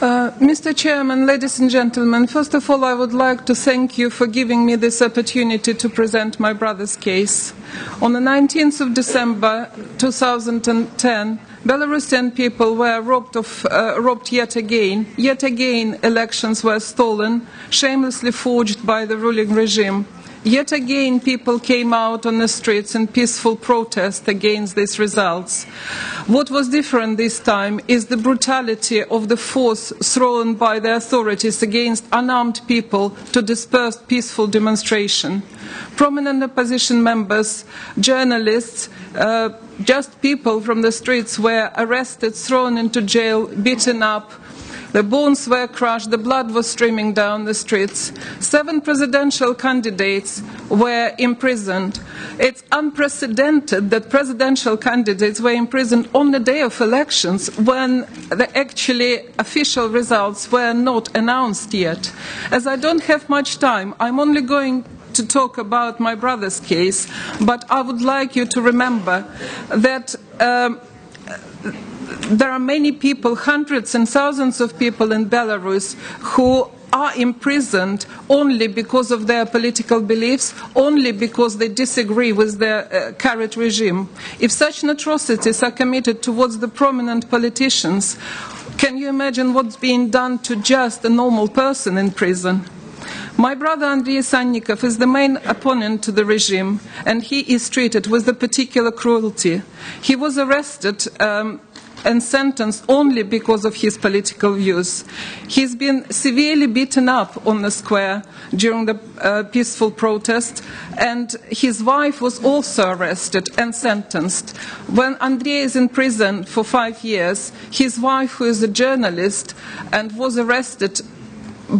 Uh, Mister Chairman, ladies and gentlemen, first of all, I would like to thank you for giving me this opportunity to present my brother's case. On the nineteenth of December two thousand ten, Belarusian people were robbed, of, uh, robbed yet again. Yet again, elections were stolen, shamelessly forged by the ruling regime. Yet again, people came out on the streets in peaceful protest against these results. What was different this time is the brutality of the force thrown by the authorities against unarmed people to disperse peaceful demonstration. Prominent opposition members, journalists, uh, just people from the streets were arrested, thrown into jail, beaten up. The bones were crushed, the blood was streaming down the streets. Seven presidential candidates were imprisoned. It's unprecedented that presidential candidates were imprisoned on the day of elections when the actually official results were not announced yet. As I don't have much time, I'm only going to talk about my brother's case, but I would like you to remember that um, there are many people, hundreds and thousands of people in Belarus who are imprisoned only because of their political beliefs, only because they disagree with the uh, current regime. If such atrocities are committed towards the prominent politicians, can you imagine what's being done to just a normal person in prison? My brother Andrei Sannikov is the main opponent to the regime, and he is treated with a particular cruelty. He was arrested um, and sentenced only because of his political views. He's been severely beaten up on the square during the uh, peaceful protest, and his wife was also arrested and sentenced. When Andrei is in prison for five years, his wife, who is a journalist and was arrested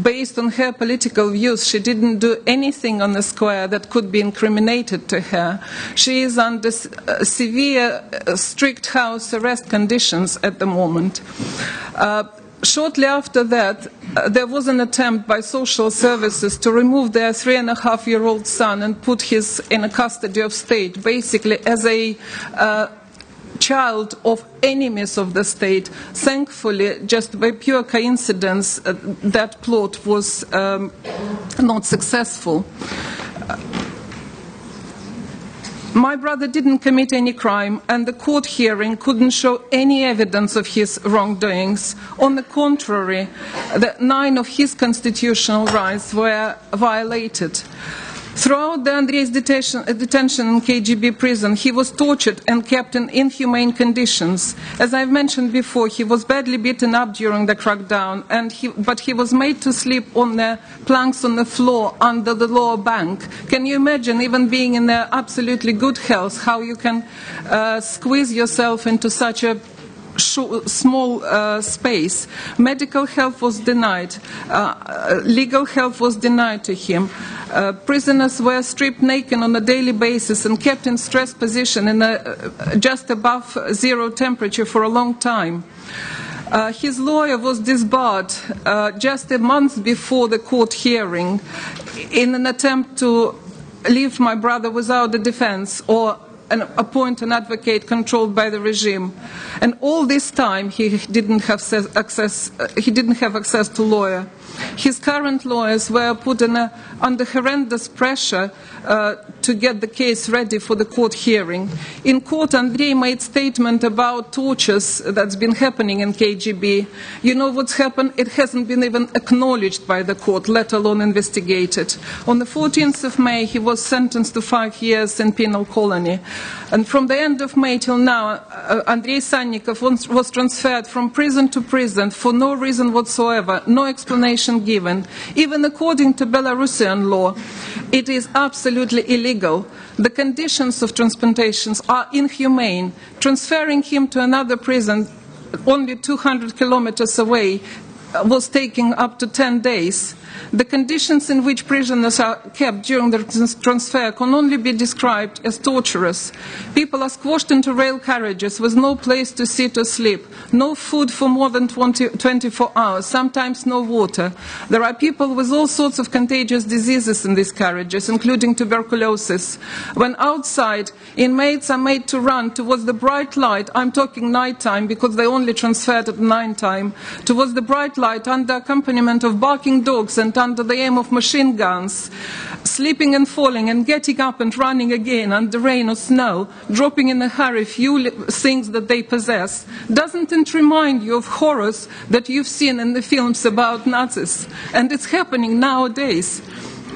based on her political views, she didn't do anything on the square that could be incriminated to her. She is under severe, strict house arrest conditions at the moment. Uh, shortly after that, uh, there was an attempt by social services to remove their three-and-a-half-year-old son and put his in a custody of state, basically as a uh, child of enemies of the state. Thankfully, just by pure coincidence, uh, that plot was um, not successful. Uh, my brother didn't commit any crime, and the court hearing couldn't show any evidence of his wrongdoings. On the contrary, the nine of his constitutional rights were violated. Throughout the Andrei's detention, detention in K G B prison, he was tortured and kept in inhumane conditions. As I've mentioned before, he was badly beaten up during the crackdown, and he, but he was made to sleep on the planks on the floor under the lower bank. Can you imagine, even being in absolutely good health, how you can uh, squeeze yourself into such a small uh, space. Medical help was denied. Uh, legal help was denied to him. Uh, prisoners were stripped naked on a daily basis and kept in stress position in a, uh, just above zero temperature for a long time. Uh, his lawyer was disbarred uh, just a month before the court hearing in an attempt to leave my brother without a defense or an, appoint an advocate controlled by the regime. And all this time he didn't have access, uh, he didn't have access to lawyer. His current lawyers were put in a, under horrendous pressure uh, to get the case ready for the court hearing. In court, Andrei made statement about tortures that's been happening in K G B. You know what's happened? It hasn't been even acknowledged by the court, let alone investigated. On the fourteenth of May, he was sentenced to five years in penal colony. And from the end of May till now, uh, Andrei Sannikov was transferred from prison to prison for no reason whatsoever, no explanation given. Even according to Belarusian law, it is absolutely illegal. The conditions of transplantations are inhumane. Transferring him to another prison only two hundred kilometers away was taking up to ten days. The conditions in which prisoners are kept during the transfer can only be described as torturous. People are squashed into rail carriages with no place to sit or sleep, no food for more than twenty-four hours, sometimes no water. There are people with all sorts of contagious diseases in these carriages, including tuberculosis. When outside, inmates are made to run towards the bright light, I'm talking nighttime because they only transferred at night time, towards the bright light under accompaniment of barking dogs and under the aim of machine guns, sleeping and falling and getting up and running again under rain or snow, dropping in a hurry few things that they possess. Doesn't it remind you of horrors that you've seen in the films about Nazis? And it's happening nowadays.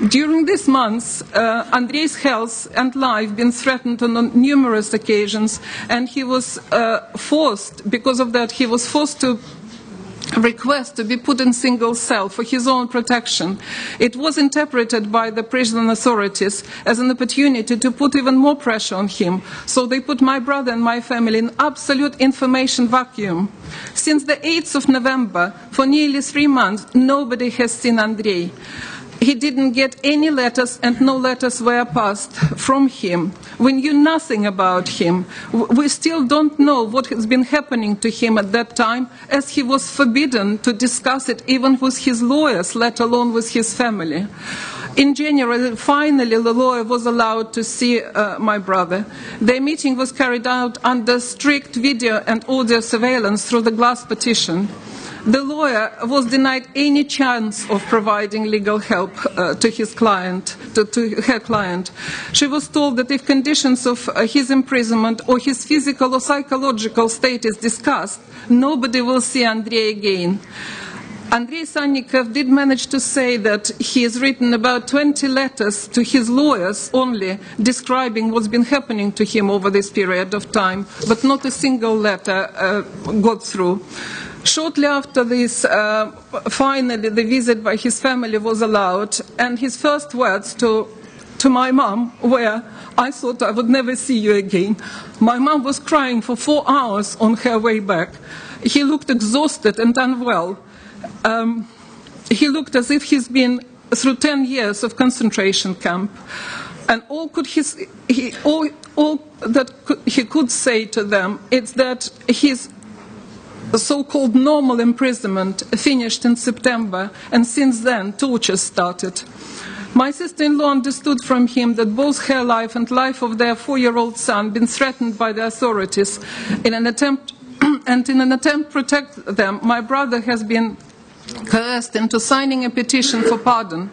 During these months, uh, Andrei's health and life been threatened on numerous occasions, and he was uh, forced, because of that, he was forced to request to be put in single cell for his own protection. It was interpreted by the prison authorities as an opportunity to put even more pressure on him, so they put my brother and my family in absolute information vacuum. Since the eighth of November, for nearly three months, nobody has seen Andrei. He didn't get any letters, and no letters were passed from him. We knew nothing about him. We still don't know what has been happening to him at that time, as he was forbidden to discuss it even with his lawyers, let alone with his family. In January, finally, the lawyer was allowed to see uh, my brother. Their meeting was carried out under strict video and audio surveillance through the glass partition. The lawyer was denied any chance of providing legal help uh, to his client, to, to her client. She was told that if conditions of uh, his imprisonment or his physical or psychological state is discussed, nobody will see Andrei again. Andrei Sannikov did manage to say that he has written about twenty letters to his lawyers only, describing what's been happening to him over this period of time, but not a single letter uh, got through. Shortly after this, uh, finally, the visit by his family was allowed, and his first words to, to my mom were, "I thought I would never see you again." My mom was crying for four hours on her way back. He looked exhausted and unwell. Um, he looked as if he's been through ten years of concentration camp, and all, could his, he, all, all that could, he could say to them is that his so-called normal imprisonment finished in September, and since then torture started. My sister-in-law understood from him that both her life and life of their four-year-old son been threatened by the authorities in an attempt and in an attempt to protect them, my brother has been coerced into signing a petition for pardon.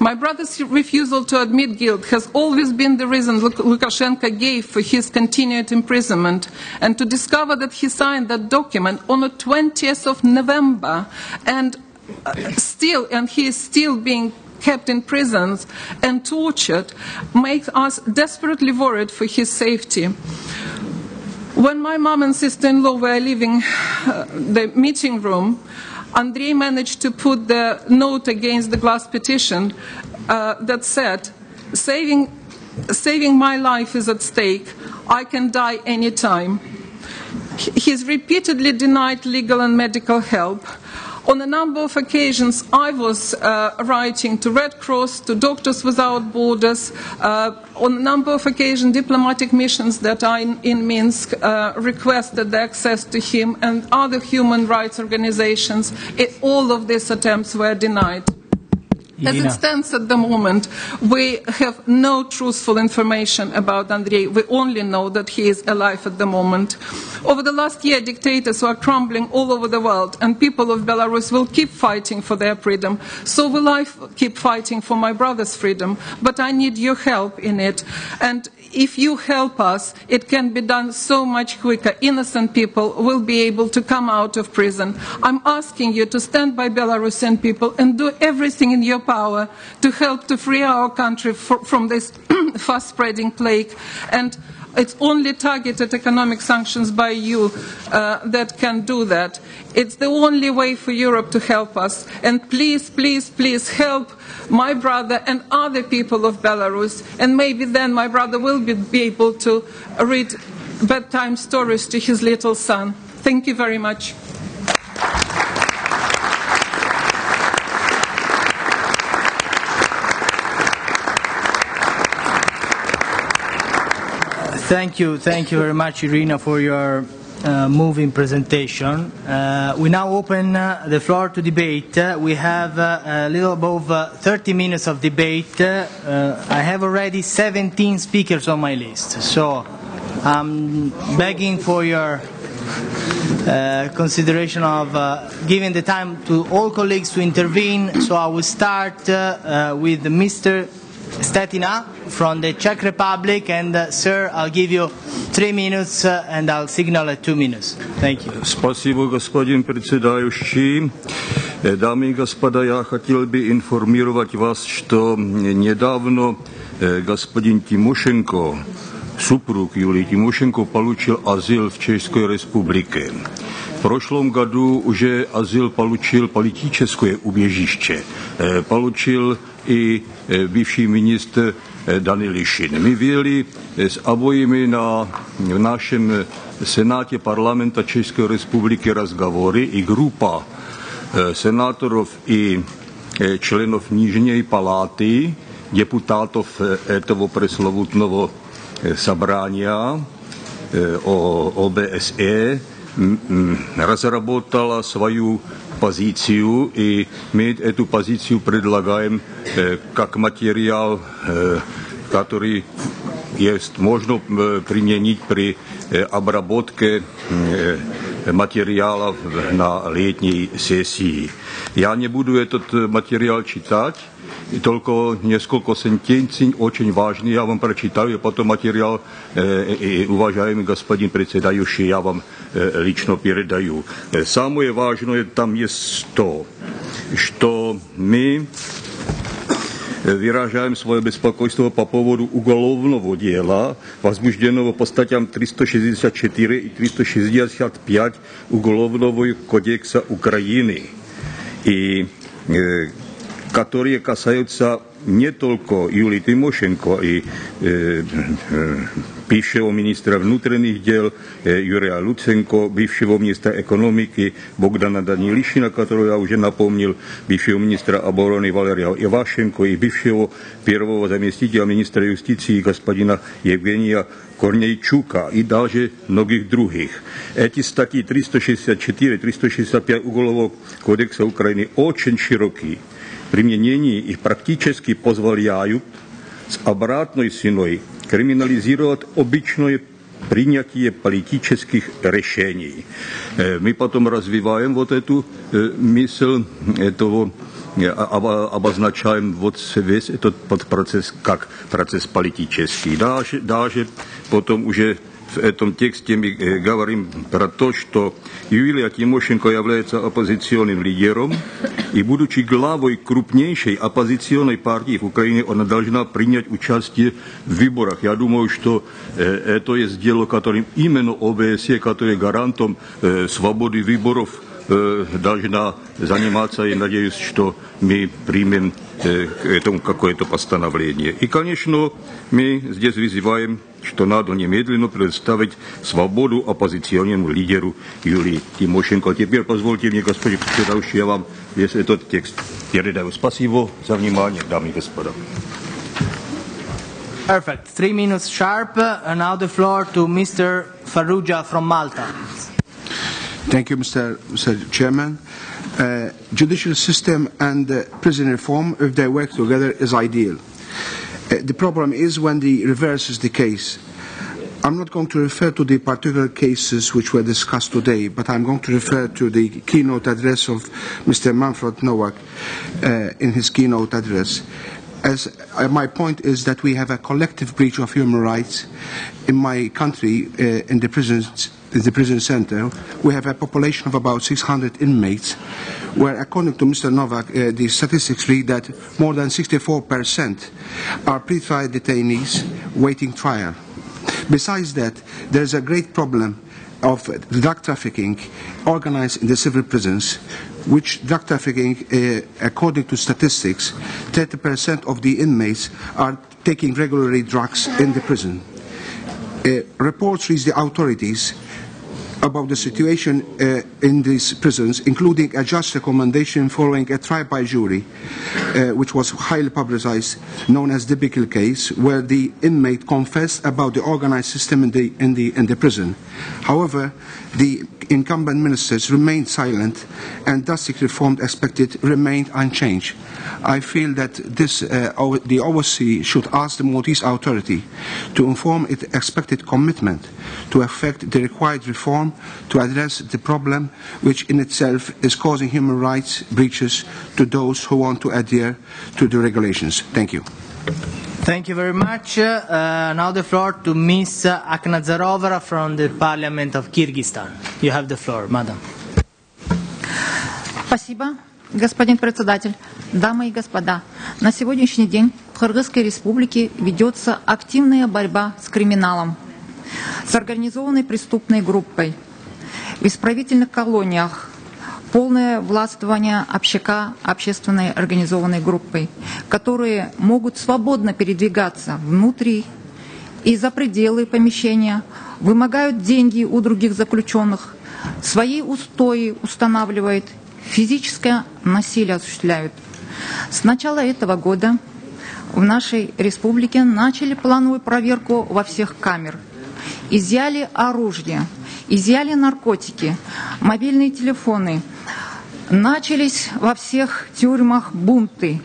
My brother's refusal to admit guilt has always been the reason Lukashenko gave for his continued imprisonment. And to discover that he signed that document on the twentieth of November, and still, and he is still being kept in prisons and tortured, makes us desperately worried for his safety. When my mom and sister-in-law were leaving uh, the meeting room, Andrei managed to put the note against the glass partition uh, that said, saving, saving my life is at stake. I can die any time." He's repeatedly denied legal and medical help. On a number of occasions, I was uh, writing to Red Cross, to Doctors Without Borders. Uh, on a number of occasions, diplomatic missions that are in, in Minsk uh, requested the access to him, and other human rights organizations. It, all of these attempts were denied. As it stands at the moment, we have no truthful information about Andrei. We only know that he is alive at the moment. Over the last year, dictators were crumbling all over the world, and people of Belarus will keep fighting for their freedom. So will I keep fighting for my brother's freedom, but I need your help in it. And if you help us, it can be done so much quicker. Innocent people will be able to come out of prison. I'm asking you to stand by Belarusian people and do everything in your power to help to free our country for, from this fast-spreading plague. And it's only targeted economic sanctions by you uh, that can do that. It's the only way for Europe to help us. And please, please, please help my brother and other people of Belarus. And maybe then my brother will be, be able to read bedtime stories to his little son. Thank you very much. Thank you, thank you very much, Irina, for your uh, moving presentation. Uh, we now open uh, the floor to debate. Uh, we have uh, a little above uh, thirty minutes of debate. Uh, I have already seventeen speakers on my list, so I'm begging for your uh, consideration of uh, giving the time to all colleagues to intervene. So I will start uh, uh, with Mister Stetina from the Czech Republic, and uh, sir, I'll give you three minutes uh, and I'll signal at two minutes. Thank you. Спасибо, господин председающий. Дамы и господа, я хотел бы информировать вас, что недавно господин Тимошенко, супруг Юлии Тимошенко, получил азил в Чешской Республике. V prošlom году уже azyl получил политическое убежище, получил i bývalý ministr Danylišin. My byli s obojimi na v našem senátě parlamenta České republiky rozhovory i grupa senátorů i členů nižní paláty, deputátov toho preslovutného sabrania o O B S E, разработала свою позицию, и мы эту позицию предлагаем э, как материал, э, который есть, можно э, применить при э, обработке э, материалов на летней сессии. Я не буду этот материал читать, только несколько сентенций очень важных. Я вам прочитаю, потом материал, э, и, уважаемый господин председающий, я вам э, лично передаю. Самое важное там есть то, что мы выражаем свое беспокойство по поводу уголовного дела, возбужденного по статьям триста шестьдесят четыре и триста шестьдесят пять Уголовного кодекса Украины, и э, которые касаются не только Юлии Тимошенко, и э, э, бывшего министра внутренних дел э, Юрия Луценко, бывшего министра экономики Богдана Данилишина, которого я уже напомнил, бывшего министра обороны Валерия Ивашенко и бывшего первого заместителя министра юстиции господина Евгения Корнейчука, и даже многих других. Эти статьи триста шестьдесят четыре триста шестьдесят пять Уголовного кодекса Украины очень широки. Применение их практически позволяют с обратной ценой криминализировать обычное принятие политических решений. Мы потом развиваем вот эту мысль, этого, обозначаем вот весь этот процесс как процесс политический. Даже, даже потом уже в этом тексте мы говорим про то, что Юлия Тимошенко является оппозиционным лидером, и, будучи главой крупнейшей оппозиционной партии в Украине, она должна принять участие в выборах. Я думаю, что это есть дело, которым именно ОБСЕ, который гарантом свободы выборов, должна заниматься, и надеюсь, что мы примем к этому какое-то постановление. И, конечно, мы здесь вызываем, что надо немедленно предоставить свободу оппозиционному лидеру Юлии Тимошенко. Теперь позвольте мне, господин председатель, я вам весь этот текст передаю. Спасибо за внимание, дамы и господа. Perfect. Three minutes sharp. And now the floor to Mister Farrugia from Malta. Thank you, Mister Mister Chairman. Uh, judicial system and uh, prison reform, if they work together, is ideal. Uh, the problem is when the reverse is the case. I'm not going to refer to the particular cases which were discussed today, but I'm going to refer to the keynote address of Mister Manfred Nowak uh, in his keynote address. As uh, my point is that we have a collective breach of human rights in my country, uh, in the prisons, in the prison center. We have a population of about six hundred inmates, where, according to Mister Novak, uh, the statistics read that more than sixty-four percent are pre-trial detainees waiting trial. Besides that, there is a great problem of drug trafficking organized in the civil prisons, which drug trafficking, uh, according to statistics, thirty percent of the inmates are taking regularly drugs in the prison. Uh, reports reach the authorities about the situation uh, in these prisons, including a judge recommendation following a trial by jury, uh, which was highly publicized, known as the Bickel case, where the inmate confessed about the organized system in the, in the, in the prison. However, the incumbent ministers remained silent, and drastic reform expected remained unchanged. I feel that this, uh, the O S C E should ask the Maltese authority to inform its expected commitment to effect the required reform to address the problem, which in itself is causing human rights breaches to those who want to adhere to the regulations. Thank you. Thank you very much. Uh, now the floor to Miz Aknazarova from the Parliament of Kyrgyzstan. You have the floor, madam. Спасибо, господин председатель. Дамы и господа, на сегодняшний день в Кыргызской республике ведется активная борьба с криминалом, с организованной преступной группой. В исправительных колониях полное властвование общака общественной организованной группой, которые могут свободно передвигаться внутри и за пределы помещения, вымогают деньги у других заключенных, свои устои устанавливают, физическое насилие осуществляют. С начала этого года в нашей республике начали плановую проверку во всех камерах. Изъяли оружие, изъяли наркотики, мобильные телефоны. Начались во всех тюрьмах бунты,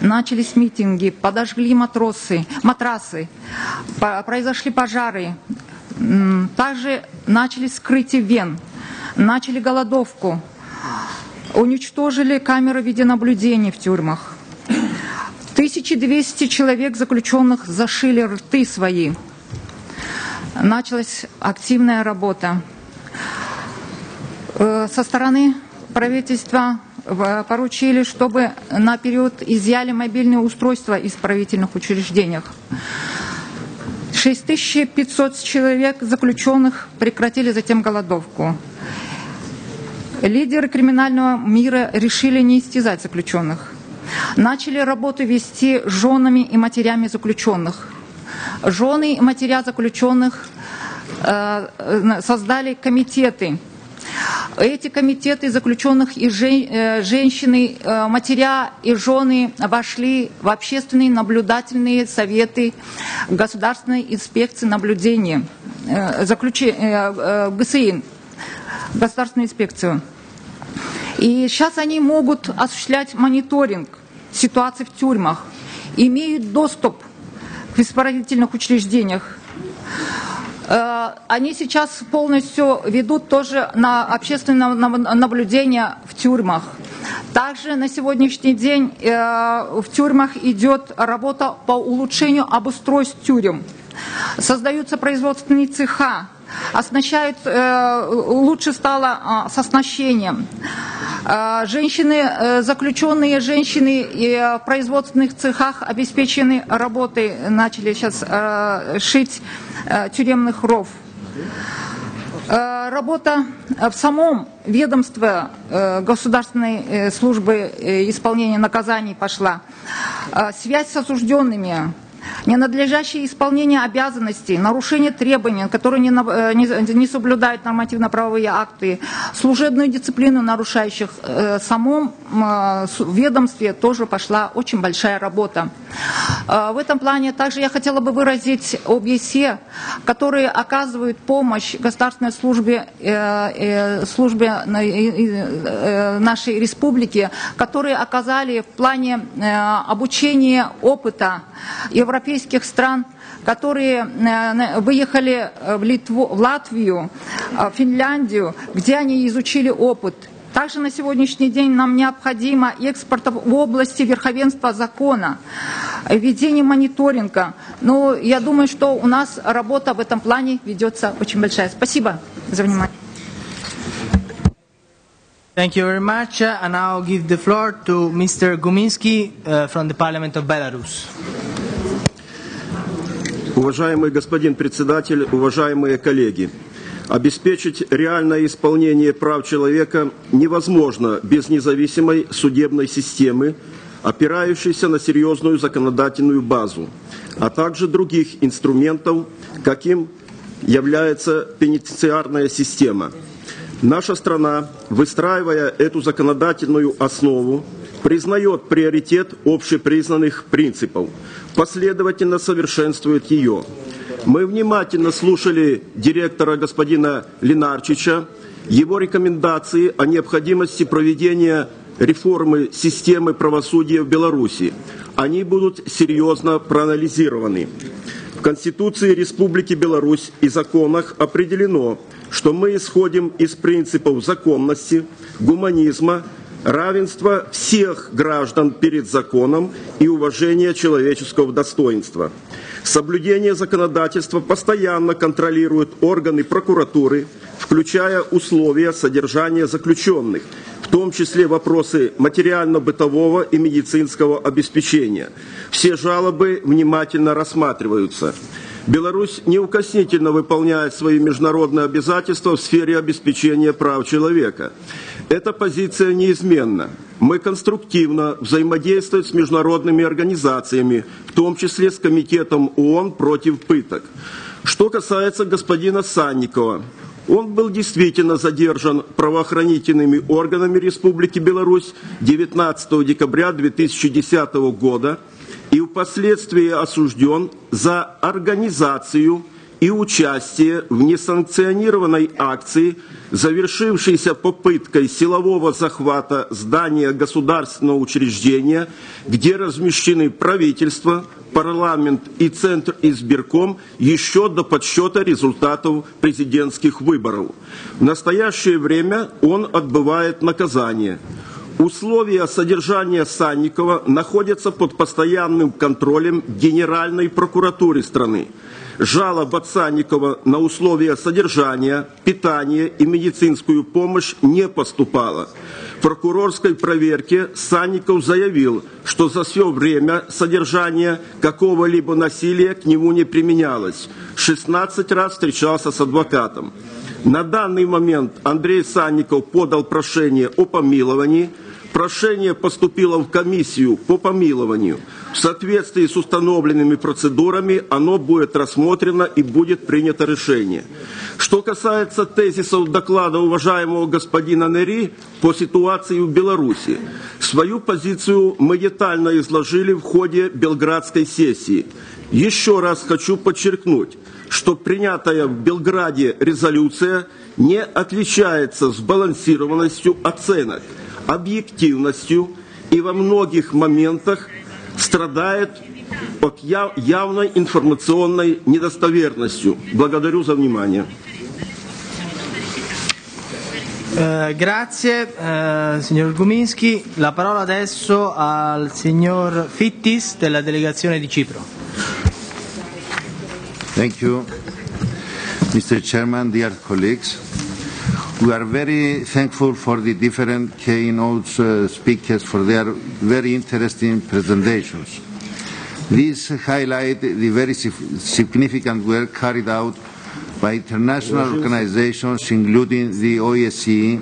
начались митинги, подожгли матросы, матрасы, произошли пожары. Также начали вскрытие вен, начали голодовку, уничтожили камеры видеонаблюдения в тюрьмах. тысяча двести человек заключенных зашили рты свои. Началась активная работа со стороны правительства. Поручили, чтобы на период изъяли мобильные устройства из правительных учреждений. шесть тысяч пятьсот человек заключенных прекратили затем голодовку. Лидеры криминального мира решили не истязать заключенных. Начали работу вести женами и матерями заключенных. Жены и матеря заключенных создали комитеты. Эти комитеты заключенных и женщины, матеря и жены вошли в общественные наблюдательные советы Государственной инспекции наблюдения, ГСИН, Государственную инспекцию. И сейчас они могут осуществлять мониторинг ситуации в тюрьмах, имеют доступ к исправительных учреждениях. Они сейчас полностью ведут тоже на общественное наблюдение в тюрьмах. Также на сегодняшний день в тюрьмах идет работа по улучшению обустройств тюрем. Создаются производственные цеха, оснащают, лучше стало с оснащением. Женщины, заключенные женщины в производственных цехах обеспечены работой, начали сейчас шить тюремных ров. Работа в самом ведомстве Государственной службы исполнения наказаний пошла. Связь с осужденными, ненадлежащее исполнение обязанностей, нарушение требований, которые не, не, не соблюдают нормативно-правовые акты, служебную дисциплину нарушающих, в самом ведомстве тоже пошла очень большая работа. В этом плане также я хотела бы выразить ОБСЕ, которые оказывают помощь государственной службе, службе нашей республики, которые оказали в плане обучения опыта европейских стран, которые выехали в Литву, в Латвию, в Финляндию, где они изучили опыт. Также на сегодняшний день нам необходимо экспорт в области верховенства закона, введение мониторинга. Но я думаю, что у нас работа в этом плане ведется очень большая. Спасибо за внимание. Thank you very much. I now give the floor to Mister Guminsky uh, from the Parliament of Belarus. Уважаемый господин председатель, уважаемые коллеги, обеспечить реальное исполнение прав человека невозможно без независимой судебной системы, опирающейся на серьезную законодательную базу, а также других инструментов, каким является пенитенциарная система. Наша страна, выстраивая эту законодательную основу, признает приоритет общепризнанных принципов, последовательно совершенствует ее. Мы внимательно слушали директора господина Ленарчича, его рекомендации о необходимости проведения реформы системы правосудия в Беларуси. Они будут серьезно проанализированы. В Конституции Республики Беларусь и законах определено, что мы исходим из принципов законности, гуманизма, равенства всех граждан перед законом и уважения человеческого достоинства. Соблюдение законодательства постоянно контролируют органы прокуратуры, включая условия содержания заключенных, в том числе вопросы материально-бытового и медицинского обеспечения. Все жалобы внимательно рассматриваются. Беларусь неукоснительно выполняет свои международные обязательства в сфере обеспечения прав человека. Эта позиция неизменна. Мы конструктивно взаимодействуем с международными организациями, в том числе с Комитетом ООН против пыток. Что касается господина Санникова, он был действительно задержан правоохранительными органами Республики Беларусь девятнадцатого декабря две тысячи десятого года и впоследствии осужден за организацию и участие в несанкционированной акции, завершившейся попыткой силового захвата здания государственного учреждения, где размещены правительство, парламент и Центр избирком еще до подсчета результатов президентских выборов. В настоящее время он отбывает наказание. Условия содержания Санникова находятся под постоянным контролем Генеральной прокуратуры страны. Жалоб от Санникова на условия содержания, питание и медицинскую помощь не поступало. В прокурорской проверке Санников заявил, что за все время содержания какого-либо насилия к нему не применялось. шестнадцать раз встречался с адвокатом. На данный момент Андрей Санников подал прошение о помиловании. Прошение поступило в комиссию по помилованию. В соответствии с установленными процедурами оно будет рассмотрено и будет принято решение. Что касается тезисов доклада уважаемого господина Нери по ситуации в Беларуси, свою позицию мы детально изложили в ходе Белградской сессии. Еще раз хочу подчеркнуть, что принятая в Белграде резолюция не отличается сбалансированностью оценок, объективностью и во многих моментах страдает от явной информационной недостоверностью. Благодарю за внимание. Uh, grazie, uh, signor Guminsky. La parola adesso al signor Fittis della delegazione di Cipro. Thank you, Mister Chairman, dear colleagues. We are very thankful for the different keynote uh, speakers for their very interesting presentations. These highlight the very significant work carried out by international organizations, including the O S C E,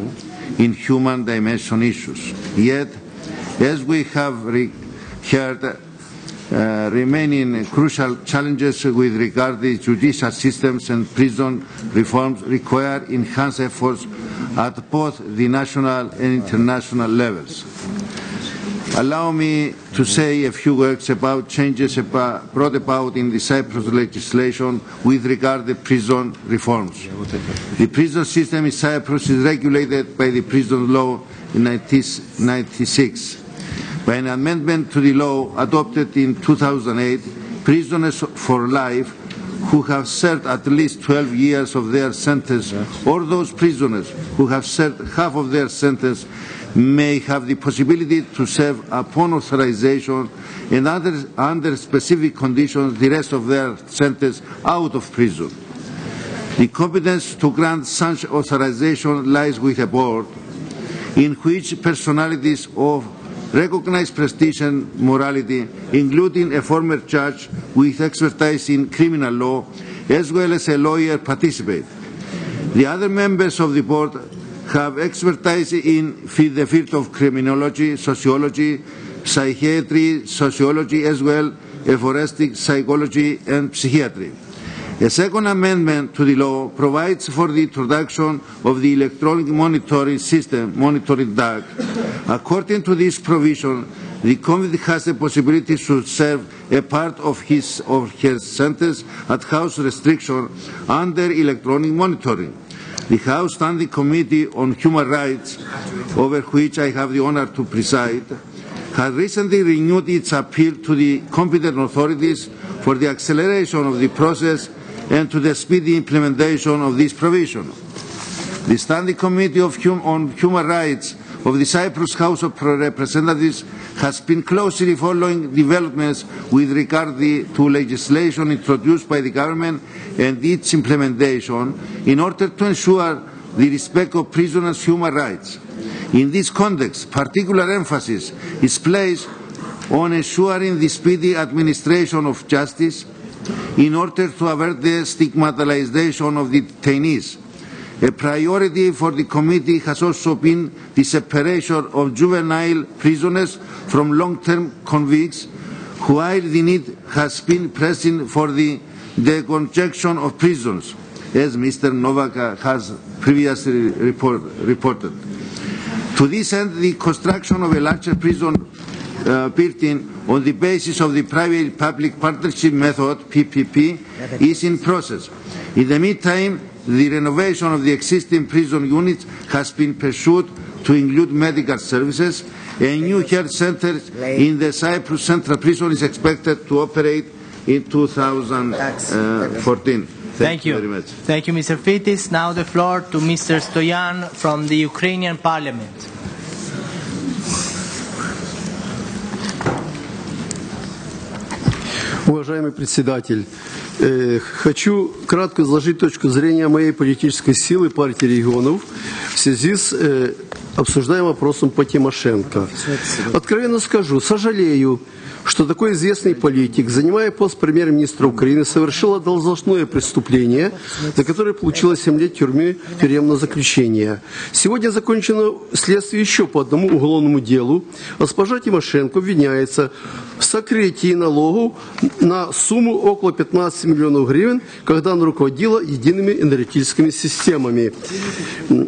in human dimension issues. Yet, as we have re heard, uh, remaining crucial challenges with regard to judicial systems and prison reforms require enhanced efforts at both the national and international levels. Allow me to say a few words about changes brought about in the Cyprus legislation with regard to prison reforms. The prison system in Cyprus is regulated by the prison law in nineteen ninety-six. By an amendment to the law adopted in two thousand eight, prisoners for life who have served at least twelve years of their sentence, or those prisoners who have served half of their sentence, may have the possibility to serve upon authorization and under, under specific conditions the rest of their sentence out of prison. The competence to grant such authorization lies with a board in which personalities of recognized prestige and morality, including a former judge with expertise in criminal law, as well as a lawyer, participate. The other members of the board have expertise in the field of criminology, sociology, psychiatry, sociology, as well as forensic psychology and psychiatry. A second amendment to the law provides for the introduction of the electronic monitoring system, monitoring D A C. According to this provision, the convict has the possibility to serve a part of his or her sentence at house restriction under electronic monitoring. The House Standing Committee on Human Rights, over which I have the honor to preside, has recently renewed its appeal to the competent authorities for the acceleration of the process and to the speedy implementation of this provision. The Standing Committee of hum on Human Rights of the Cyprus House of Representatives has been closely following developments with regard to legislation introduced by the government and its implementation in order to ensure the respect of prisoners' human rights. In this context, particular emphasis is placed on ensuring the speedy administration of justice in order to avert the stigmatization of the detainees. A priority for the committee has also been the separation of juvenile prisoners from long-term convicts, while the need has been pressing for the decongestion of prisons, as Mister Novak has previously report, reported. To this end, the construction of a larger prison uh, building on the basis of the private-public partnership method, P P P, is in process. In the meantime, the renovation of the existing prison units has been pursued to include medical services. A new health centre in the Cyprus Central Prison is expected to operate in two thousand fourteen. Thank, Thank you. you very much. Thank you, Mister Fitis. Now the floor to Mister Stoyan from the Ukrainian Parliament. Уважаемый председатель, хочу кратко изложить точку зрения моей политической силы партии регионов в связи с обсуждаемым вопросом по Тимошенко. Откровенно скажу, сожалею, что такой известный политик, занимая пост премьер-министра Украины, совершил одолженное преступление, за которое получило семь лет тюрьмы, тюремного заключения. Сегодня закончено следствие еще по одному уголовному делу. Госпожа Тимошенко обвиняется в сокрытии налогов на сумму около пятнадцати миллионов гривен, когда она руководила едиными энергетическими системами.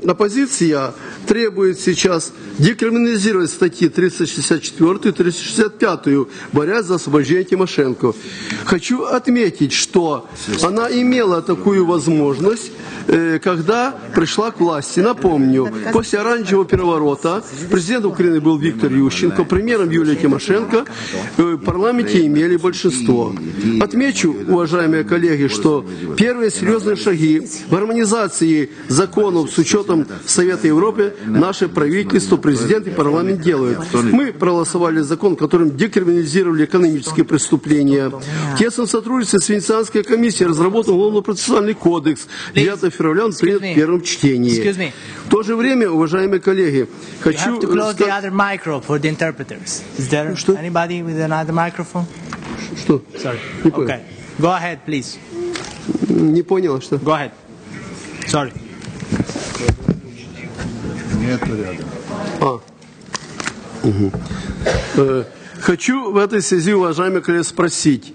Оппозиция требует сейчас декриминализировать статьи триста шестьдесят четыре и триста шестьдесят пять, борясь за освобождение Тимошенко. Хочу отметить, что она имела такую возможность, когда пришла к власти. Напомню, после оранжевого переворота президент Украины был Виктор Ющенко, премьером Юлия Тимошенко, в парламенте имели большинство. Отмечу, уважаемые коллеги, что первые серьезные шаги в гармонизации законов с учетом Совета Европы наше правительство, президент и парламент делают. Мы проголосовали закон, которым декриминализировали экономические преступления. В тесном сотрудничестве с Венецианской комиссией разработан уголовно-процессуальный кодекс. девятого февраля он принят в первом чтении. В то же время, уважаемые коллеги, хочу... Что? Another microphone? Что? Sorry. Okay. Go ahead, please. Не понял, что... Go ahead. Sorry. Нет рядом. А. Угу. Э, хочу в этой связи, уважаемые коллеги, спросить.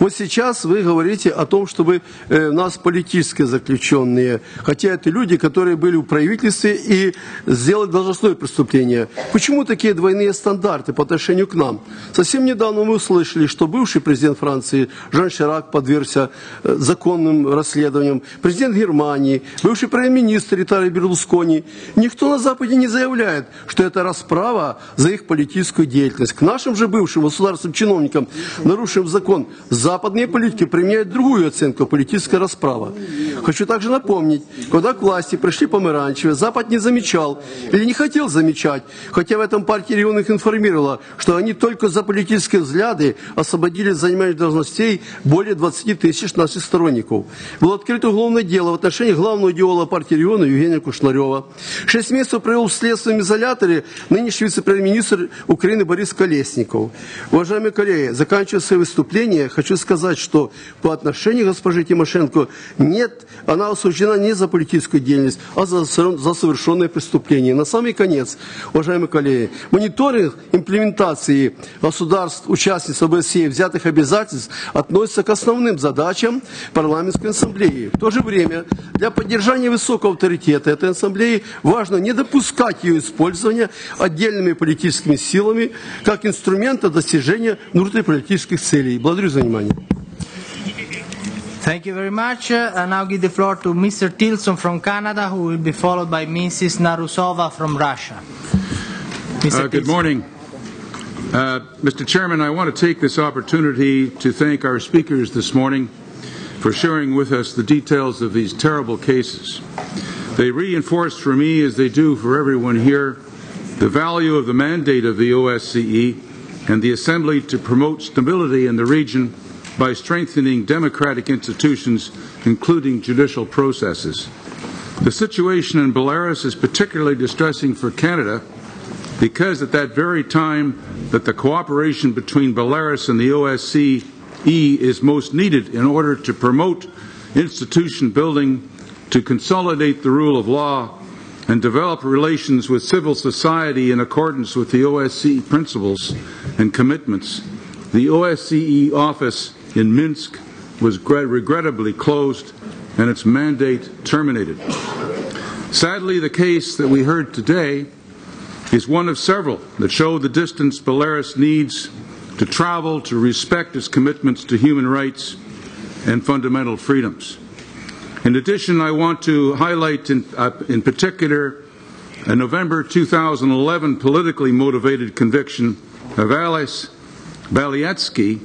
Вот сейчас вы говорите о том, чтобы э, у нас политические заключенные, хотя это люди, которые были в правительстве и сделали должностное преступление. Почему такие двойные стандарты по отношению к нам? Совсем недавно мы услышали, что бывший президент Франции Жан Ширак подвергся э, законным расследованиям, президент Германии, бывший премьер-министр Италии Берлускони. Никто на Западе не заявляет, что это расправа за их политическую деятельность. К нашим же бывшим государственным чиновникам, нарушившим закон, западные политики применяют другую оценку политической расправы. Хочу также напомнить, когда к власти пришли помаранчевые, Запад не замечал или не хотел замечать, хотя в этом партия регионов информировала, что они только за политические взгляды освободили занимающих должностей более двадцати тысяч наших сторонников. Было открыто уголовное дело в отношении главного идеолога партии региона Евгения Кушнарева. Шесть месяцев провел в следственном изоляторе нынешний вице-премьер-министр Украины Борис Колесников. Уважаемые коллеги, заканчивая свое выступление, хочу сказать, что по отношению к госпоже Тимошенко нет, она осуждена не за политическую деятельность, а за, за совершенное преступление. На самый конец, уважаемые коллеги, мониторинг имплементации государств, участниц ОБСЕ, взятых обязательств относится к основным задачам парламентской ассамблеи. В то же время для поддержания высокого авторитета этой ассамблеи важно не допускать ее использования отдельными политическими силами как инструмента достижения внутриполитических целей. Благодарю за внимание. Thank you very much. I now give the floor to Mister Tilson from Canada, who will be followed by Missus Narusova from Russia. Uh, good morning. Uh, Mister Chairman, I want to take this opportunity to thank our speakers this morning for sharing with us the details of these terrible cases. They reinforced for me, as they do for everyone here, the value of the mandate of the O S C E and the Assembly to promote stability in the region by strengthening democratic institutions, including judicial processes. The situation in Belarus is particularly distressing for Canada because at that very time that the cooperation between Belarus and the O S C E is most needed in order to promote institution building, to consolidate the rule of law, and develop relations with civil society in accordance with the O S C E principles and commitments. The O S C E office in Minsk was regrettably closed and its mandate terminated. Sadly, the case that we heard today is one of several that show the distance Belarus needs to travel to respect its commitments to human rights and fundamental freedoms. In addition, I want to highlight in, uh, in particular a November two thousand eleven politically motivated conviction of Alice Balyatsky,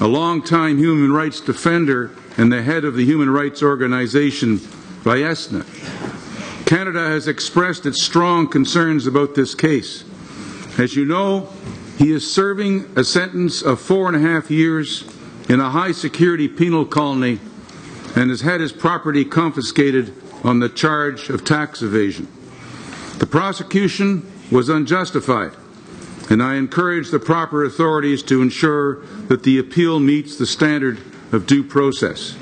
a longtime human rights defender and the head of the human rights organization Vyazna. Canada has expressed its strong concerns about this case. As you know, he is serving a sentence of four and a half years in a high security penal colony and has had his property confiscated on the charge of tax evasion. The prosecution was unjustified, and I encourage the proper authorities to ensure that the appeal meets the standard of due process.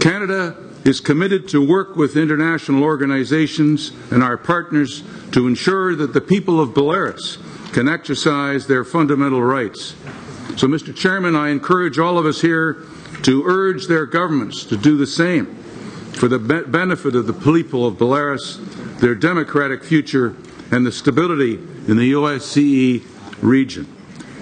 Canada is committed to work with international organizations and our partners to ensure that the people of Belarus can exercise their fundamental rights. So, Mister Chairman, I encourage all of us here to urge their governments to do the same for the be benefit of the people of Belarus, their democratic future, and the stability in the O S C E region.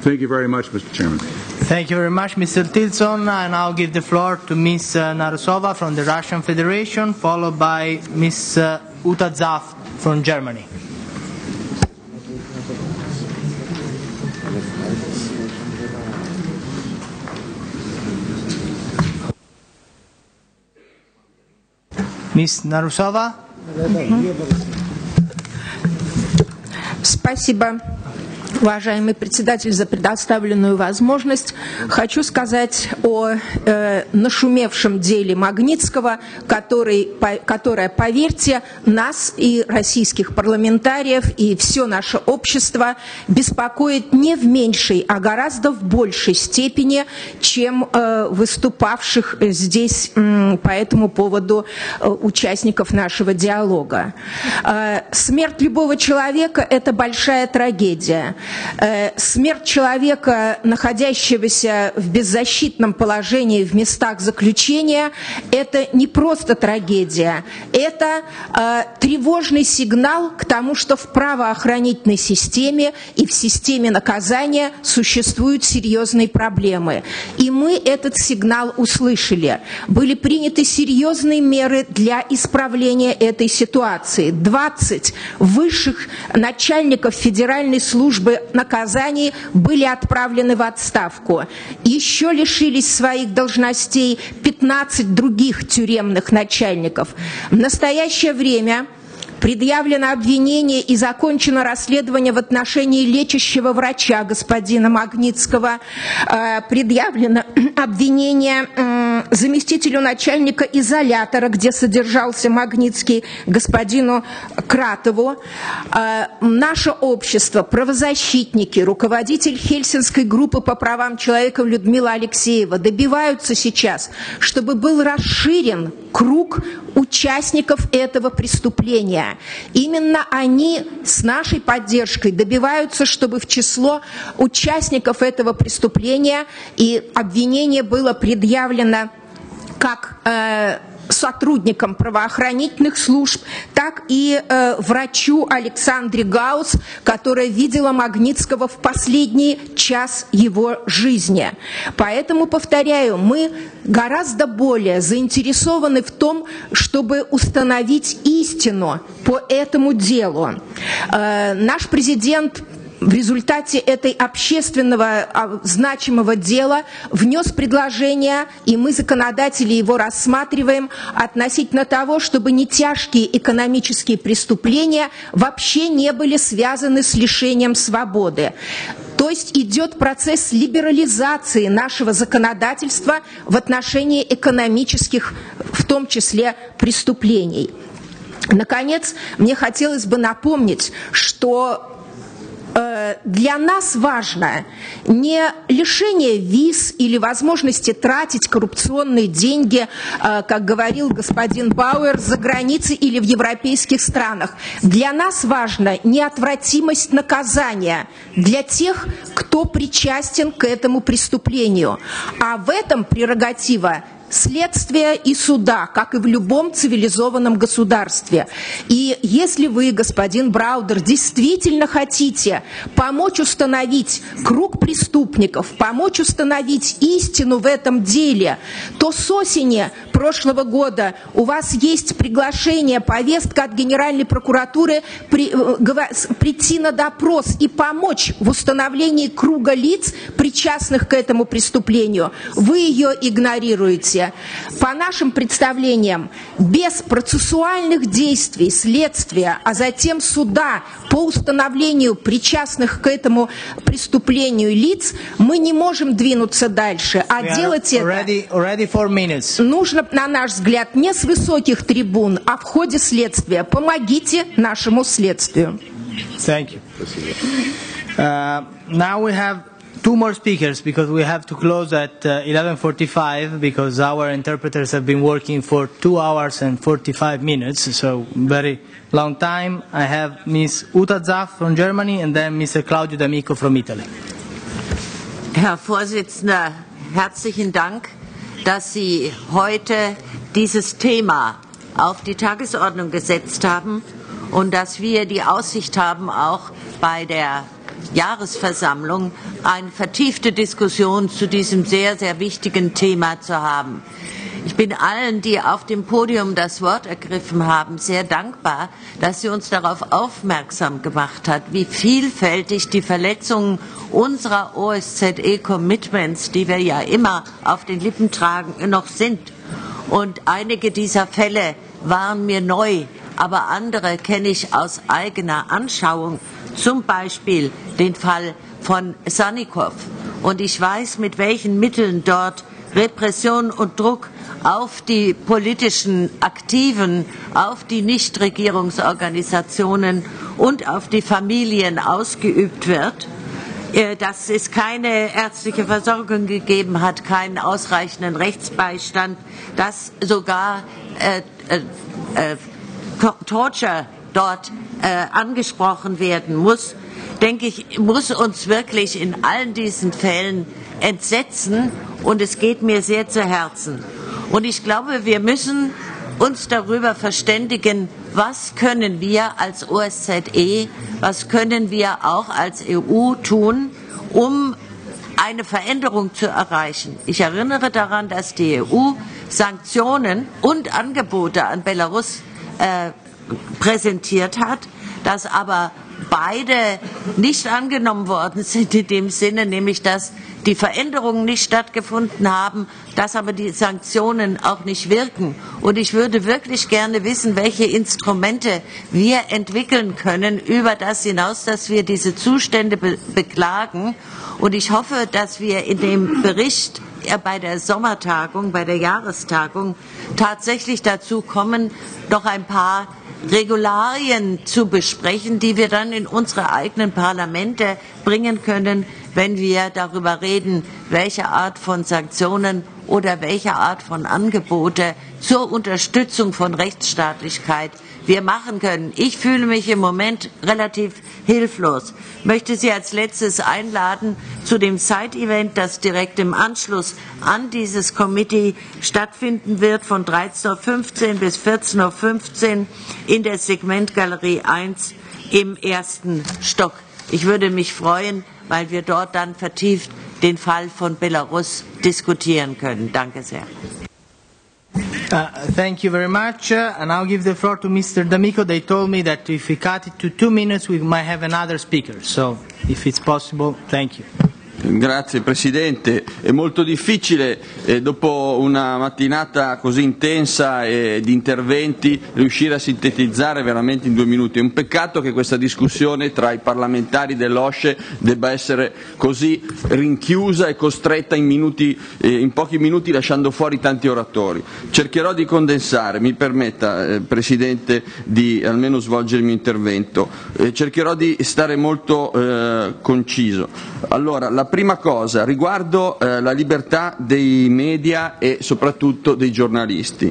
Thank you very much, Mister Chairman. Thank you very much, Mister Tilson. I now give the floor to Miz Narusova from the Russian Federation, followed by Miz Uta Zaf from Germany. Miz Narusova. Спасибо. уважаемый председатель, за предоставленную возможность. Хочу сказать о э, нашумевшем деле Магнитского, который, по, которое, поверьте, нас и российских парламентариев, и все наше общество беспокоит не в меньшей, а гораздо в большей степени, чем э, выступавших здесь э, по этому поводу э, участников нашего диалога. Э, смерть любого человека – это большая трагедия. Смерть человека, находящегося в беззащитном положении в местах заключения, это не просто трагедия, это э, тревожный сигнал к тому, что в правоохранительной системе и в системе наказания существуют серьезные проблемы. И мы этот сигнал услышали. Были приняты серьезные меры для исправления этой ситуации. двадцать высших начальников федеральной службы наказаний были отправлены в отставку. Еще лишились своих должностей пятнадцать других тюремных начальников. В настоящее время предъявлено обвинение и закончено расследование в отношении лечащего врача господина Магнитского. Предъявлено обвинение заместителю начальника изолятора, где содержался Магнитский, господину Кратову. Наше общество, правозащитники, руководитель Хельсинской группы по правам человека Людмила Алексеева добиваются сейчас, чтобы был расширен круг участников этого преступления. Именно они с нашей поддержкой добиваются, чтобы в число участников этого преступления и обвинение было предъявлено как э, сотрудникам правоохранительных служб, так и э, врачу Александре Гаус, которая видела Магнитского в последний час его жизни. Поэтому, повторяю, мы гораздо более заинтересованы в том, чтобы установить истину по этому делу. Э, наш президент в результате этой общественного значимого дела внес предложение, и мы, законодатели, его рассматриваем относительно того, чтобы нетяжкие экономические преступления вообще не были связаны с лишением свободы. То есть идет процесс либерализации нашего законодательства в отношении экономических, в том числе, преступлений. Наконец, мне хотелось бы напомнить, что для нас важно не лишение виз или возможности тратить коррупционные деньги, как говорил господин Бауэр, за границей или в европейских странах. Для нас важна неотвратимость наказания для тех, кто причастен к этому преступлению. А в этом прерогатива следствия и суда, как и в любом цивилизованном государстве. И если вы, господин Браудер, действительно хотите помочь установить круг преступников, помочь установить истину в этом деле, то с осени прошлого года у вас есть приглашение, повестка от Генеральной прокуратуры при, э, прийти на допрос и помочь в установлении круга лиц, причастных к этому преступлению. Вы ее игнорируете. По нашим представлениям, без процессуальных действий следствия, а затем суда по установлению причастных к этому преступлению лиц, мы не можем двинуться дальше. А делать это нужно, на наш взгляд, не с высоких трибун, а в ходе следствия. Помогите нашему следствию. Thank you. Uh, now we have two more speakers because we have to close at uh, eleven forty-five because our interpreters have been working for two hours and forty-five minutes, so very long time. I have Miss Uta Zaff from Germany and then Mister Claudio D'Amico from Italy. Herr Vorsitzender, herzlichen Dank, dass Sie heute dieses Thema auf die Tagesordnung gesetzt haben und dass wir die Aussicht haben, auch bei der Jahresversammlung eine vertiefte Diskussion zu diesem sehr, sehr wichtigen Thema zu haben. Ich bin allen, die auf dem Podium das Wort ergriffen haben, sehr dankbar, dass sie uns darauf aufmerksam gemacht hat, wie vielfältig die Verletzungen unserer O S Z E-Commitments, die wir ja immer auf den Lippen tragen, noch sind. Und einige dieser Fälle waren mir neu, aber andere kenne ich aus eigener Anschauung. Zum Beispiel den Fall von Sannikov. Und ich weiß, mit welchen Mitteln dort Repression und Druck auf die politischen Aktiven, auf die Nichtregierungsorganisationen und auf die Familien ausgeübt wird, dass es keine ärztliche Versorgung gegeben hat, keinen ausreichenden Rechtsbeistand, dass sogar äh, äh, äh, Torture dort äh, angesprochen werden muss, denke ich, muss uns wirklich in allen diesen Fällen entsetzen, und es geht mir sehr zu Herzen. Und ich glaube, wir müssen uns darüber verständigen, was können wir als O S Z E, was können wir auch als E U tun, um eine Veränderung zu erreichen. Ich erinnere daran, dass die E U Sanktionen und Angebote an Belarus äh, präsentiert hat, dass aber beide nicht angenommen worden sind in dem Sinne, nämlich dass die Veränderungen nicht stattgefunden haben, dass aber die Sanktionen auch nicht wirken. Und ich würde wirklich gerne wissen, welche Instrumente wir entwickeln können über das hinaus, dass wir diese Zustände be- beklagen. Und ich hoffe, dass wir in dem Bericht bei der Sommertagung, bei der Jahrestagung tatsächlich dazu kommen, noch ein paar Regularien zu besprechen, die wir dann in unsere eigenen Parlamente bringen können, wenn wir darüber reden, welche Art von Sanktionen oder welche Art von Angebote zur Unterstützung von Rechtsstaatlichkeit wir machen können. Ich fühle mich im Moment relativ hilflos. Ich möchte Sie als letztes einladen zu dem Side-Event, das direkt im Anschluss an dieses Committee stattfinden wird, von dreizehn Uhr fünfzehn bis vierzehn Uhr fünfzehn in der Segmentgalerie eins im ersten Stock. Ich würde mich freuen, weil wir dort dann vertieft den Fall von Belarus diskutieren können. Danke sehr. Uh, thank you very much. Uh, and I'll give the floor to Mister D'Amico. They told me that if we cut it to two minutes, we might have another speaker. So, if it's possible, thank you. Grazie Presidente, è molto difficile eh, dopo una mattinata così intensa e di interventi riuscire a sintetizzare veramente in due minuti. È un peccato che questa discussione tra i parlamentari dell'OSCE debba essere così rinchiusa e costretta in, minuti, eh, in pochi minuti, lasciando fuori tanti oratori. Cercherò di condensare, mi permetta eh, Presidente di almeno svolgere il mio intervento, eh, cercherò di stare molto eh, conciso. Allora, la prima cosa riguardo eh, la libertà dei media e soprattutto dei giornalisti.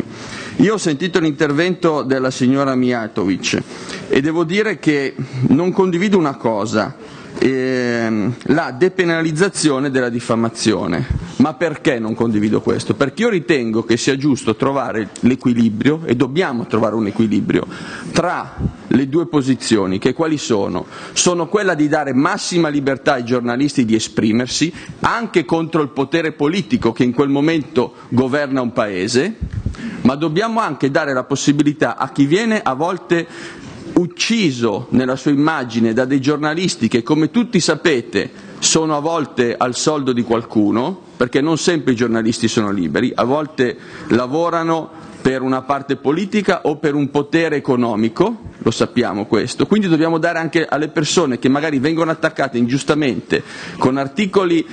Io ho sentito l'intervento della signora Mijatovic e devo dire che non condivido una cosa, ehm, la depenalizzazione della diffamazione. Ma perché non condivido questo? Perché io ritengo che sia giusto trovare l'equilibrio, e dobbiamo trovare un equilibrio, tra le due posizioni, che quali sono? Sono quella di dare massima libertà ai giornalisti di esprimersi, anche contro il potere politico che in quel momento governa un paese, ma dobbiamo anche dare la possibilità a chi viene a volte ucciso nella sua immagine da dei giornalisti che, come tutti sapete, sono a volte al soldo di qualcuno, perché non sempre i giornalisti sono liberi, a volte lavorano per una parte politica o per un potere economico, lo sappiamo questo, quindi dobbiamo dare anche alle persone che magari vengono attaccate ingiustamente con articoli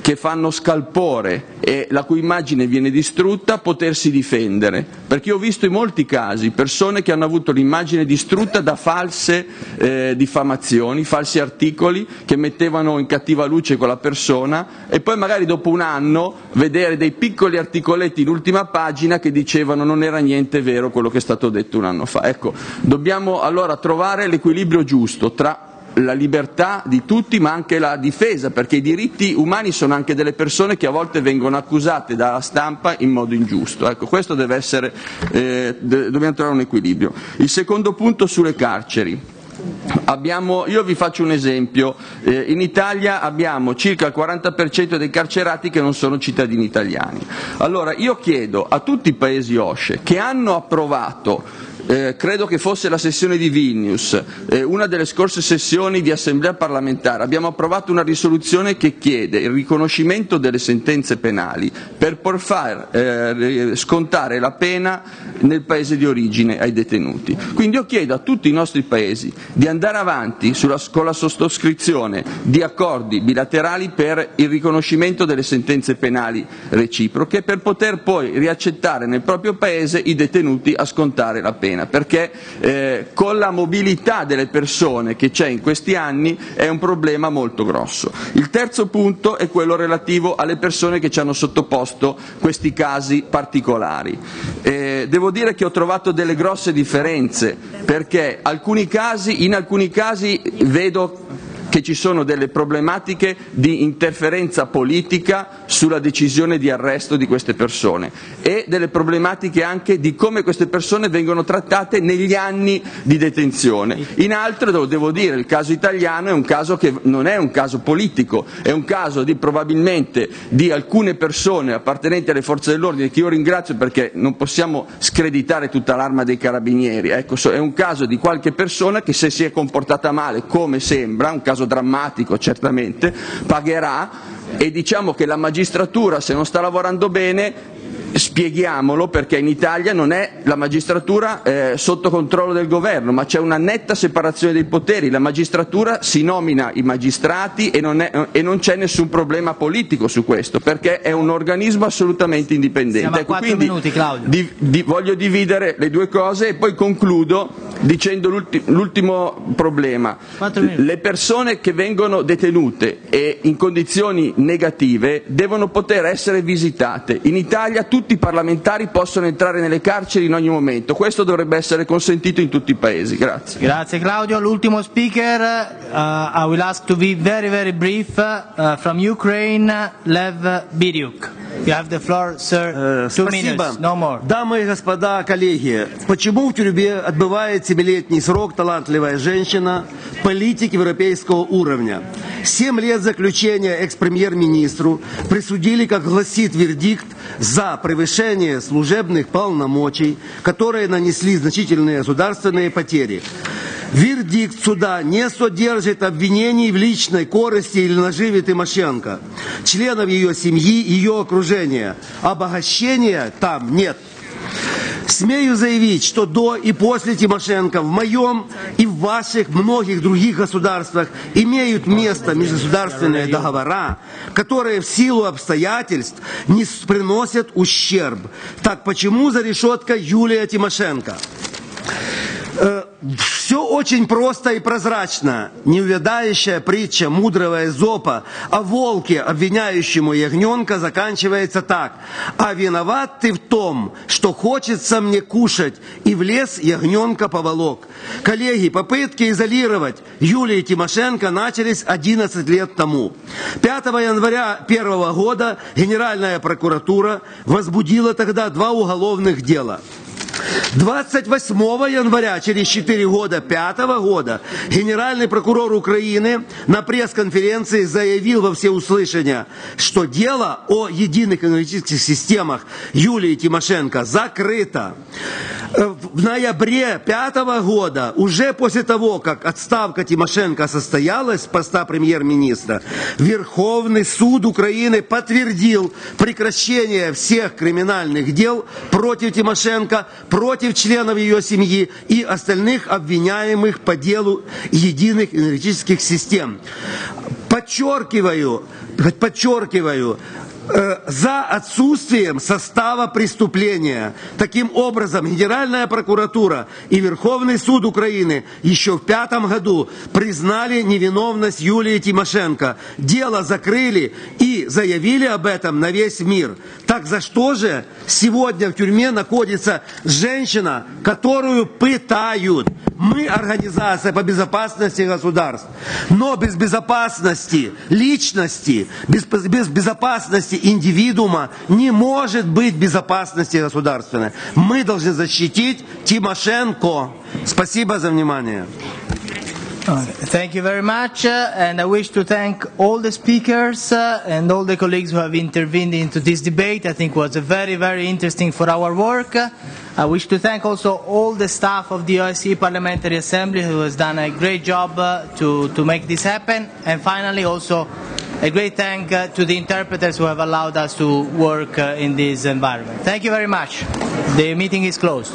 che fanno scalpore e la cui immagine viene distrutta, potersi difendere, perché io ho visto in molti casi persone che hanno avuto l'immagine distrutta da false eh, diffamazioni, falsi articoli che mettevano in cattiva luce quella persona, e poi magari dopo un anno vedere dei piccoli articoletti in ultima pagina che dicevano non era niente vero quello che è stato detto un anno fa. Ecco, dobbiamo allora trovare l'equilibrio giusto tra la libertà di tutti ma anche la difesa, perché i diritti umani sono anche delle persone che a volte vengono accusate dalla stampa in modo ingiusto. Ecco, questo deve essere, eh, dobbiamo trovare un equilibrio. Il secondo punto sulle carceri. Abbiamo, io vi faccio un esempio, eh, in Italia abbiamo circa il quaranta per cento dei carcerati che non sono cittadini italiani. Allora io chiedo a tutti i paesi OSCE che hanno approvato, Eh, credo che fosse la sessione di Vilnius, eh, una delle scorse sessioni di assemblea parlamentare, abbiamo approvato una risoluzione che chiede il riconoscimento delle sentenze penali per por far eh, scontare la pena nel paese di origine ai detenuti. Quindi io chiedo a tutti i nostri paesi di andare avanti sulla, con la sottoscrizione di accordi bilaterali per il riconoscimento delle sentenze penali reciproche, per poter poi riaccettare nel proprio paese i detenuti a scontare la pena, perché eh, con la mobilità delle persone che c'è in questi anni è un problema molto grosso. Il terzo punto è quello relativo alle persone che ci hanno sottoposto questi casi particolari. Eh, devo dire che ho trovato delle grosse differenze, perché alcuni casi, in alcuni casi vedo che ci sono delle problematiche di interferenza politica sulla decisione di arresto di queste persone e delle problematiche anche di come queste persone vengono trattate negli anni di detenzione. In altro, devo dire, il caso italiano è un caso che non è un caso politico, è un caso di, probabilmente di alcune persone appartenenti alle forze dell'ordine, che io ringrazio perché non possiamo screditare tutta l'arma dei carabinieri, ecco, è un caso di qualche persona che, se si è comportata male, come sembra, un caso drammatico certamente, pagherà, e diciamo che la magistratura, se non sta lavorando bene, spieghiamolo, perché in Italia non è la magistratura eh, sotto controllo del governo, ma c'è una netta separazione dei poteri, la magistratura si nomina i magistrati e non, è, e non c'è nessun problema politico su questo, perché è un organismo assolutamente indipendente. Ecco, quindi minuti, di, di, voglio dividere le due cose e poi concludo dicendo l'ulti, l'ultimo problema. Le persone che vengono detenute e in condizioni negative devono poter essere visitate. In Italia tutti i parlamentari possono entrare nelle carceri in ogni momento, questo dovrebbe essere consentito in tutti i paesi. Grazie. Grazie Claudio. L'ultimo speaker, uh, I will ask to be very very brief, uh, from Ukraine, Lev Biryuk. You have the floor, sir. Uh, Two minutes, no more. Дамы и господа, коллеги, почему в тюрьме отбывает семилетний срок талантливая женщина, политик европейского уровня? Семь лет заключения экс-премьер-министру присудили, как гласит вердикт, за превышение служебных полномочий, которые нанесли значительные государственные потери. Вердикт суда не содержит обвинений в личной корысти или наживе Тимошенко, членов ее семьи, ее окружения. Обогащения там нет. Смею заявить, что до и после Тимошенко в моем и в ваших многих других государствах имеют место межгосударственные договора, которые в силу обстоятельств не приносят ущерб. Так почему за решеткой Юлия Тимошенко? Все очень просто и прозрачно. Неувядающая притча мудрого Эзопа о волке, обвиняющему ягненка, заканчивается так: «А виноват ты в том, что хочется мне кушать, и в лес ягненка поволок». Коллеги, попытки изолировать Юлию Тимошенко начались одиннадцать лет тому. пятого января две тысячи первого года Генеральная прокуратура возбудила тогда два уголовных дела. двадцать восьмого января, через четыре года, две тысячи пятого года, генеральный прокурор Украины на пресс-конференции заявил во всеуслышание, что дело о единых энергетических системах Юлии Тимошенко закрыто. В ноябре две тысячи пятого года, уже после того, как отставка Тимошенко состоялась с поста премьер-министра, Верховный суд Украины подтвердил прекращение всех криминальных дел против Тимошенко, против членов ее семьи и остальных обвиняемых по делу единых энергетических систем. Подчеркиваю, подчеркиваю, за отсутствием состава преступления. Таким образом, Генеральная прокуратура и Верховный суд Украины еще в пятом году признали невиновность Юлии Тимошенко. Дело закрыли и заявили об этом на весь мир. Так за что же сегодня в тюрьме находится женщина, которую пытают? Мы организация по безопасности государств, но без безопасности личности, без, без безопасности индивидуума не может быть безопасности государственной. Мы должны защитить Тимошенко. Спасибо за внимание. Thank you very much, and I wish to thank all the speakers and all the colleagues who have intervened into this debate. I think it was very, very interesting for our work. I wish to thank also all the staff of the O S C E Parliamentary Assembly who has done a great job to, to make this happen. And finally, also a great thank to the interpreters who have allowed us to work in this environment. Thank you very much. The meeting is closed.